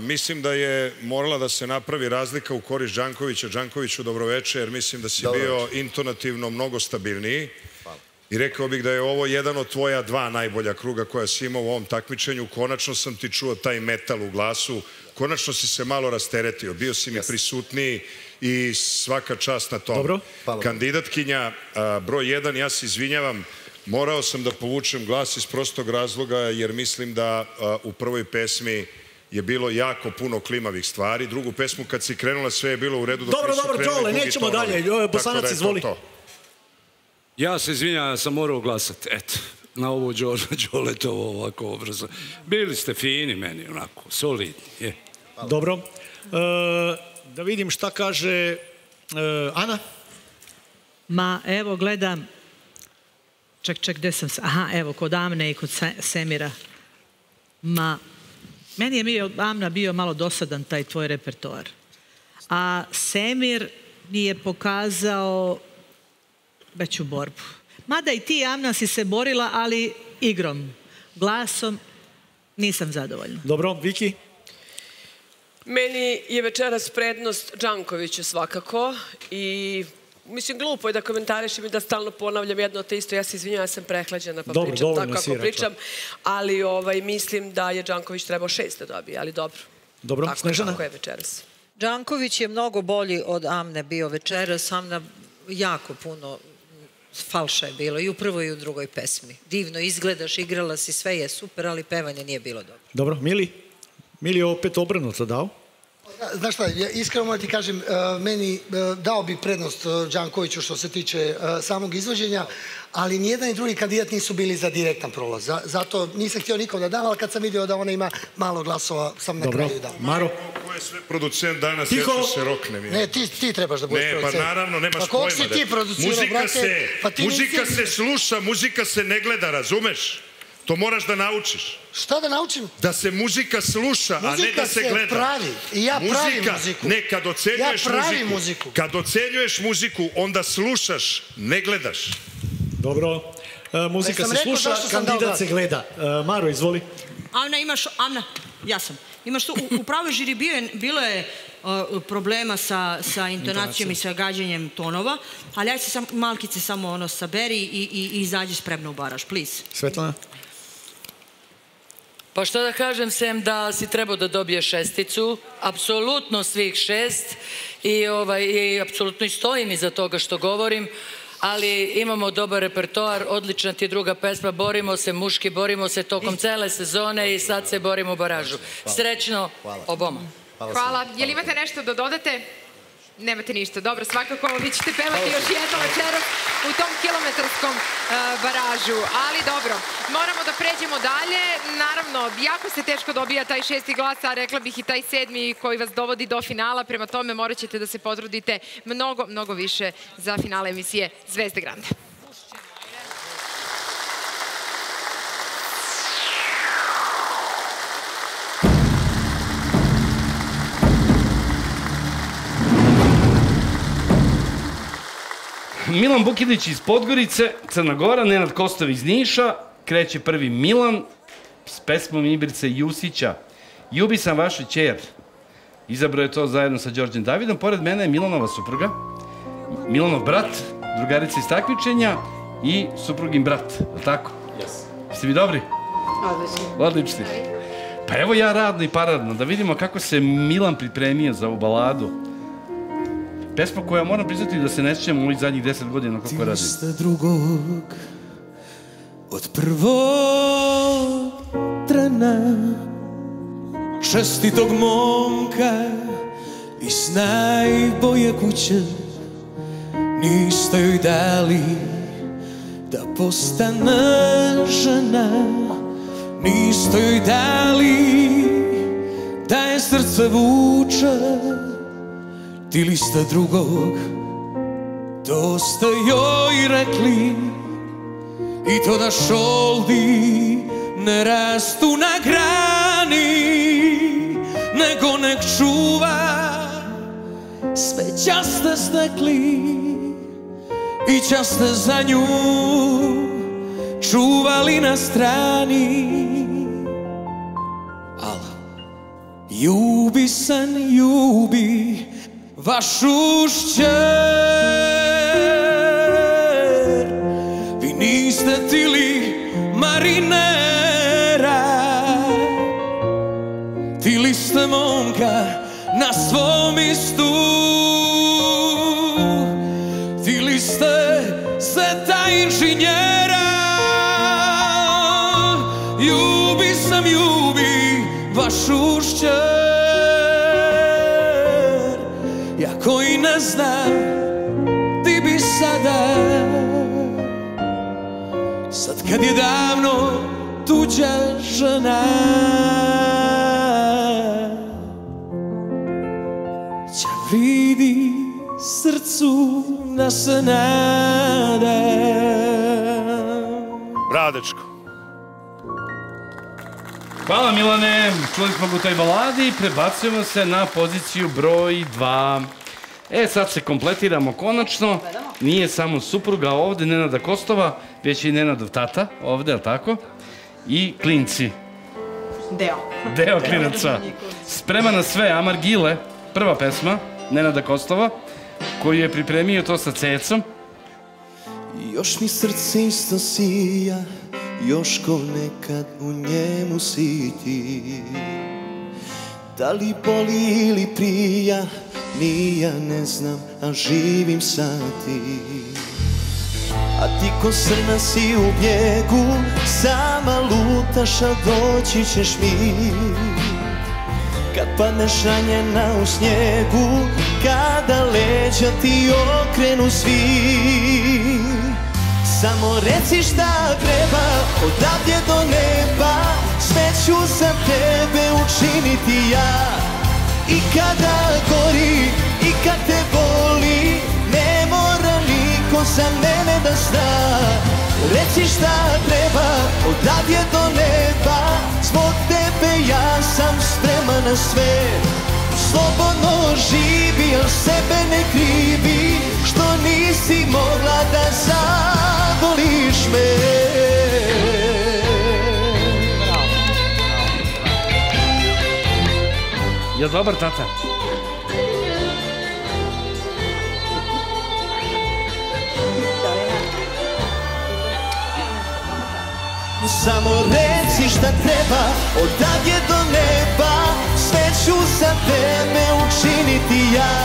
Mislim da je morala da se napravi razlika u korist Đankovića. Đankoviću, dobroveče, jer mislim da si bio intonativno mnogo stabilniji. I rekao bih da je ovo jedan od tvoja 2 najbolja kruga koja si imao u ovom takmičenju. Konačno sam ti čuo taj metal u glasu. Konačno si se malo rasteretio. Bio si mi prisutniji i svaka čast na tom. Kandidatkinja broj 1, ja se izvinjavam. Morao sam da povučem glas iz prostog razloga jer mislim da u prvoj pesmi je bilo jako puno klimavih stvari. Drugu pesmu kad si krenula sve je bilo u redu. Dobro, Đole, nećemo dalje. Bosanac, izvoli. Ja se izvinjam, sam morao glasati. Eto, na ovo Đole to ovako obrazo. Bili ste fini meni, onako, solidni. Dobro. Da vidim šta kaže Ana. Ma, evo, gledam. Ček, gde sam se... Aha, evo, kod Amne i kod Semira. Ma, meni je Amna bio malo dosadan taj tvoj repertoar. A Semir nije pokazao veću borbu. Mada i ti, Amna, si se borila, ali igrom, glasom, nisam zadovoljna. Dobro, Viki? Meni je večeras prednost Đankoviću svakako i... Mislim, glupo je da komentarišim i da stalno ponavljam jedno te isto. Ja se izvinjam, ja sam prehlađena pa pričam tako kako pričam. Ali mislim da je Đanković trebao 6 da dobije, ali dobro. Dobro, Snežana. Tako je večeras. Đanković je mnogo bolji od Amne bio večeras. Amna jako puno falša je bilo i u prvoj i u drugoj pesmi. Divno izgledaš, igrala si, sve je super, ali pevanje nije bilo dobro. Dobro, Mili? Mili je opet obrnuto dao? Znaš šta, iskreno moram ti kažem, meni dao bi prednost Đankoviću što se tiče samog izvođenja, ali nijedan i drugi kandidat nisu bili za direktan prolaz. Zato nisam htio nikom da dam, ali kad sam vidio da ona ima malo glasova, sam na kraju dao. Maro? Ko je sve producent danas, ja ću se roknem. Ne, ti trebaš da budeš producent. Ne, pa naravno, nemaš pojma. Pa kog si ti producirao, brate? Muzika se sluša, muzika se ne gleda, razumeš? To moraš da naučiš. Šta da naučim? Da se muzika sluša, a ne da se gleda. Muzika se pravi. I ja pravim muziku. Ne, kad ocenjuješ muziku. Ja pravim muziku. Kad ocenjuješ muziku, onda slušaš, ne gledaš. Dobro. Muzika se sluša, kandidat se gleda. Maro, izvoli. Amna, imaš... Amna, ja sam. Imaš tu, u pravoj žiri bilo je problema sa intonacijom i sa gađanjem tonova, ali ja se malkice samo ono saberi i izađi spremno u baraž, please. Svetlana? Pa što da kažem, sem da si trebao da dobiješ šesticu, apsolutno svih šest i apsolutno i stojim iza toga što govorim, ali imamo dobar repertoar, odlična ti druga pesma, borimo se muški, borimo se tokom cele sezone i sad se borimo u baražu. Srećno oboma. Hvala. Je li imate nešto da dodate? Nemate ništa. Dobro, svakako vi ćete pevati još jedno večerom u tom kilometarskom baražu. Ali dobro, moramo da pređemo dalje. Naravno, jako se teško dobija taj šesti glas, a rekla bih i taj sedmi koji vas dovodi do finala. Prema tome morat ćete da se potrudite mnogo, mnogo više za finale emisije Zvezde Granda. Milan Bukidlić iz Podgorice, Crna Gora, Nenad Kostov iz Niša, kreće prvi Milan s pesmom Ibrice Jusića. Ljubi sam vašu ćer. Izabrao je to zajedno sa Đorđem Davidom. Pored mene je Milanova supruga, Milanov brat, drugarica iz takmičenja i suprugin brat. Je tako? Jes. Jeste vi dobri? Odlični. Odlični. Pa evo ja radno i paradno, da vidimo kako se Milan pripremio za ovu baladu. Pesma koja moram priznati da se ne sjećam u ovih zadnjih 10 godina kako radim. Ti ništa drugog od prvog trena, čestitog momka iz najbolje kuće, niste joj dali da postane žena, niste joj dali da je srce vuče. Ti lista drugog, dosta joj rekli, i to da šoldi ne rastu na grani, nego nek čuva sve časte stekli i časte za nju čuvali na strani. Ala, ljubi san, ljubi vašu šćer. Vi niste tili marinera, tili ste momka na svom istu, tili ste zeta inženjera. Ljubi sam, ljubi vašu šćer. Koji ne znam, ti bi sada, sad kad je davno tuđa žena. Ća vidi, srcu da se nada. Bravo, dečko. Hvala Milane, čuli smo u toj baladi i prebacujemo se na poziciju broj 2. E, sad se kompletiramo konačno. Nije samo supruga ovde, Nenada Kostova, već i Nenadov tata ovde, ali tako? I klinci. Deo klinaca. Sprema na sve, Amar Gile, prva pesma, Nenada Kostova, koju je pripremio to sa cecom. Još mi srce isto sija, još ko nekad u njemu si ti. Da li boli ili prija, ni ja ne znam, a živim sa ti. A ti ko srna si u bjegu, sama lutaš, a doći ćeš mi. Kad padneš ranjena u snijegu, kada leđa ti okrenu svi, samo reci šta treba, odavdje do neba, sve ću za tebe učiniti ja. I kada gori, i kad te boli, ne mora niko za mene da zna. Reci šta treba, odavdje do neba, zbog tebe ja sam spreman na sve. Slobodno živi, al sebe ne krivi, što nisi mogla da zavoliš me. Jel dobar, tata? Samo reci šta treba, odavdje do neba, sve ću za tebe učiniti ja.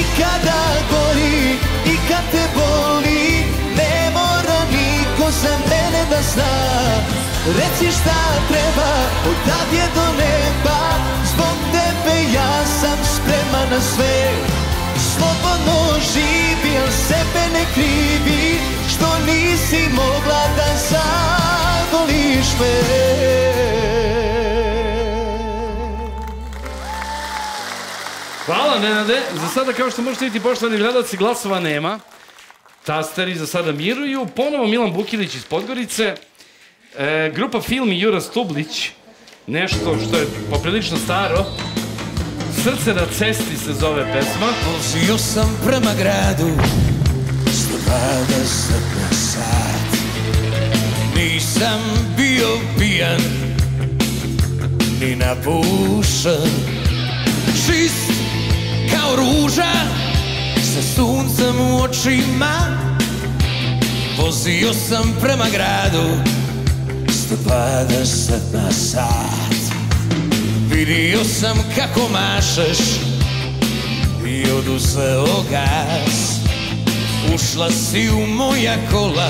I kada gori, i kad te boli, ne mora niko za mene da zna. Reci šta treba, odavdje do neba, zbog tebe ja sam spreman na sve. Slobodno živi, al sebe ne krivi, što nisi mogla da zavoliš me. Hvala, Nenade. Za sada, kao što možete vidjeti, poštovani gledalci, glasova nema. Tasteri za sada miruju. Ponovo Milan Bukilić iz Podgorice. Grupa Film i Jura Stublić. Nešto što je poprilično staro. Srce na cesti se zove pesma. Vozio sam prema gradu 120 na sat. Nisam bio pijan ni napušan, čist kao ruža sa suncem u očima. Vozio sam prema gradu 120 na sat. Vidio sam kako mašeš i oduzeo gas. Ušla si u moja kola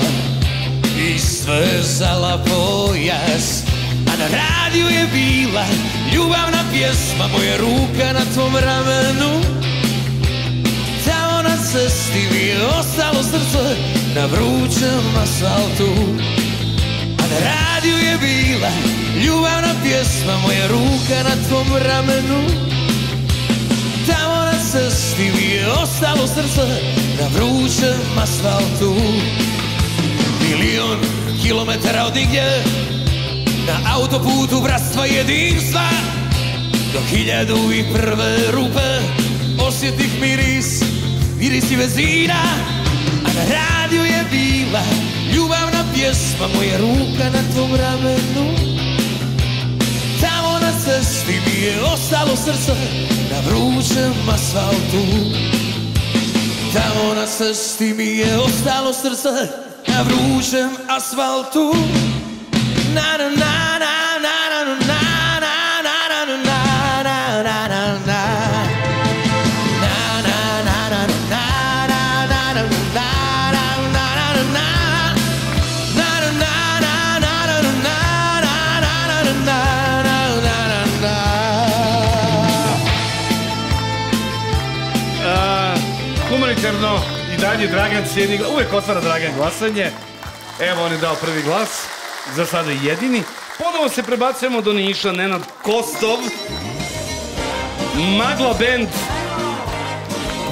i svezala pojas. A na radiju je bila ljubavna pjesma, moja ruka na tvom ramenu. Tamo na cesti mi je ostalo srce na vrućem asfaltu. A na radiju je bila ljubavna pjesma, moja ruka na tvom ramenu. Tamo na cesti mi je ostalo srce na vrućem asfaltu. 1.000.000 kilometara od nigdje, na autoputu bratstva i jedinstva, do 1001 rupe osjetih miris, miris i vezina. A na radiju je bila ljubavna pjesma, moja ruka na tvom ramenu. Tamo na cesti mi je ostalo srce na vrućem asfaltu. Tamo na cesti mi je ostalo srce na vrućem asfaltu. I dalje Dragan cijeni, uvijek otvara Dragan glasanje. Evo, on je dao prvi glas, za sada jedini. Ponovo se prebacujemo do Niša. Nenad Kostov, Magla band,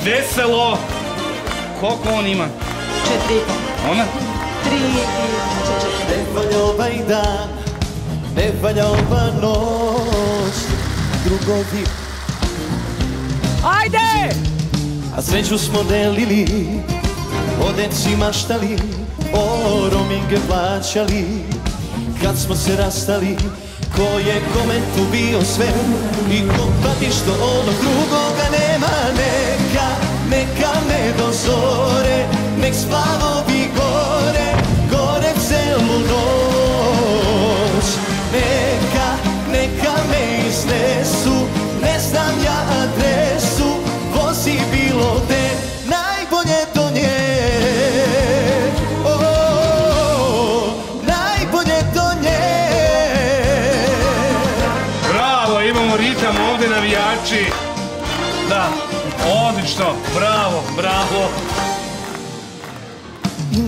Veselo. Koliko on ima? 4,5. Ona? 3,5. Ne valja ovaj dan, ne valja ova noć, drugovi. Ajde! A sreću smo delili, o deci maštali, o rominge plaćali. Kad smo se rastali, ko je kome tu bio sve, i ko pati što onog drugoga nema. Neka, neka me do zore, nek splavovi gore, gore celu noć. Neka, neka me iznesu, ne znam ja adresu, vozi bilo te najbolje do nje, najbolje do nje. Bravo, imamo ritam. Da, odlično, bravo, bravo.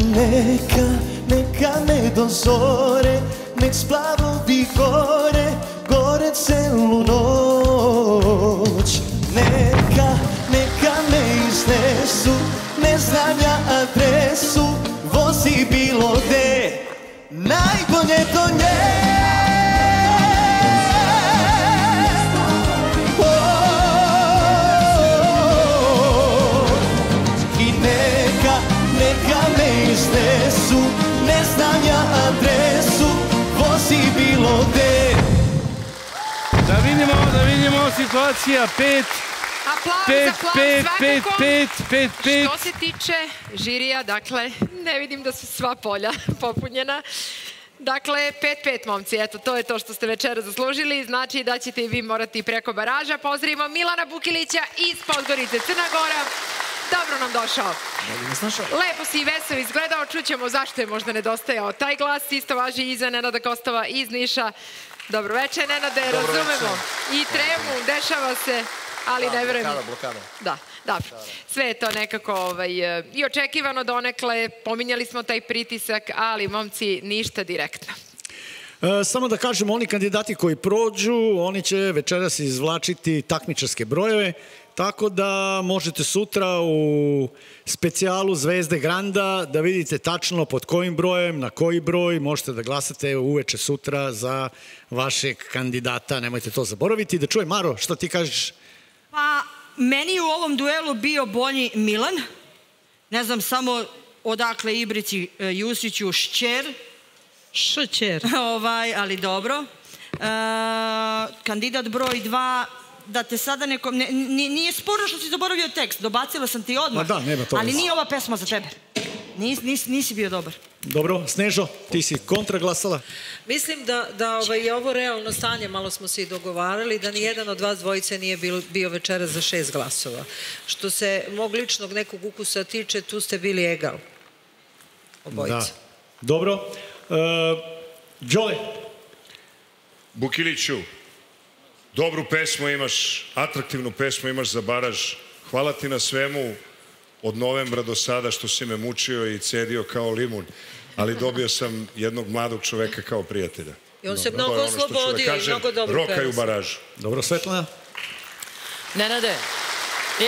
Neka, neka ne do zore, nek splavovi gore, gore celu noć. Neka, neka ne iznesu, ne znam ja adresu, vozi bilo gde, najbolje do nje. Da vidimo situacija, 5-5-5-5-5-5-5. Što se tiče žirija, dakle, ne vidim da su sva polja popunjena. Dakle, 5-5, momci, eto, to je to što ste večera zaslužili. Znači da ćete i vi morati preko baraža. Pozdravimo Milana Bukilića iz Podgorice, Crna Gora. Dobro nam došao. Lepo si i vesel izgledao. Čućemo zašto je možda nedostajao taj glas. Isto važi i za Nenada Kostova iz Niša. Dobro večer, Nenade, razumemo i tremu, dešava se, ali ne verujem. Blokada, blokada. Da, dobro. Sve je to nekako i očekivano donekle, pominjali smo taj pritisak, ali momci ništa direktno. Samo da kažem, oni kandidati koji prođu, oni će večeras izvlačiti takmičarske brojeve, tako da možete sutra u specijalu Zvezde Granda da vidite tačno pod kojim brojem, na koji broj možete da glasate uveče sutra za vašeg kandidata. Nemojte to zaboraviti. Da čujem, Maro, šta ti kažeš? Pa, meni u ovom duelu bio bolji Milan. Ne znam samo odakle Ibrici Jusiću Šćer. Šćer. Ali dobro. Kandidat broj 2... da te sada nekom... Nije sporno što si zaboravio tekst, dobacila sam ti odmah. Ma da, nema to. Ali nije ova pesma za tebe. Nisi bio dobar. Dobro, Snežo, ti si kontra glasala. Mislim da je ovo realno stanje, malo smo se i dogovarali, da nijedan od vas dvojice nije bio večera za 6 glasova. Što se mog ličnog nekog ukusa tiče, tu ste bili egal. Obojice. Da. Dobro. Đole. Bukiliću. Dobru pesmu imaš, atraktivnu pesmu imaš za baraž. Hvala ti na svemu od novembra do sada što si me mučio i cedio kao limun. Ali dobio sam jednog mladog čoveka kao prijatelja. I on se mnogo oslobodio i mnogo dobru pesmu. Rokaj u baražu. Dobro, Svetlana? Nenade,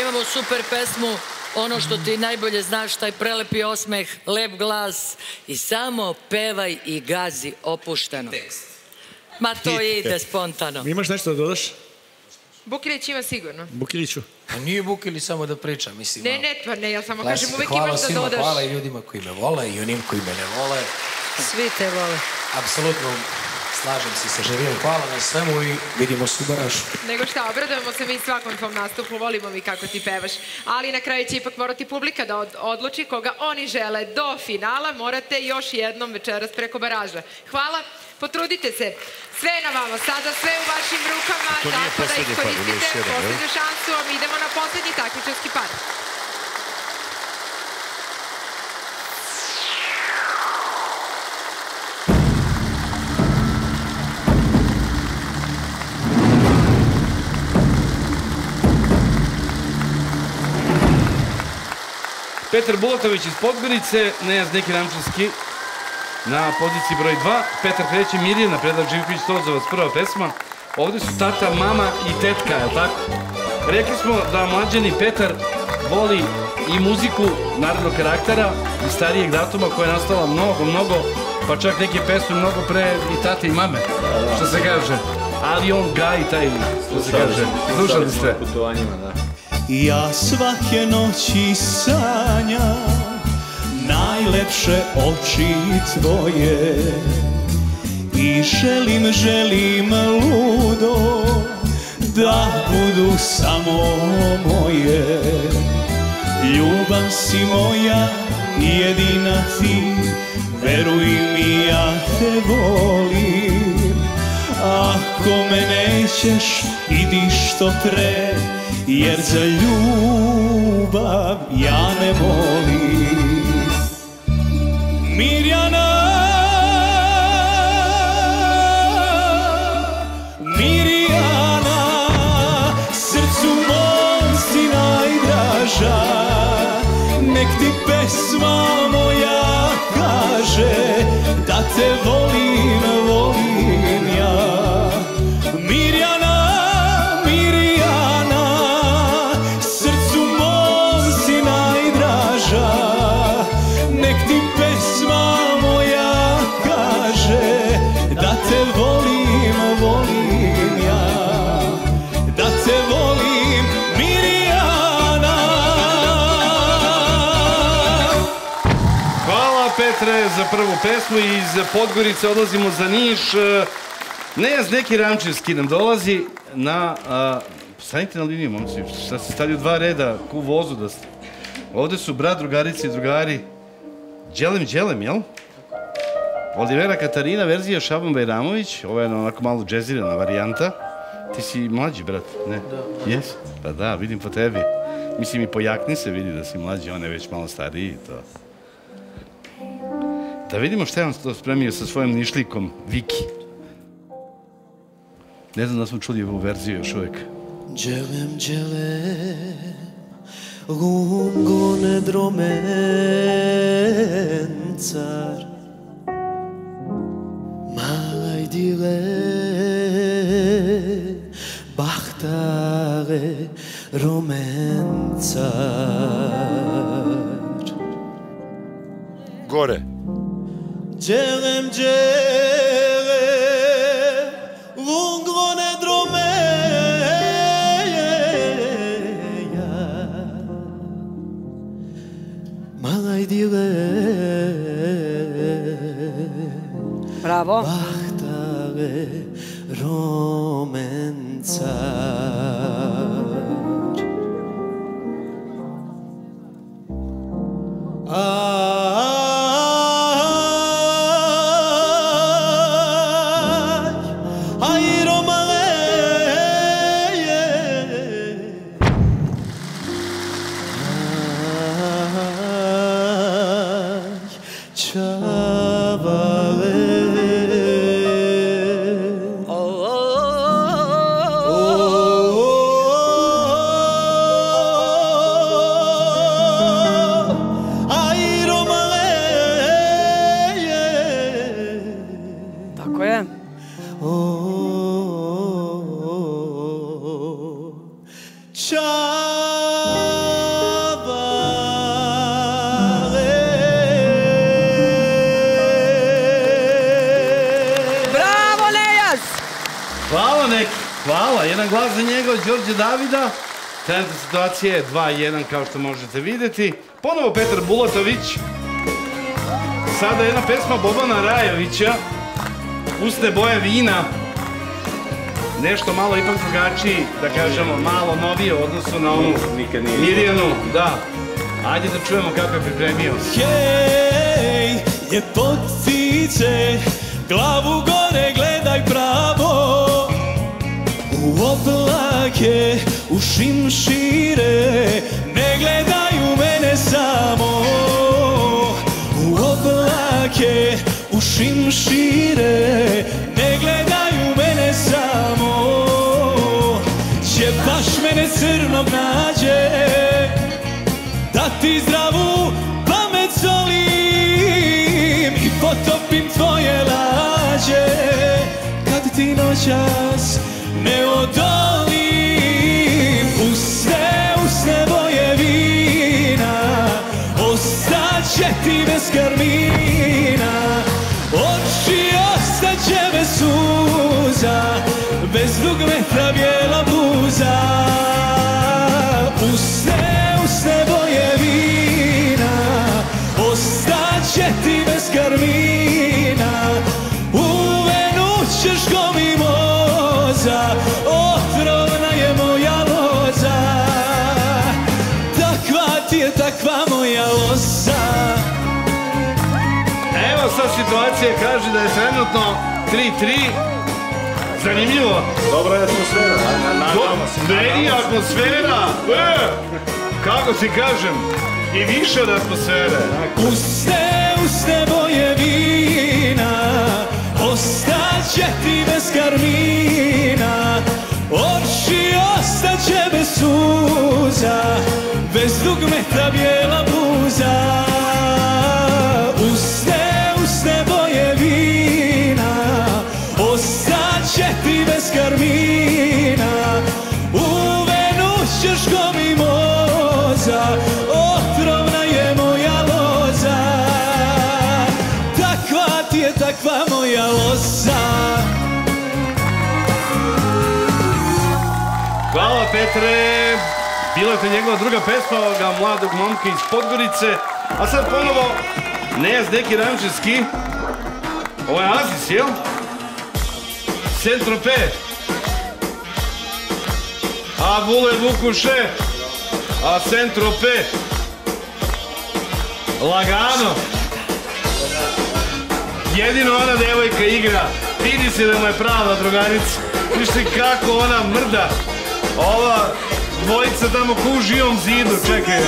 imamo super pesmu. Ono što ti najbolje znaš, taj prelepi osmeh, lep glas. I samo pevaj i gazi opušteno. Tekst. Ma to ide spontano. Imaš nešto da dodaš? Bukilić ima sigurno. Bukiliću. A nije Bukilić samo da priča, mislim. Ne, ja samo kažem, uvek imaš da dodaš. Hvala i ljudima koji me vole i onim koji me ne vole. Svi te vole. Apsolutno, slažem se sa živim. Hvala na svemu i vidimo se u baražu. Nego šta, obradujemo se mi svakom tvom nastupu, volimo mi kako ti pevaš. Ali na kraju će ipak morati publika da odluči koga oni žele. Do finala morate još jednom večeras preko baraža. Hvala. Potrudite se. Sve je na vama. Sada sve u vašim rukama. Tako da iskoristite posljednju šansu. A mi idemo na posljednji takmičarski par. Petar Bulatović iz Podgorice, Neja Zneki-Ramčanski. Na poziciji broj 2, Petar Kreći, Mirjana, Predrag Živković, Tozovac, prva pesma. Ovde su tata, mama i tetka, je li tako? Rekli smo da mlađeni Petar voli i muziku narodnog karaktera i starijeg datuma koja je nastala mnogo, pa čak neke pesme mnogo pre i tate i mame, što se kaže. Ali on gaji taj, što se kaže. Slušali ste? Ja svake noći sanjam najlepše oči tvoje i želim ludo da budu samo moje. Ljubav si moja, jedina ti, veruj mi ja te volim. Ako me nećeš, idi što pre, jer za ljubav ja ne volim. Mirjana, Mirjana, srcu mom pesma moja kaže da te volim, volim ja. Mirjana, Mirjana, srcu mom si najdraža, nek ti pesma moja kaže da te volim, volim ja, da te volim Mirjana. Hvala Petre za prvu pesmu. Iz Podgorice odlazimo za Niš. Nejaz neki Ramčevski nam dolazi na... Stanite na liniju, momci, šta ste stali u dva reda, ku vozu da ste. Ovde su brat, drugarici i drugari. Đelem, Đelem, jel? Olivera Katarina, verzija Šaban Bajramović. Ovo je onako malo džezirana varijanta. Ti si mlađi, brat, ne? Da. Jes? Pa da, vidim po tebi. Mislim i po jakni se vidi da si mlađi, on je već malo stariji i to. Da vidimo šta je on to spremio sa svojim nišlikom, Viki. Ne znam da smo čuli ovu verziju još uvijek. Đelem, đelem, gungone dromencar, malaj dile, bahtare romencar. Gore. Đelem, đelem, gungone dromencar, malaj dile. Bravo. Bahtare romencar. Aj, aj romale. Aj, čavale. Glas za njega od Đorđe Davida. Trenutna situacija je 2-1, kao što možete vidjeti. Ponovo Petar Bulatović. Sada jedna pesma Bobana Rajovića. Usne boje vina. Nešto malo ipak drugačiji, da kažemo, malo novije u odnosu na onu Mirjanu. Da. Ajde da čujemo kako je pripremio. Hej, ljepotice, glavu gore, gledaj pravo. U oblake, u šimšire, ne gledaju mene samo. U oblake, u šimšire, ne gledaju mene samo. Će baš mene crnom nađe, da ti zdravu pamet solim i potopim tvoje lađe. Kad ti noćas ne odolim, usne boje vina, ostaće ti bez karmina, oči ostaće bez suza, bez dugmeta bijela bluza. Usne boje vina, ostaće ti bez karmina, uvenućeš gomi moza, otrovna je moja loza, takva ti je, takva moja loza. Evo sad situacija, kaže da je trenutno 3-3. Zanimljivo. Dobra je atmosfera. Meni je atmosfera. Kako ti kažem, i više od atmosfere. Usne boje vina, ostaće ti bez karmina, oči ostaće bez suza, bez dugmeta bijela bluza. je takva moja loza. Hvala Petre. Bila je to njegova druga pesma ovoga mladog momka iz Podgorice. A sad ponovo Nejaz neki rančeski. Ovo je Aziz, jel? Centrope. Abule Vukuše. A Centrope. Lagano. Jedino ona devojka igra. Vidi se da mu je prava druganica. Vište kako ona mrda. Ova dvojica tamo ko u živom zidu. Čekaj.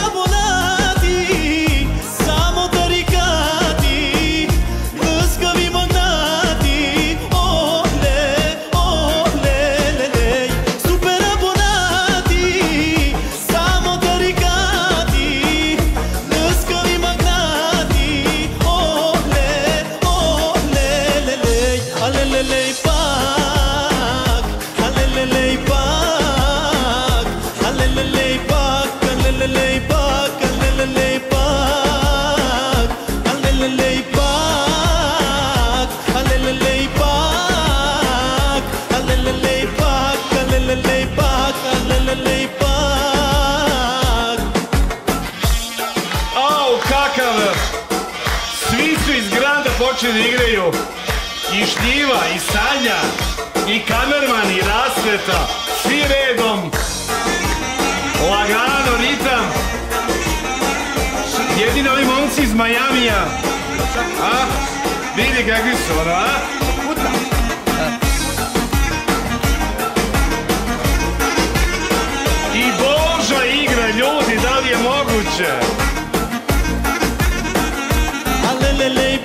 Počeli da igraju i Štiva, i Sanja, i kamerman, i Rasveta, svi redom, lagano, ritam, jedini ovi momci iz Majamija, a? Vidi kakvi su, ono, a? I Boža igra, ljudi, da li je moguće? Alelelej,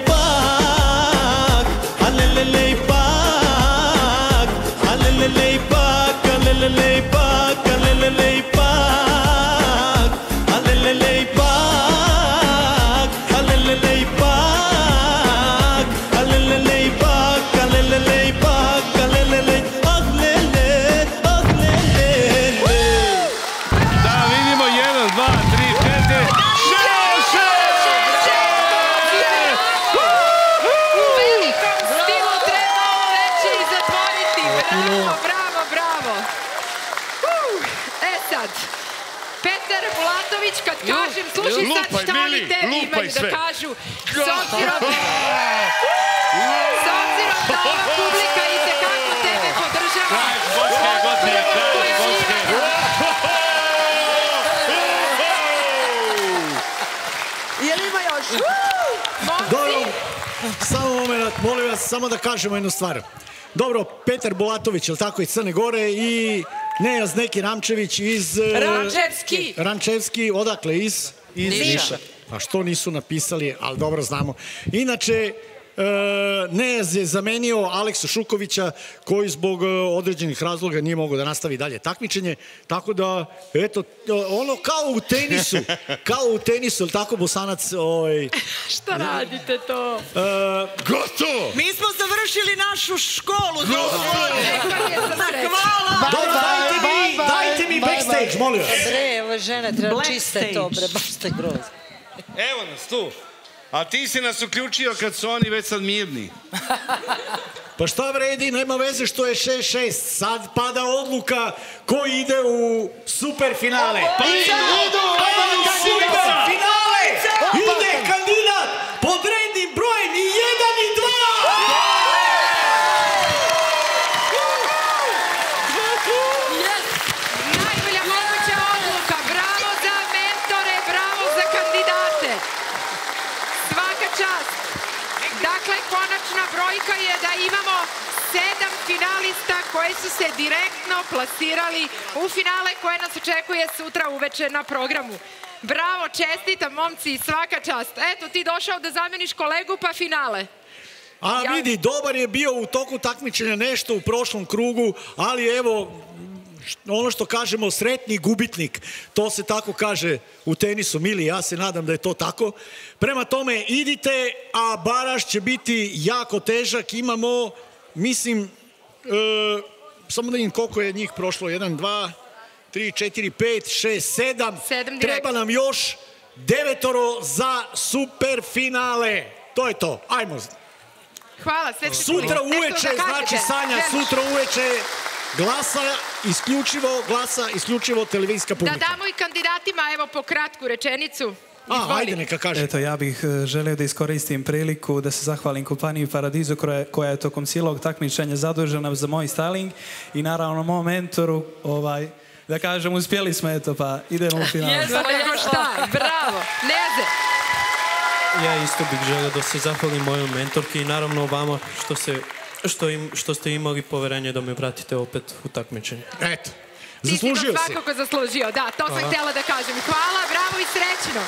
slušaj sad šta oni tebi imaju da kažu s obzirom da ova publika i te kako tebe podržava. Je li ima još? Dobro, samo moment, molim vas samo da kažemo jednu stvar. Dobro, Petar Bulatović, je li tako, iz Crne Gore i... Nejaz neki Rančević iz... Rančevski! Rančevski, odakle iz? Iz Niša. A što nisu napisali, ali dobro znamo. Inače, Nejaz je zamenio Aleksu Šukovića, koji zbog određenih razloga nije mogao da nastavi dalje takmičenje. Tako da, eto, ono kao u tenisu. Kao u tenisu, ili tako, Bosanac? Šta radite to? Gotovo! Mi smo završili našu školu. Gotovo! Hvala! Dajte mi backstage, molim vas. Bre, ova žena treba čiste to, bre, baš te grozi. Evo nas tu. A ti si nas uključio kad su oni već sad mirni. Pa šta vredi, nema veze što je 6-6. Sad pada odluka ko ide u superfinale. Pa idu u superfinale! Ide kandidat pod rednim brojem i 1 i 2! Najbolja moguća odluka. Bravo za mentore, bravo za kandidate. Svaka čast. Dakle, konačna brojka je da imamo 7 finalista koji su se direktno plasirali u finale koje nas očekuje sutra uveče na programu. Bravo, čestitam, momci, svaka čast. Eto, ti došao da zameniš kolegu, pa finale. A vidi, dobar je bio u toku takmičenja nešto u prošlom krugu, ali evo... ono što kažemo, sretni gubitnik, to se tako kaže u tenisu, mili, ja se nadam da je to tako. Prema tome, idite, a baraž će biti jako težak. Imamo, mislim, samo da vidim koliko je njih prošlo, 1, 2, 3, 4, 5, 6, 7, treba nam još 9 za superfinale. To je to, ajmo. Hvala, sve ste čuli. Sutra uveče, znači Sanja, sutra uveče glasa, isključivo televizijska publika. Da damo i kandidatima, evo, po kratku rečenicu. Ajde, neka kaže. Eto, ja bih želeo da iskoristim priliku da se zahvalim kompaniji Paradizu koja je tokom cijelog takmičenja zadužena za moj styling i naravno mom mentoru, da kažem, uspjeli smo, eto, pa idemo u finalu. Jesam, nego šta, bravo, Nede. Ja isto bih želeo da se zahvalim mojoj mentorki i naravno vama što ste imali poverenje da me vratite opet u takmičenje. Eto. Zaslužio si. Ti si to svakako zaslužio, da, to sam htjela da kažem. Hvala, bravo i srećno.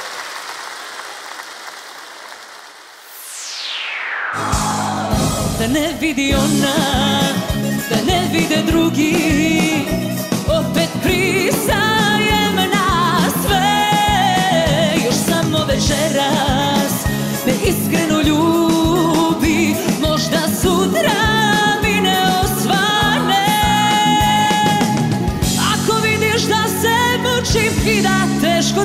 Da ne vidi ona, da ne vide drugi, opet pristajem na sve. Još samo večeras me iskreno ljubi, možda sutra. I da teško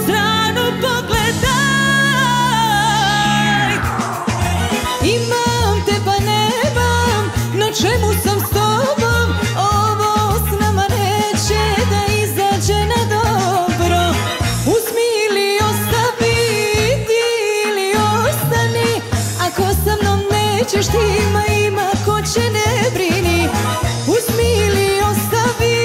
stranu pogledaj. Imam te pa nemam, na čemu sam s tobom, ovo s nama neće da izađe na dobro. Uzmi ili ostavi, idi ili ostani, ako sa mnom nećeš ti ima ko će ne brini. Uzmi ili ostavi,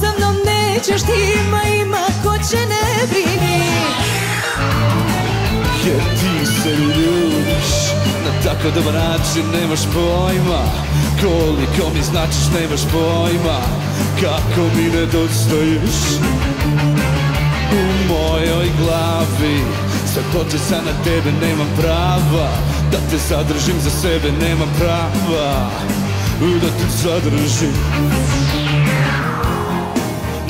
sa mnom nećeš ti, ima ko će ne brini. Jer ti se ljubiš na tako dobar način, nemaš pojma koliko mi značiš, nemaš pojma kako mi nedostaješ. U mojoj glavi zatočena na tebe, nemam prava da te zadržim za sebe, nemam prava da te zadržim.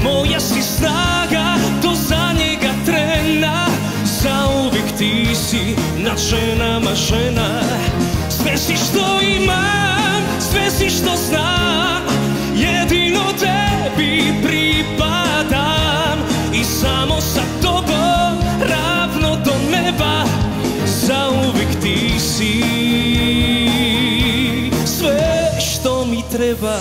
Moja si snaga do zadnjega trena, zauvijek ti si nad ženama žena. Sve si što imam, sve si što znam, jedino tebi pripadam. I samo sa tobom, ravno do neba, zauvijek ti si sve što mi treba.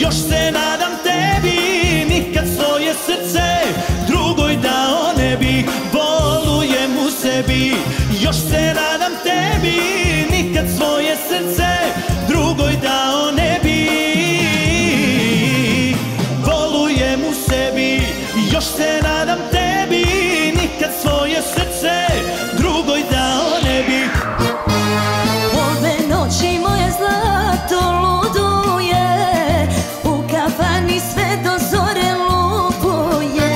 Još se nadam tebi, nikad svoje srce drugoj dao ne bi. Bolujem u sebi, još se nadam tebi, nikad svoje srce drugoj dao ne bi. Bolujem u sebi, još se nadam tebi, nikad svoje srce drugoj dao ne bi. Ove noći moje zlato luduje, ni sve do zore lupuje.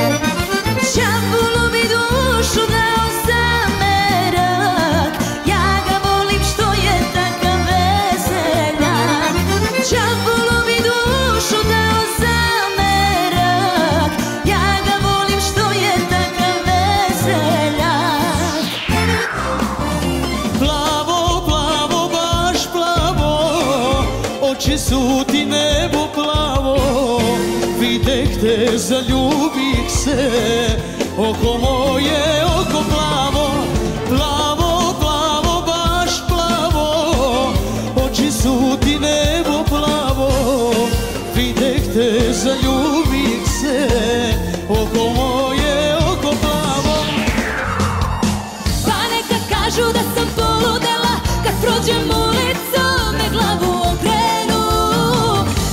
Čambulubi dušu dao zamerak, ja ga volim što je takav veseljak. Čambulubi dušu dao zamerak, ja ga volim što je takav veseljak. Plavo, plavo, baš plavo, oči su ti nebo plavo. Videh te, zaljubih se, oko moje, oko plavo. Plavo, plavo, baš plavo, oči su ti nebo plavo. Videh te, zaljubih se, oko moje, oko plavo. Pa neka kažu da sam poludela, kad prođem ulicom me glavu okrenu.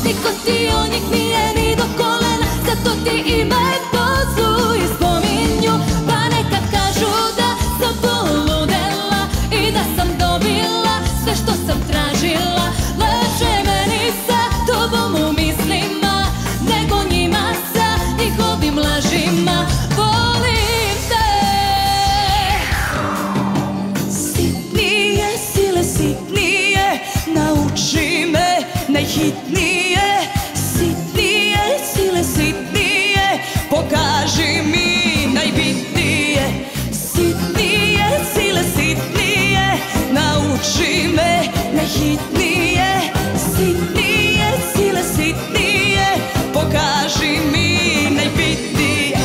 Niko ti o njih nije ni do kolena, zato ti ime pozu i spominju. hitnije, sitnije, sile sitnije, pokaži mi najbitnije. Sitnije, sile sitnije, nauči me najhitnije. Sitnije, sile sitnije, pokaži mi najbitnije.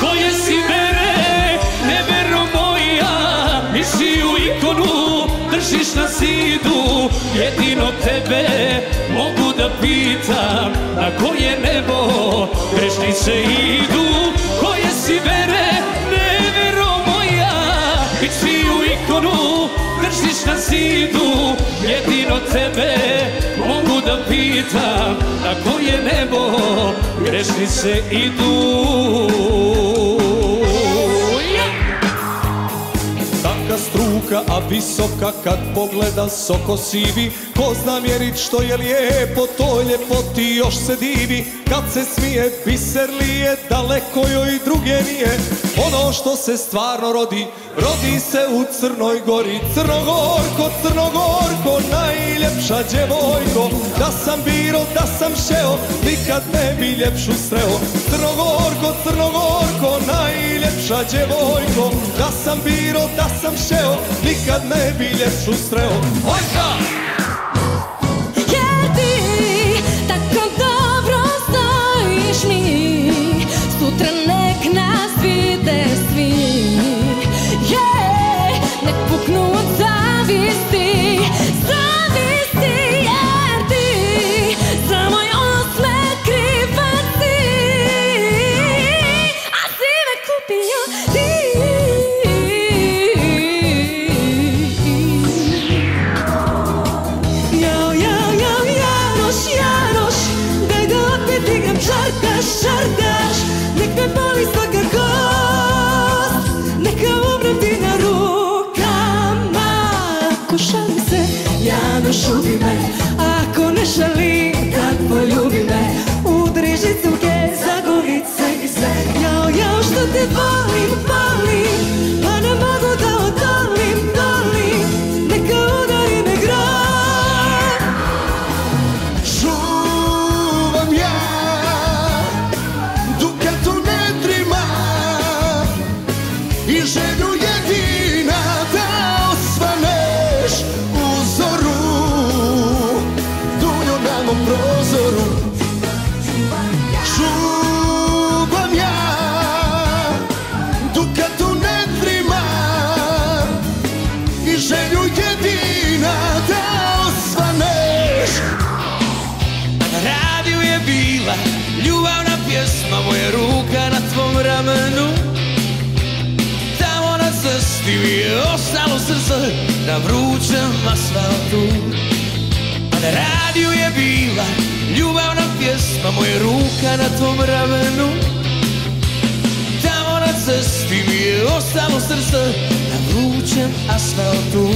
Koje si vere, ne vero moja, nisi u ikonu, držiš na zidu. Jedino tebe mogu da pitam, na koje nebo grešnice idu. Koje si vere, ne vero moja, bit si u ikonu, držiš na zidu. Jedino tebe mogu da pitam, na koje nebo grešnice idu. Struka, a visoka, kad pogleda soko sivi, ko zna mjerit što je lijepo, to ljepoti još se divi. Kad se smije, biser lije, daleko joj druge nije. Ono što se stvarno rodi, rodi se u Crnoj Gori. Crnogorko, Crnogorko, najljepša djevojko, da sam biro, da sam šeo, nikad ne bi ljepšu sreo. Crnogorko, Crnogorko, najljepša djevojko, da sam biro, da sam šeo, nikad ne bi ljepšu sreo. Hojka! Šuti me, ako ne šalim, kad poljubi me, udri žicunke, zagori se i sve. Jao, jao, što te volim, volim, pa ne mogu da odolim, dolim, neka udari me grad. Čuvam ja, dukatu ne trima, i želju jedina da osvaneš uzoru. Čuvam ja, dukatu ne trimam, i želju jedina da osvaneš. Na radiju je bila ljubavna pjesma, moja ruka na tvom ramenu. Tamo na cesti mi je ostalo srce na vrućem asfaltu. Na radiju je bila ljubavna pjesma, moja ruka na tvom ramenu. Tamo na cesti mi je ostalo srce na vrućem asfaltu.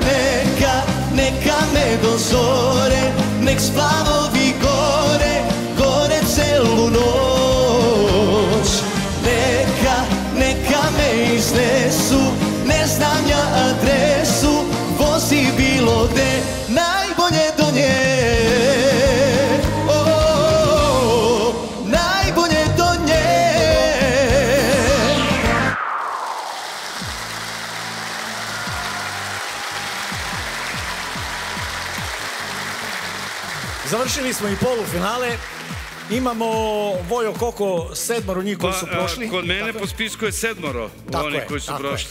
Neka, neka ne dozore, nek splavovi gore, gore celu noć. Neka, neka me iznesu, ne znam ja adresu, vozi bilo gde, najbolje do nje, najbolje do nje. Završili smo i polufinale. Imamo, Vojo, koliko? 7 njih koji su prošli? Kod mene po spisku je 7 oni koji su prošli.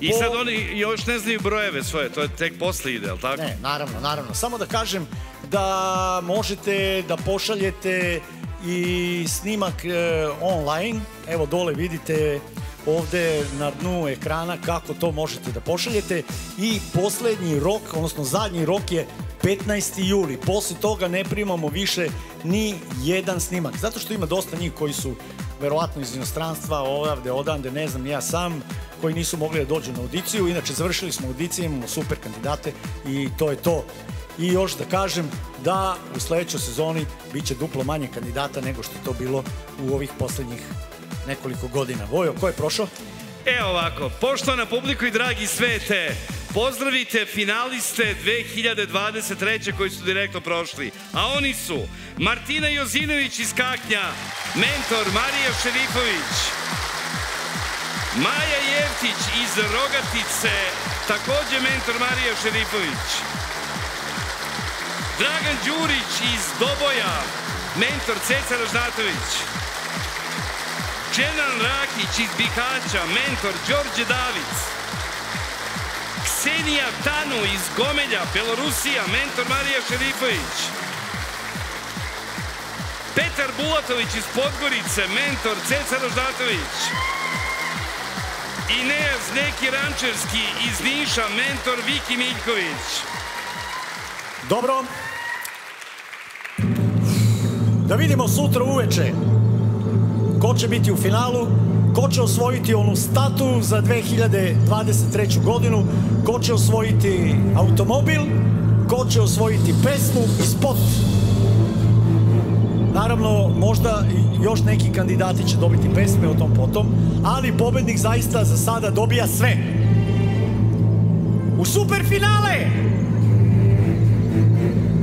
I sad oni još ne znaju brojeve svoje, to je tek posle ide, ali tako? Ne, naravno, naravno. Samo da kažem da možete da pošaljete i snimak online. Evo dole vidite ovde na dnu ekrana kako to možete da pošaljete. I poslednji rok, odnosno zadnji rok je 15. juli, posle toga ne primamo više ni jedan snimak. Zato što ima dosta njih koji su verovatno iz inostranstva, odavde, odande, ne znam, ja sam, koji nisu mogli da dođu na audiciju. Inače, završili smo audiciju, imamo super kandidate i to je to. I još da kažem da u sledećoj sezoni bit će duplo manje kandidata nego što je to bilo u ovih poslednjih nekoliko godina. Vojo, ko je prošao? Evo ovako, poštovana publiko i dragi svete, Pozdravite finaliste 2023. koji su direktno prošli. A oni su Martina Jozinović iz Kaknja, mentor Marija Šerifović, Maja Jevtić iz Rogatice, takođe mentor Marija Šerifović, Dragan Đurić iz Doboja, mentor Ceca Ražnatović, Čedan Rakić iz Bihaća, mentor Đorđe Davic, Ksenija Tanu iz Gomelja, Belorusija, mentor Marija Šerifović. Petar Bulatović iz Podgorice, mentor Ceca Roždatović. Inez Neki Rančevski iz Niša, mentor Viki Miljković. Dobro. Da vidimo sutra uveče ko će biti u finalu, ko će osvojiti onu statu za 2023. godinu, ko će osvojiti automobil, ko će osvojiti pesmu i spot. Naravno, možda još neki kandidati će dobiti pesme o tom potom, ali pobednik zaista za sada dobija sve. U superfinale!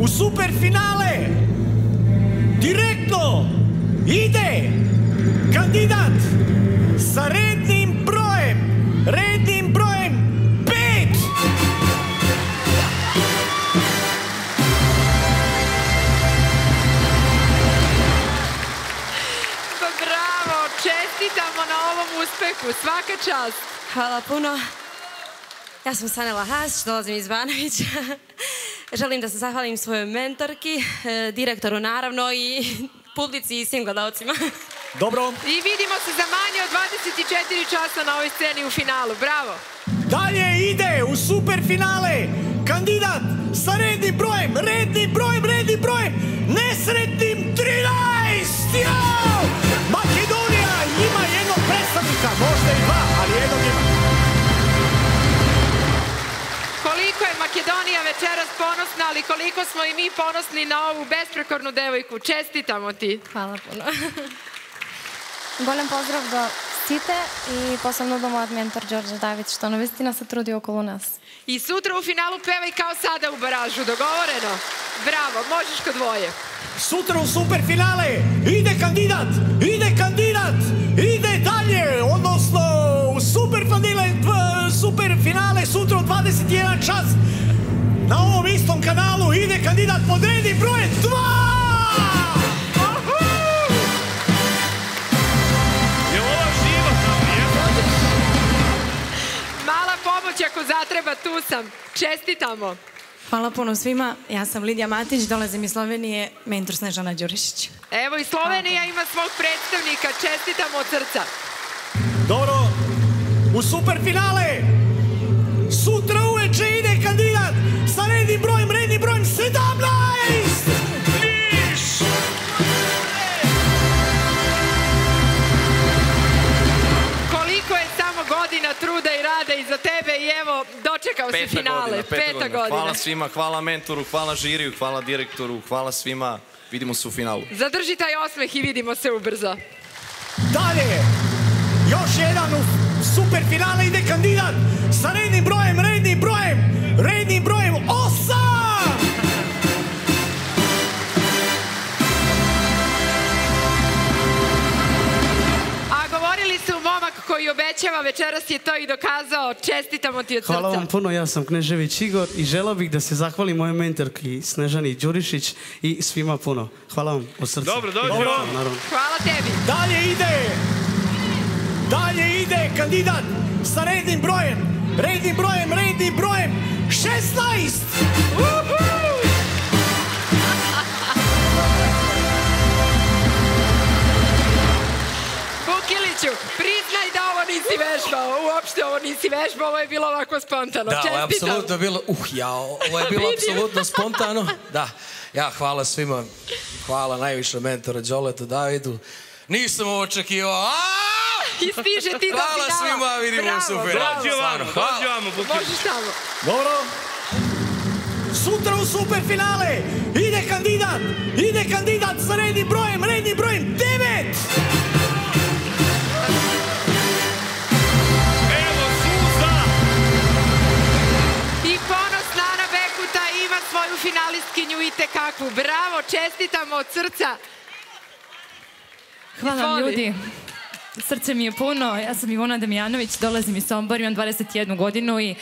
U superfinale! Direktno ide kandidat sa rednim brojem 5! Pa bravo, čestitamo na ovom uspehu, svaka čast. Hvala puno. Ja sam Sanela Hasić, dolazim iz Banovića. Želim da se zahvalim svojoj mentorki, direktoru naravno i publici i svim gledalcima. Dobro. I vidimo se za manje od 24 časa na ovoj sceni u finalu. Bravo. Dalje ide u superfinale kandidat sa rednim brojem nesretnim 13! Jao! Makedonija ima jednog predstavnika, možda i dva, ali jednog ima. Koliko je Makedonija večeras ponosna, ali koliko smo i mi ponosni na ovu besprekornu devojku. Čestitamo ti. Hvala puno. Golem pozdrav do Site i posebno do moj mentor Đorđe Davić, što navistina se trudi okolo nas. I sutra u finalu pevaj kao sada u baražu, dogovoreno? Bravo, možeš ko dvoje. Sutra u superfinale ide kandidat, ide dalje, odnosno u superfinale sutra u 21 čas na ovom istom kanalu ide kandidat pod rednim brojem 2! Ako zatreba, tu sam. Čestitamo. Hvala puno svima. Ja sam Lidija Matić, dolazim iz Slovenije, mentor Snežana Đurišić. Evo i Slovenija ima svog predstavnika. Čestitamo od srca. Dobro. U superfinale sutra uveče ide kandidat sa rednim brojem 17! Godina truda i rada iza tebe i evo, dočekao si finale. Peta godina. Hvala svima, hvala mentoru, hvala žiriju, hvala direktoru, hvala svima. Vidimo se u finalu. Zadrži taj osmeh i vidimo se ubrzo. Dalje, još jedan u superfinale ide kandidat sa rednim brojem 8! Koji obećava, večeras je to i dokazao. Čestitamo ti od srca. Hvala vam puno, ja sam Knežević Igor i želeo bih da se zahvali moje mentorki Snežani Đurišić i svima puno. Hvala vam od srca. Dobro, dobro. Hvala tebi. Dalje ide kandidat sa rednim brojem 16! Uhu! Bukiliću, priznaj da ovo nisi vežbao, uopšte ovo nisi vežbao, ovo je bilo ovako spontano. Da, ovo je apsolutno bilo, ovo je bilo apsolutno spontano. Da, ja hvala svima, hvala najviše mentora Đoletu Davidu. Nisam ovo očekivao. I stiže ti do finala. Hvala svima, vidimo se u finalu. Dođi ovamo, Bukiliću. Možeš tamo. Dobro. Sutra u superfinale ide kandidat sa rednim brojem 9! čestitamo od srca. Hvala vam, ljudi. Srce mi je puno. Ja sam Ivona Damjanović, dolazim iz Sombora, imam 21 godinu i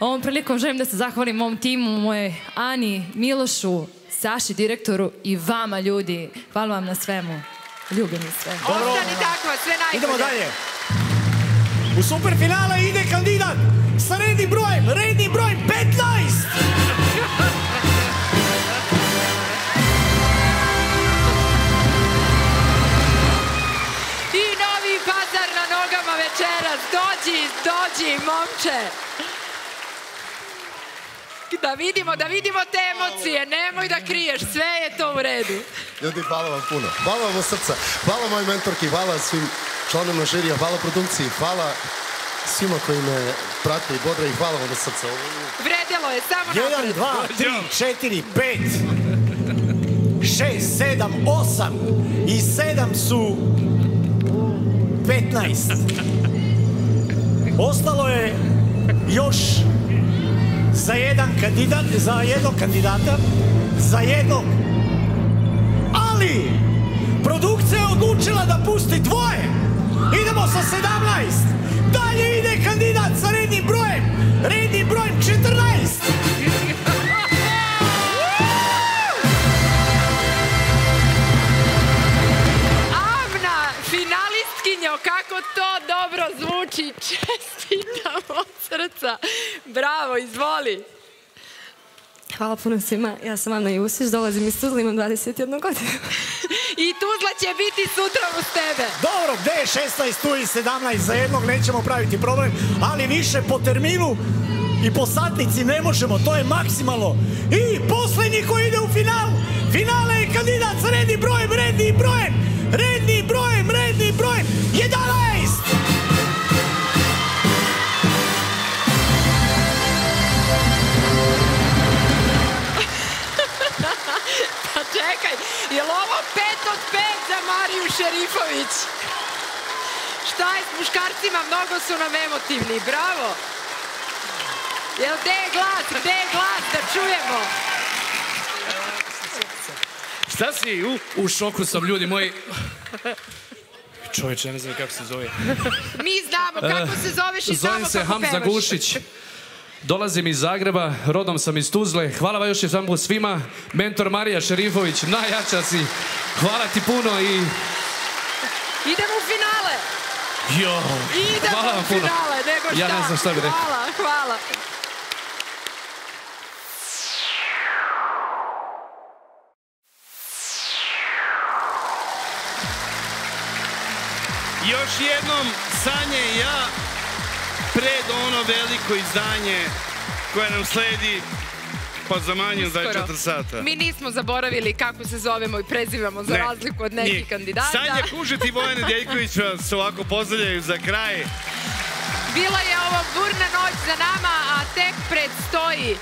ovom prilikom želim da se zahvalim mom timu, moje Ani, Milošu, Saši, direktoru i vama, ljudi. Hvala vam na svemu. Ljubim i sve. Ostani tako, sve najbolje. Idemo dalje. U superfinala ide kandidat sa rednim brojem, redni broj 15! Večeras, dođi, momče. Da vidimo te emocije, nemoj da kriješ, sve je to u redu. Ljudi, hvala vam puno, hvala vam od srca, hvala moj mentorki, hvala svim članima žirija, hvala produkciji, hvala svima koji me prate i bodre i hvala vam od srca. Vredelo je, samo napred. 1, 2, 3, 4, 5, 6, 7, 8 i 7 su... 15. Ostalo je još za jednog kandidata. Ali produkcija je odlučila da pusti dvoje. Idemo sa 17. Dalje ide kandidat sa rednim brojem. Rednim brojem 14. Kako to dobro zvuči, čestitam od srca. Bravo, izvoli. Hvala puno svima, ja sam Ana Jusić, dolazim iz Tuzla, imam 21 godinu. I Tuzla će biti sutra uz tebe. Dobro, gde je 16, tu i 17 za jednog, nećemo praviti problem, ali više po terminu i po satnici ne možemo, to je maksimalno. I poslednji koji ide u final, finale je kandidat sa rednim brojem, rednim brojem 11! Pa čekaj, je li ovo 5 od 5 za Mariju Šerifović? Šta je s muškarcima, mnogo su nam emotivni, bravo! Jel, gde je glas, da čujemo? Šta si? U šoku sam, ljudi moji. Čovječe, ja ne znam kako se zove. Mi znamo kako se zoveš i znamo kako pevaš. Zovem se Hamza Gušić, dolazim iz Zagreba, rodom sam iz Tuzle. Hvala vam još jedan put svima, mentor Marija Šerifović, najjača si. Hvala ti puno i... Idemo u finale! Idemo u finale, nego šta? Ja ne znam šta bi rekao. Hvala. Još jednom, Sanje i ja, pred ono veliko izdanje koje nam sledi, pa za manje od 24 sata. Mi nismo zaboravili kako se zovemo i prezivamo za razliku od nekih kandidata. Sanja Kužet i Vojan Nedeljković se ovako pozdravljaju za kraj. Bila je ovo burna noć za nama, a tek predstoji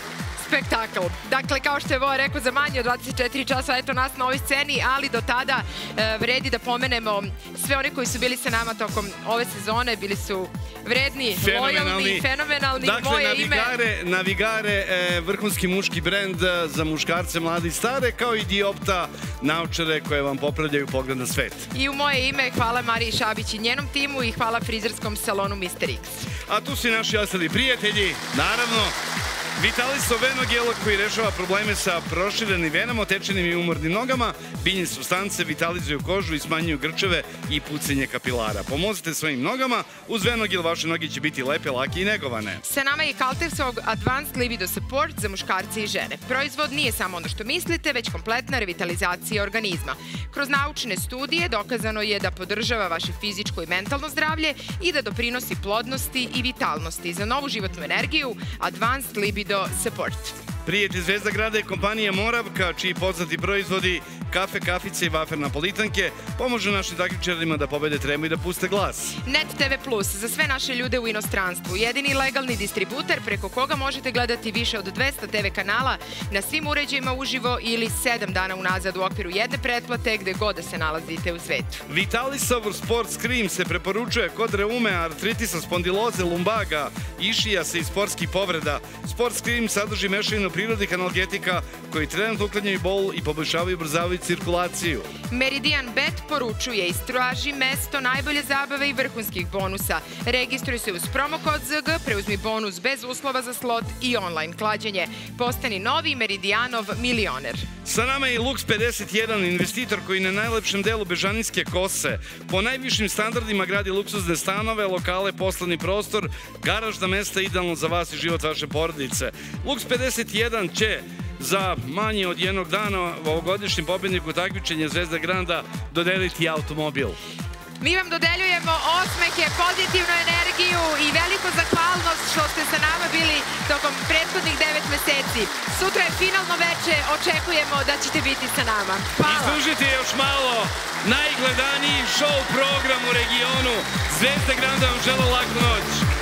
spektakl. Dakle, kao što je Voja rekao, za manje od 24 časa, eto nas na ovoj sceni, ali do tada vredi da pomenemo sve oni koji su bili sa nama tokom ove sezone, bili su vredni, lojalni, fenomenalni. Dakle, Navigare, vrhunski muški brend za muškarce, mlade i stare, kao i Diopta, naučare koje vam popravljaju pogled na svet. I u moje ime hvala Mariji Šabić i njenom timu i hvala frizerskom salonu Mister X. A tu su i naši ostali prijatelji, naravno, Vitaliso venogelo koji rešava probleme sa proširenim venama, otečenim i umornim nogama. Biljne substance vitalizuju kožu i smanjuju grčeve i pucanje kapilara. Pomozite svojim nogama, uz venogel vaše noge će biti lepe, lake i negovane. Sa nama je Kaltersov Advanced Libido Support za muškarce i žene. Proizvod nije samo ono što mislite, već kompletna revitalizacija organizma. Kroz naučne studije dokazano je da podržava vaše fizičko i mentalno zdravlje i da doprinosi plodnosti i vitalnosti. Za novu životnu energiju, Advanced Libido Support. Prijatelji Zvezda Grada je kompanija Moravka, čiji poznati proizvodi kafe, kafice i vafer napolitanke pomožu našim takmičarima da pobede tremu i da puste glas. Net TV Plus za sve naše ljude u inostranstvu. Jedini legalni distributer preko koga možete gledati više od 200 TV kanala na svim uređajima uživo ili 7 dana unazad u okviru jedne pretplate gde god da se nalazite u svetu. Vitalisov Sports Cream se preporučuje kod reume, artritisa, spondiloze, lumbaga, išija se i sportskih povreda. Sports Cream sadrži mešavinu prirodnih analgetika koji trenutno uklanjaju bol i poboljšavaju brzinu i cirkulaciju. Meridian Bet poručuje: istraži mesto najbolje zabave i vrhunskih bonusa. Registruj se uz promokod ZG, preuzmi bonus bez uslova za slot i online klađenje. Postani novi Meridianov milioner. Sa nama je Lux 51, investitor koji na najlepšem delu Bežanijske kose po najvišim standardima gradi luksuzne stanove, lokale, poslovni prostor, garažna mesta idealno za vas i život vaše porodice. Lux 51 će za manje od jednog dana ovogodišnjem pobedniku takmičenja Zvezde Granda dodeliti automobil. Mi vam dodeljujemo osmehe, pozitivnu energiju i veliku zahvalnost što ste sa nama bili tokom prethodnih 9 meseci. Sutra je finalno veče, očekujemo da ćete biti sa nama. Hvala. Izdržite još malo, najgledaniji show program u regionu. Zvezda Granda vam žele laku noć.